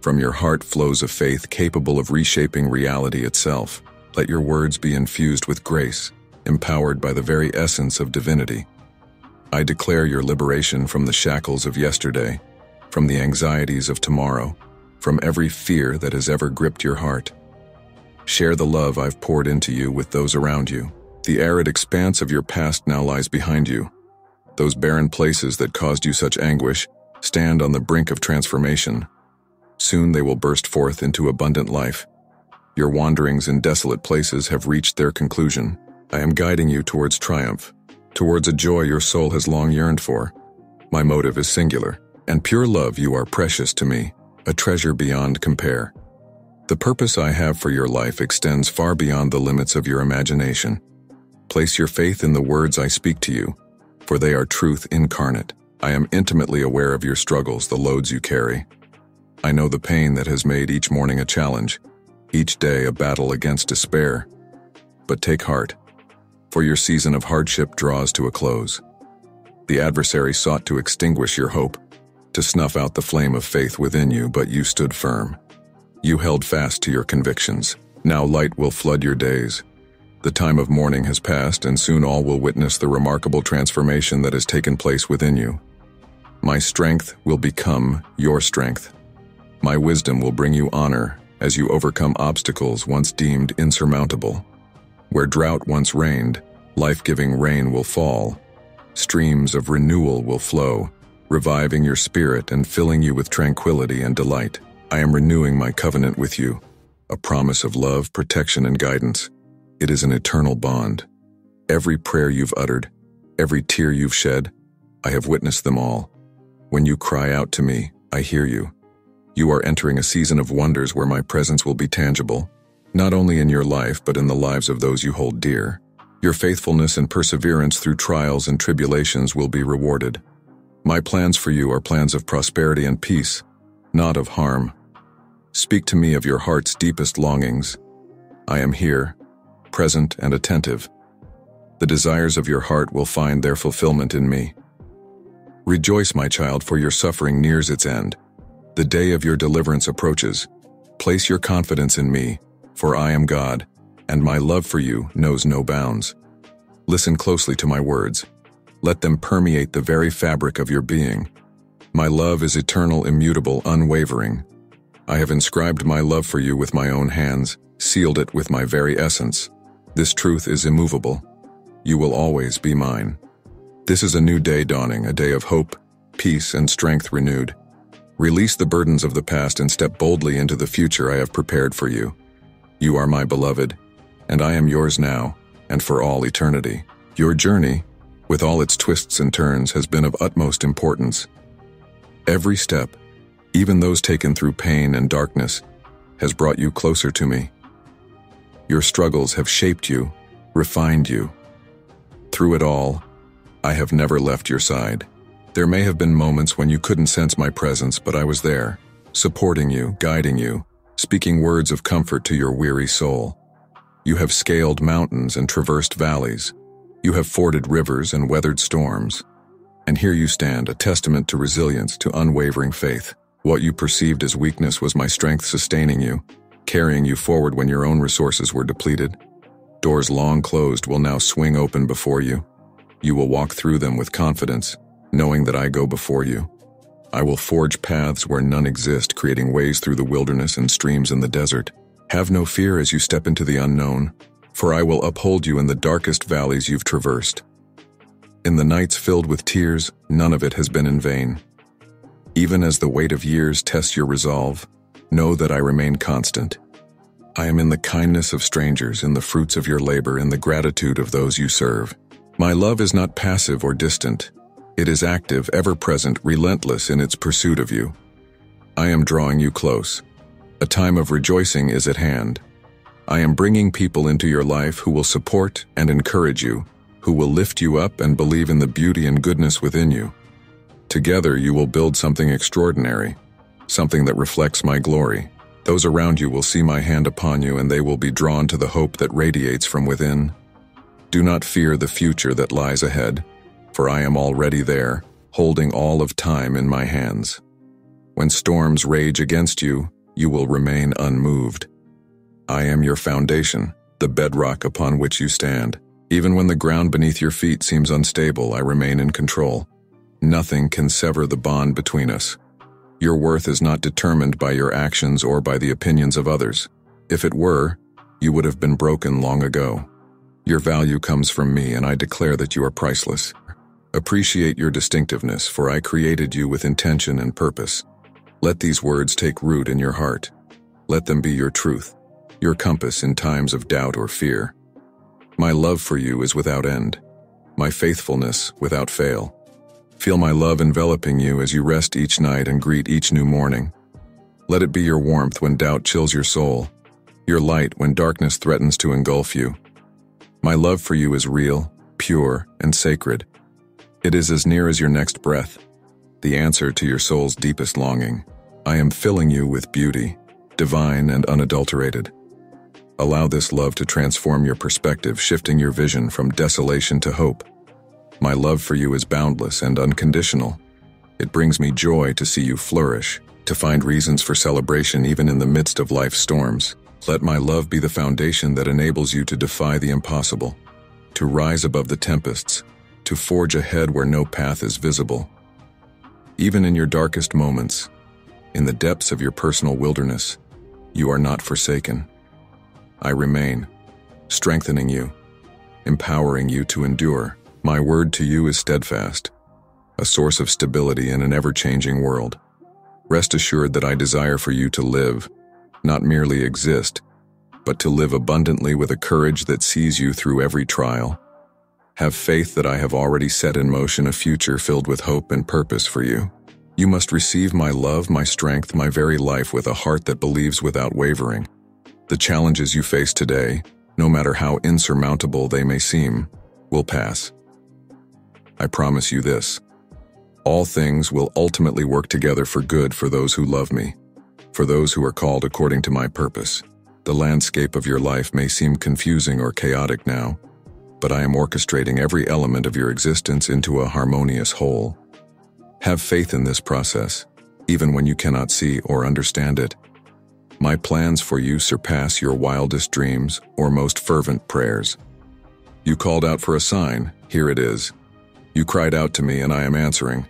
From your heart flows a faith capable of reshaping reality itself. Let your words be infused with grace, empowered by the very essence of divinity. I declare your liberation from the shackles of yesterday, from the anxieties of tomorrow, from every fear that has ever gripped your heart. Share the love I've poured into you with those around you. The arid expanse of your past now lies behind you. Those barren places that caused you such anguish stand on the brink of transformation. Soon they will burst forth into abundant life. Your wanderings in desolate places have reached their conclusion. I am guiding you towards triumph, towards a joy your soul has long yearned for. My motive is singular, and pure love. You are precious to me, a treasure beyond compare. The purpose I have for your life extends far beyond the limits of your imagination. Place your faith in the words I speak to you, for they are truth incarnate. I am intimately aware of your struggles, the loads you carry. I know the pain that has made each morning a challenge, each day a battle against despair. But take heart, for your season of hardship draws to a close. The adversary sought to extinguish your hope, to snuff out the flame of faith within you, but you stood firm. You held fast to your convictions. Now light will flood your days. The time of mourning has passed, and soon all will witness the remarkable transformation that has taken place within you. My strength will become your strength. My wisdom will bring you honor, as you overcome obstacles once deemed insurmountable. Where drought once reigned, life-giving rain will fall. Streams of renewal will flow, reviving your spirit and filling you with tranquility and delight. I am renewing my covenant with you, a promise of love, protection, and guidance. It is an eternal bond. Every prayer you've uttered, every tear you've shed, I have witnessed them all. When you cry out to me, I hear you. You are entering a season of wonders where my presence will be tangible, not only in your life but in the lives of those you hold dear. Your faithfulness and perseverance through trials and tribulations will be rewarded. My plans for you are plans of prosperity and peace, not of harm. Speak to me of your heart's deepest longings. I am here, present and attentive. The desires of your heart will find their fulfillment in me. Rejoice, my child, for your suffering nears its end. The day of your deliverance approaches. Place your confidence in me, for I am God, and my love for you knows no bounds. Listen closely to my words. Let them permeate the very fabric of your being. My love is eternal, immutable, unwavering. I have inscribed my love for you with my own hands, sealed it with my very essence. This truth is immovable. You will always be mine. This is a new day dawning, a day of hope, peace, and strength renewed. Release the burdens of the past and step boldly into the future I have prepared for you. You are my beloved, and I am yours now and for all eternity. Your journey, with all its twists and turns, has been of utmost importance. Every step, even those taken through pain and darkness, has brought you closer to me. Your struggles have shaped you, refined you. Through it all, I have never left your side. There may have been moments when you couldn't sense my presence, but I was there, supporting you, guiding you, speaking words of comfort to your weary soul. You have scaled mountains and traversed valleys. You have forded rivers and weathered storms. And here you stand, a testament to resilience, to unwavering faith. What you perceived as weakness was my strength sustaining you, carrying you forward when your own resources were depleted. Doors long closed will now swing open before you. You will walk through them with confidence, knowing that I go before you. I will forge paths where none exist, creating ways through the wilderness and streams in the desert. Have no fear as you step into the unknown, for I will uphold you in the darkest valleys you've traversed. In the nights filled with tears, none of it has been in vain. Even as the weight of years tests your resolve, know that I remain constant. I am in the kindness of strangers, in the fruits of your labor, in the gratitude of those you serve. My love is not passive or distant. It is active, ever-present, relentless in its pursuit of you. I am drawing you close. A time of rejoicing is at hand. I am bringing people into your life who will support and encourage you, who will lift you up and believe in the beauty and goodness within you. Together you will build something extraordinary, something that reflects my glory. Those around you will see my hand upon you, and they will be drawn to the hope that radiates from within. Do not fear the future that lies ahead, for I am already there, holding all of time in my hands. When storms rage against you, you will remain unmoved. I am your foundation, the bedrock upon which you stand. Even when the ground beneath your feet seems unstable, I remain in control. Nothing can sever the bond between us. Your worth is not determined by your actions or by the opinions of others. If it were, you would have been broken long ago. Your value comes from me, and I declare that you are priceless. Appreciate your distinctiveness, for I created you with intention and purpose. Let these words take root in your heart. Let them be your truth, your compass in times of doubt or fear. My love for you is without end, my faithfulness without fail. Feel my love enveloping you as you rest each night and greet each new morning. Let it be your warmth when doubt chills your soul, your light when darkness threatens to engulf you. My love for you is real, pure, and sacred. It is as near as your next breath, the answer to your soul's deepest longing. I am filling you with beauty, divine and unadulterated. Allow this love to transform your perspective, shifting your vision from desolation to hope. My love for you is boundless and unconditional. It brings me joy to see you flourish, to find reasons for celebration even in the midst of life's storms. Let my love be the foundation that enables you to defy the impossible, to rise above the tempests, to forge ahead where no path is visible. Even in your darkest moments, in the depths of your personal wilderness, You are not forsaken. I remain, strengthening you, empowering you to endure. My word to you is steadfast, a source of stability in an ever-changing world. Rest assured that I desire for you to live, not merely exist, but to live abundantly with a courage that sees you through every trial. Have faith that I have already set in motion a future filled with hope and purpose for you. You must receive my love, my strength, my very life with a heart that believes without wavering. The challenges you face today, no matter how insurmountable they may seem, will pass. I promise you this. All things will ultimately work together for good for those who love me, for those who are called according to my purpose. The landscape of your life may seem confusing or chaotic now, but I am orchestrating every element of your existence into a harmonious whole. Have faith in this process, even when you cannot see or understand it. My plans for you surpass your wildest dreams or most fervent prayers. You called out for a sign, here it is. You cried out to me and I am answering.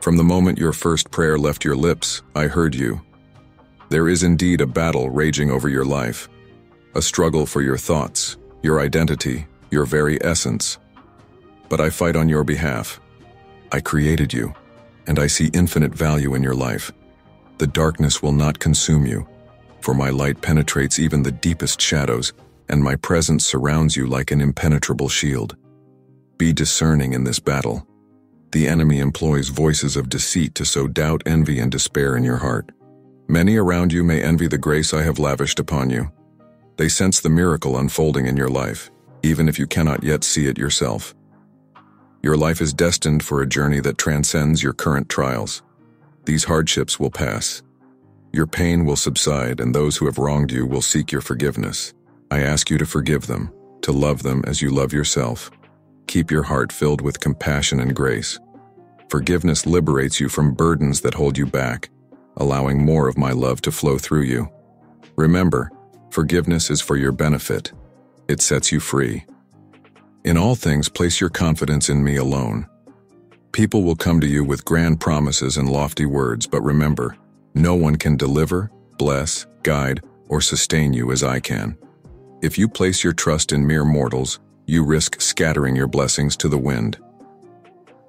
From the moment your first prayer left your lips, I heard you. There is indeed a battle raging over your life, a struggle for your thoughts, your identity, your very essence. But I fight on your behalf. I created you, and I see infinite value in your life. The darkness will not consume you, for my light penetrates even the deepest shadows, and my presence surrounds you like an impenetrable shield. Be discerning in this battle. The enemy employs voices of deceit to sow doubt, envy, and despair in your heart. Many around you may envy the grace I have lavished upon you. They sense the miracle unfolding in your life, even if you cannot yet see it yourself. Your life is destined for a journey that transcends your current trials. These hardships will pass. Your pain will subside, and those who have wronged you will seek your forgiveness. I ask you to forgive them, to love them as you love yourself. Keep your heart filled with compassion and grace. Forgiveness liberates you from burdens that hold you back, allowing more of my love to flow through you. Remember, forgiveness is for your benefit. It sets you free. In all things, place your confidence in me alone. People will come to you with grand promises and lofty words, but remember, no one can deliver, bless, guide, or sustain you as I can. If you place your trust in mere mortals, you risk scattering your blessings to the wind.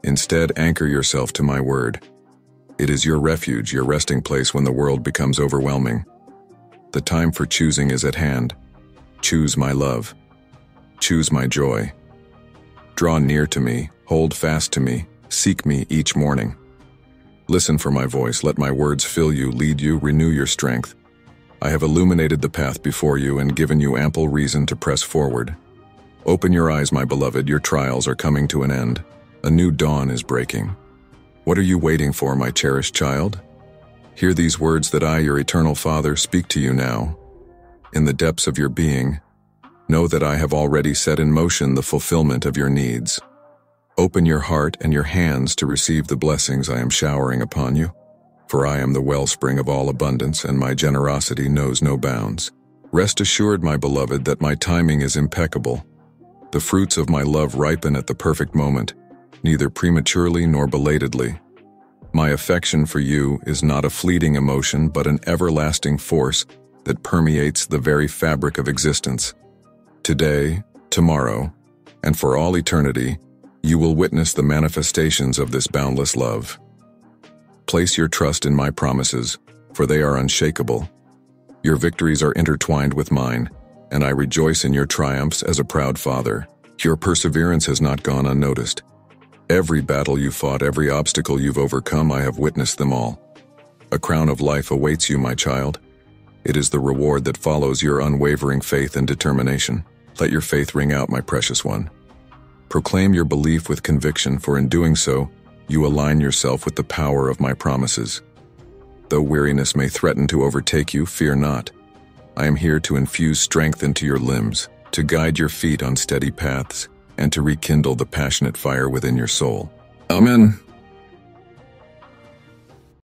Instead, anchor yourself to my word. It is your refuge, your resting place when the world becomes overwhelming. The time for choosing is at hand. Choose my love. Choose my joy. Draw near to me, hold fast to me, seek me each morning. Listen for my voice, let my words fill you, lead you, renew your strength. I have illuminated the path before you and given you ample reason to press forward. Open your eyes, my beloved, your trials are coming to an end. A new dawn is breaking. What are you waiting for, my cherished child? Hear these words that I, your eternal Father, speak to you now. In the depths of your being, know that I have already set in motion the fulfillment of your needs. Open your heart and your hands to receive the blessings I am showering upon you, for I am the wellspring of all abundance and my generosity knows no bounds. Rest assured, my beloved, that my timing is impeccable. The fruits of my love ripen at the perfect moment, neither prematurely nor belatedly. My affection for you is not a fleeting emotion but an everlasting force that permeates the very fabric of existence. Today, tomorrow, and for all eternity, you will witness the manifestations of this boundless love. Place your trust in my promises, for they are unshakable. Your victories are intertwined with mine, and I rejoice in your triumphs as a proud father. Your perseverance has not gone unnoticed. Every battle you fought, every obstacle you've overcome, I have witnessed them all. A crown of life awaits you, my child. It is the reward that follows your unwavering faith and determination. Let your faith ring out, my precious one. Proclaim your belief with conviction, for in doing so, you align yourself with the power of my promises. Though weariness may threaten to overtake you, fear not. I am here to infuse strength into your limbs, to guide your feet on steady paths, and to rekindle the passionate fire within your soul. Amen.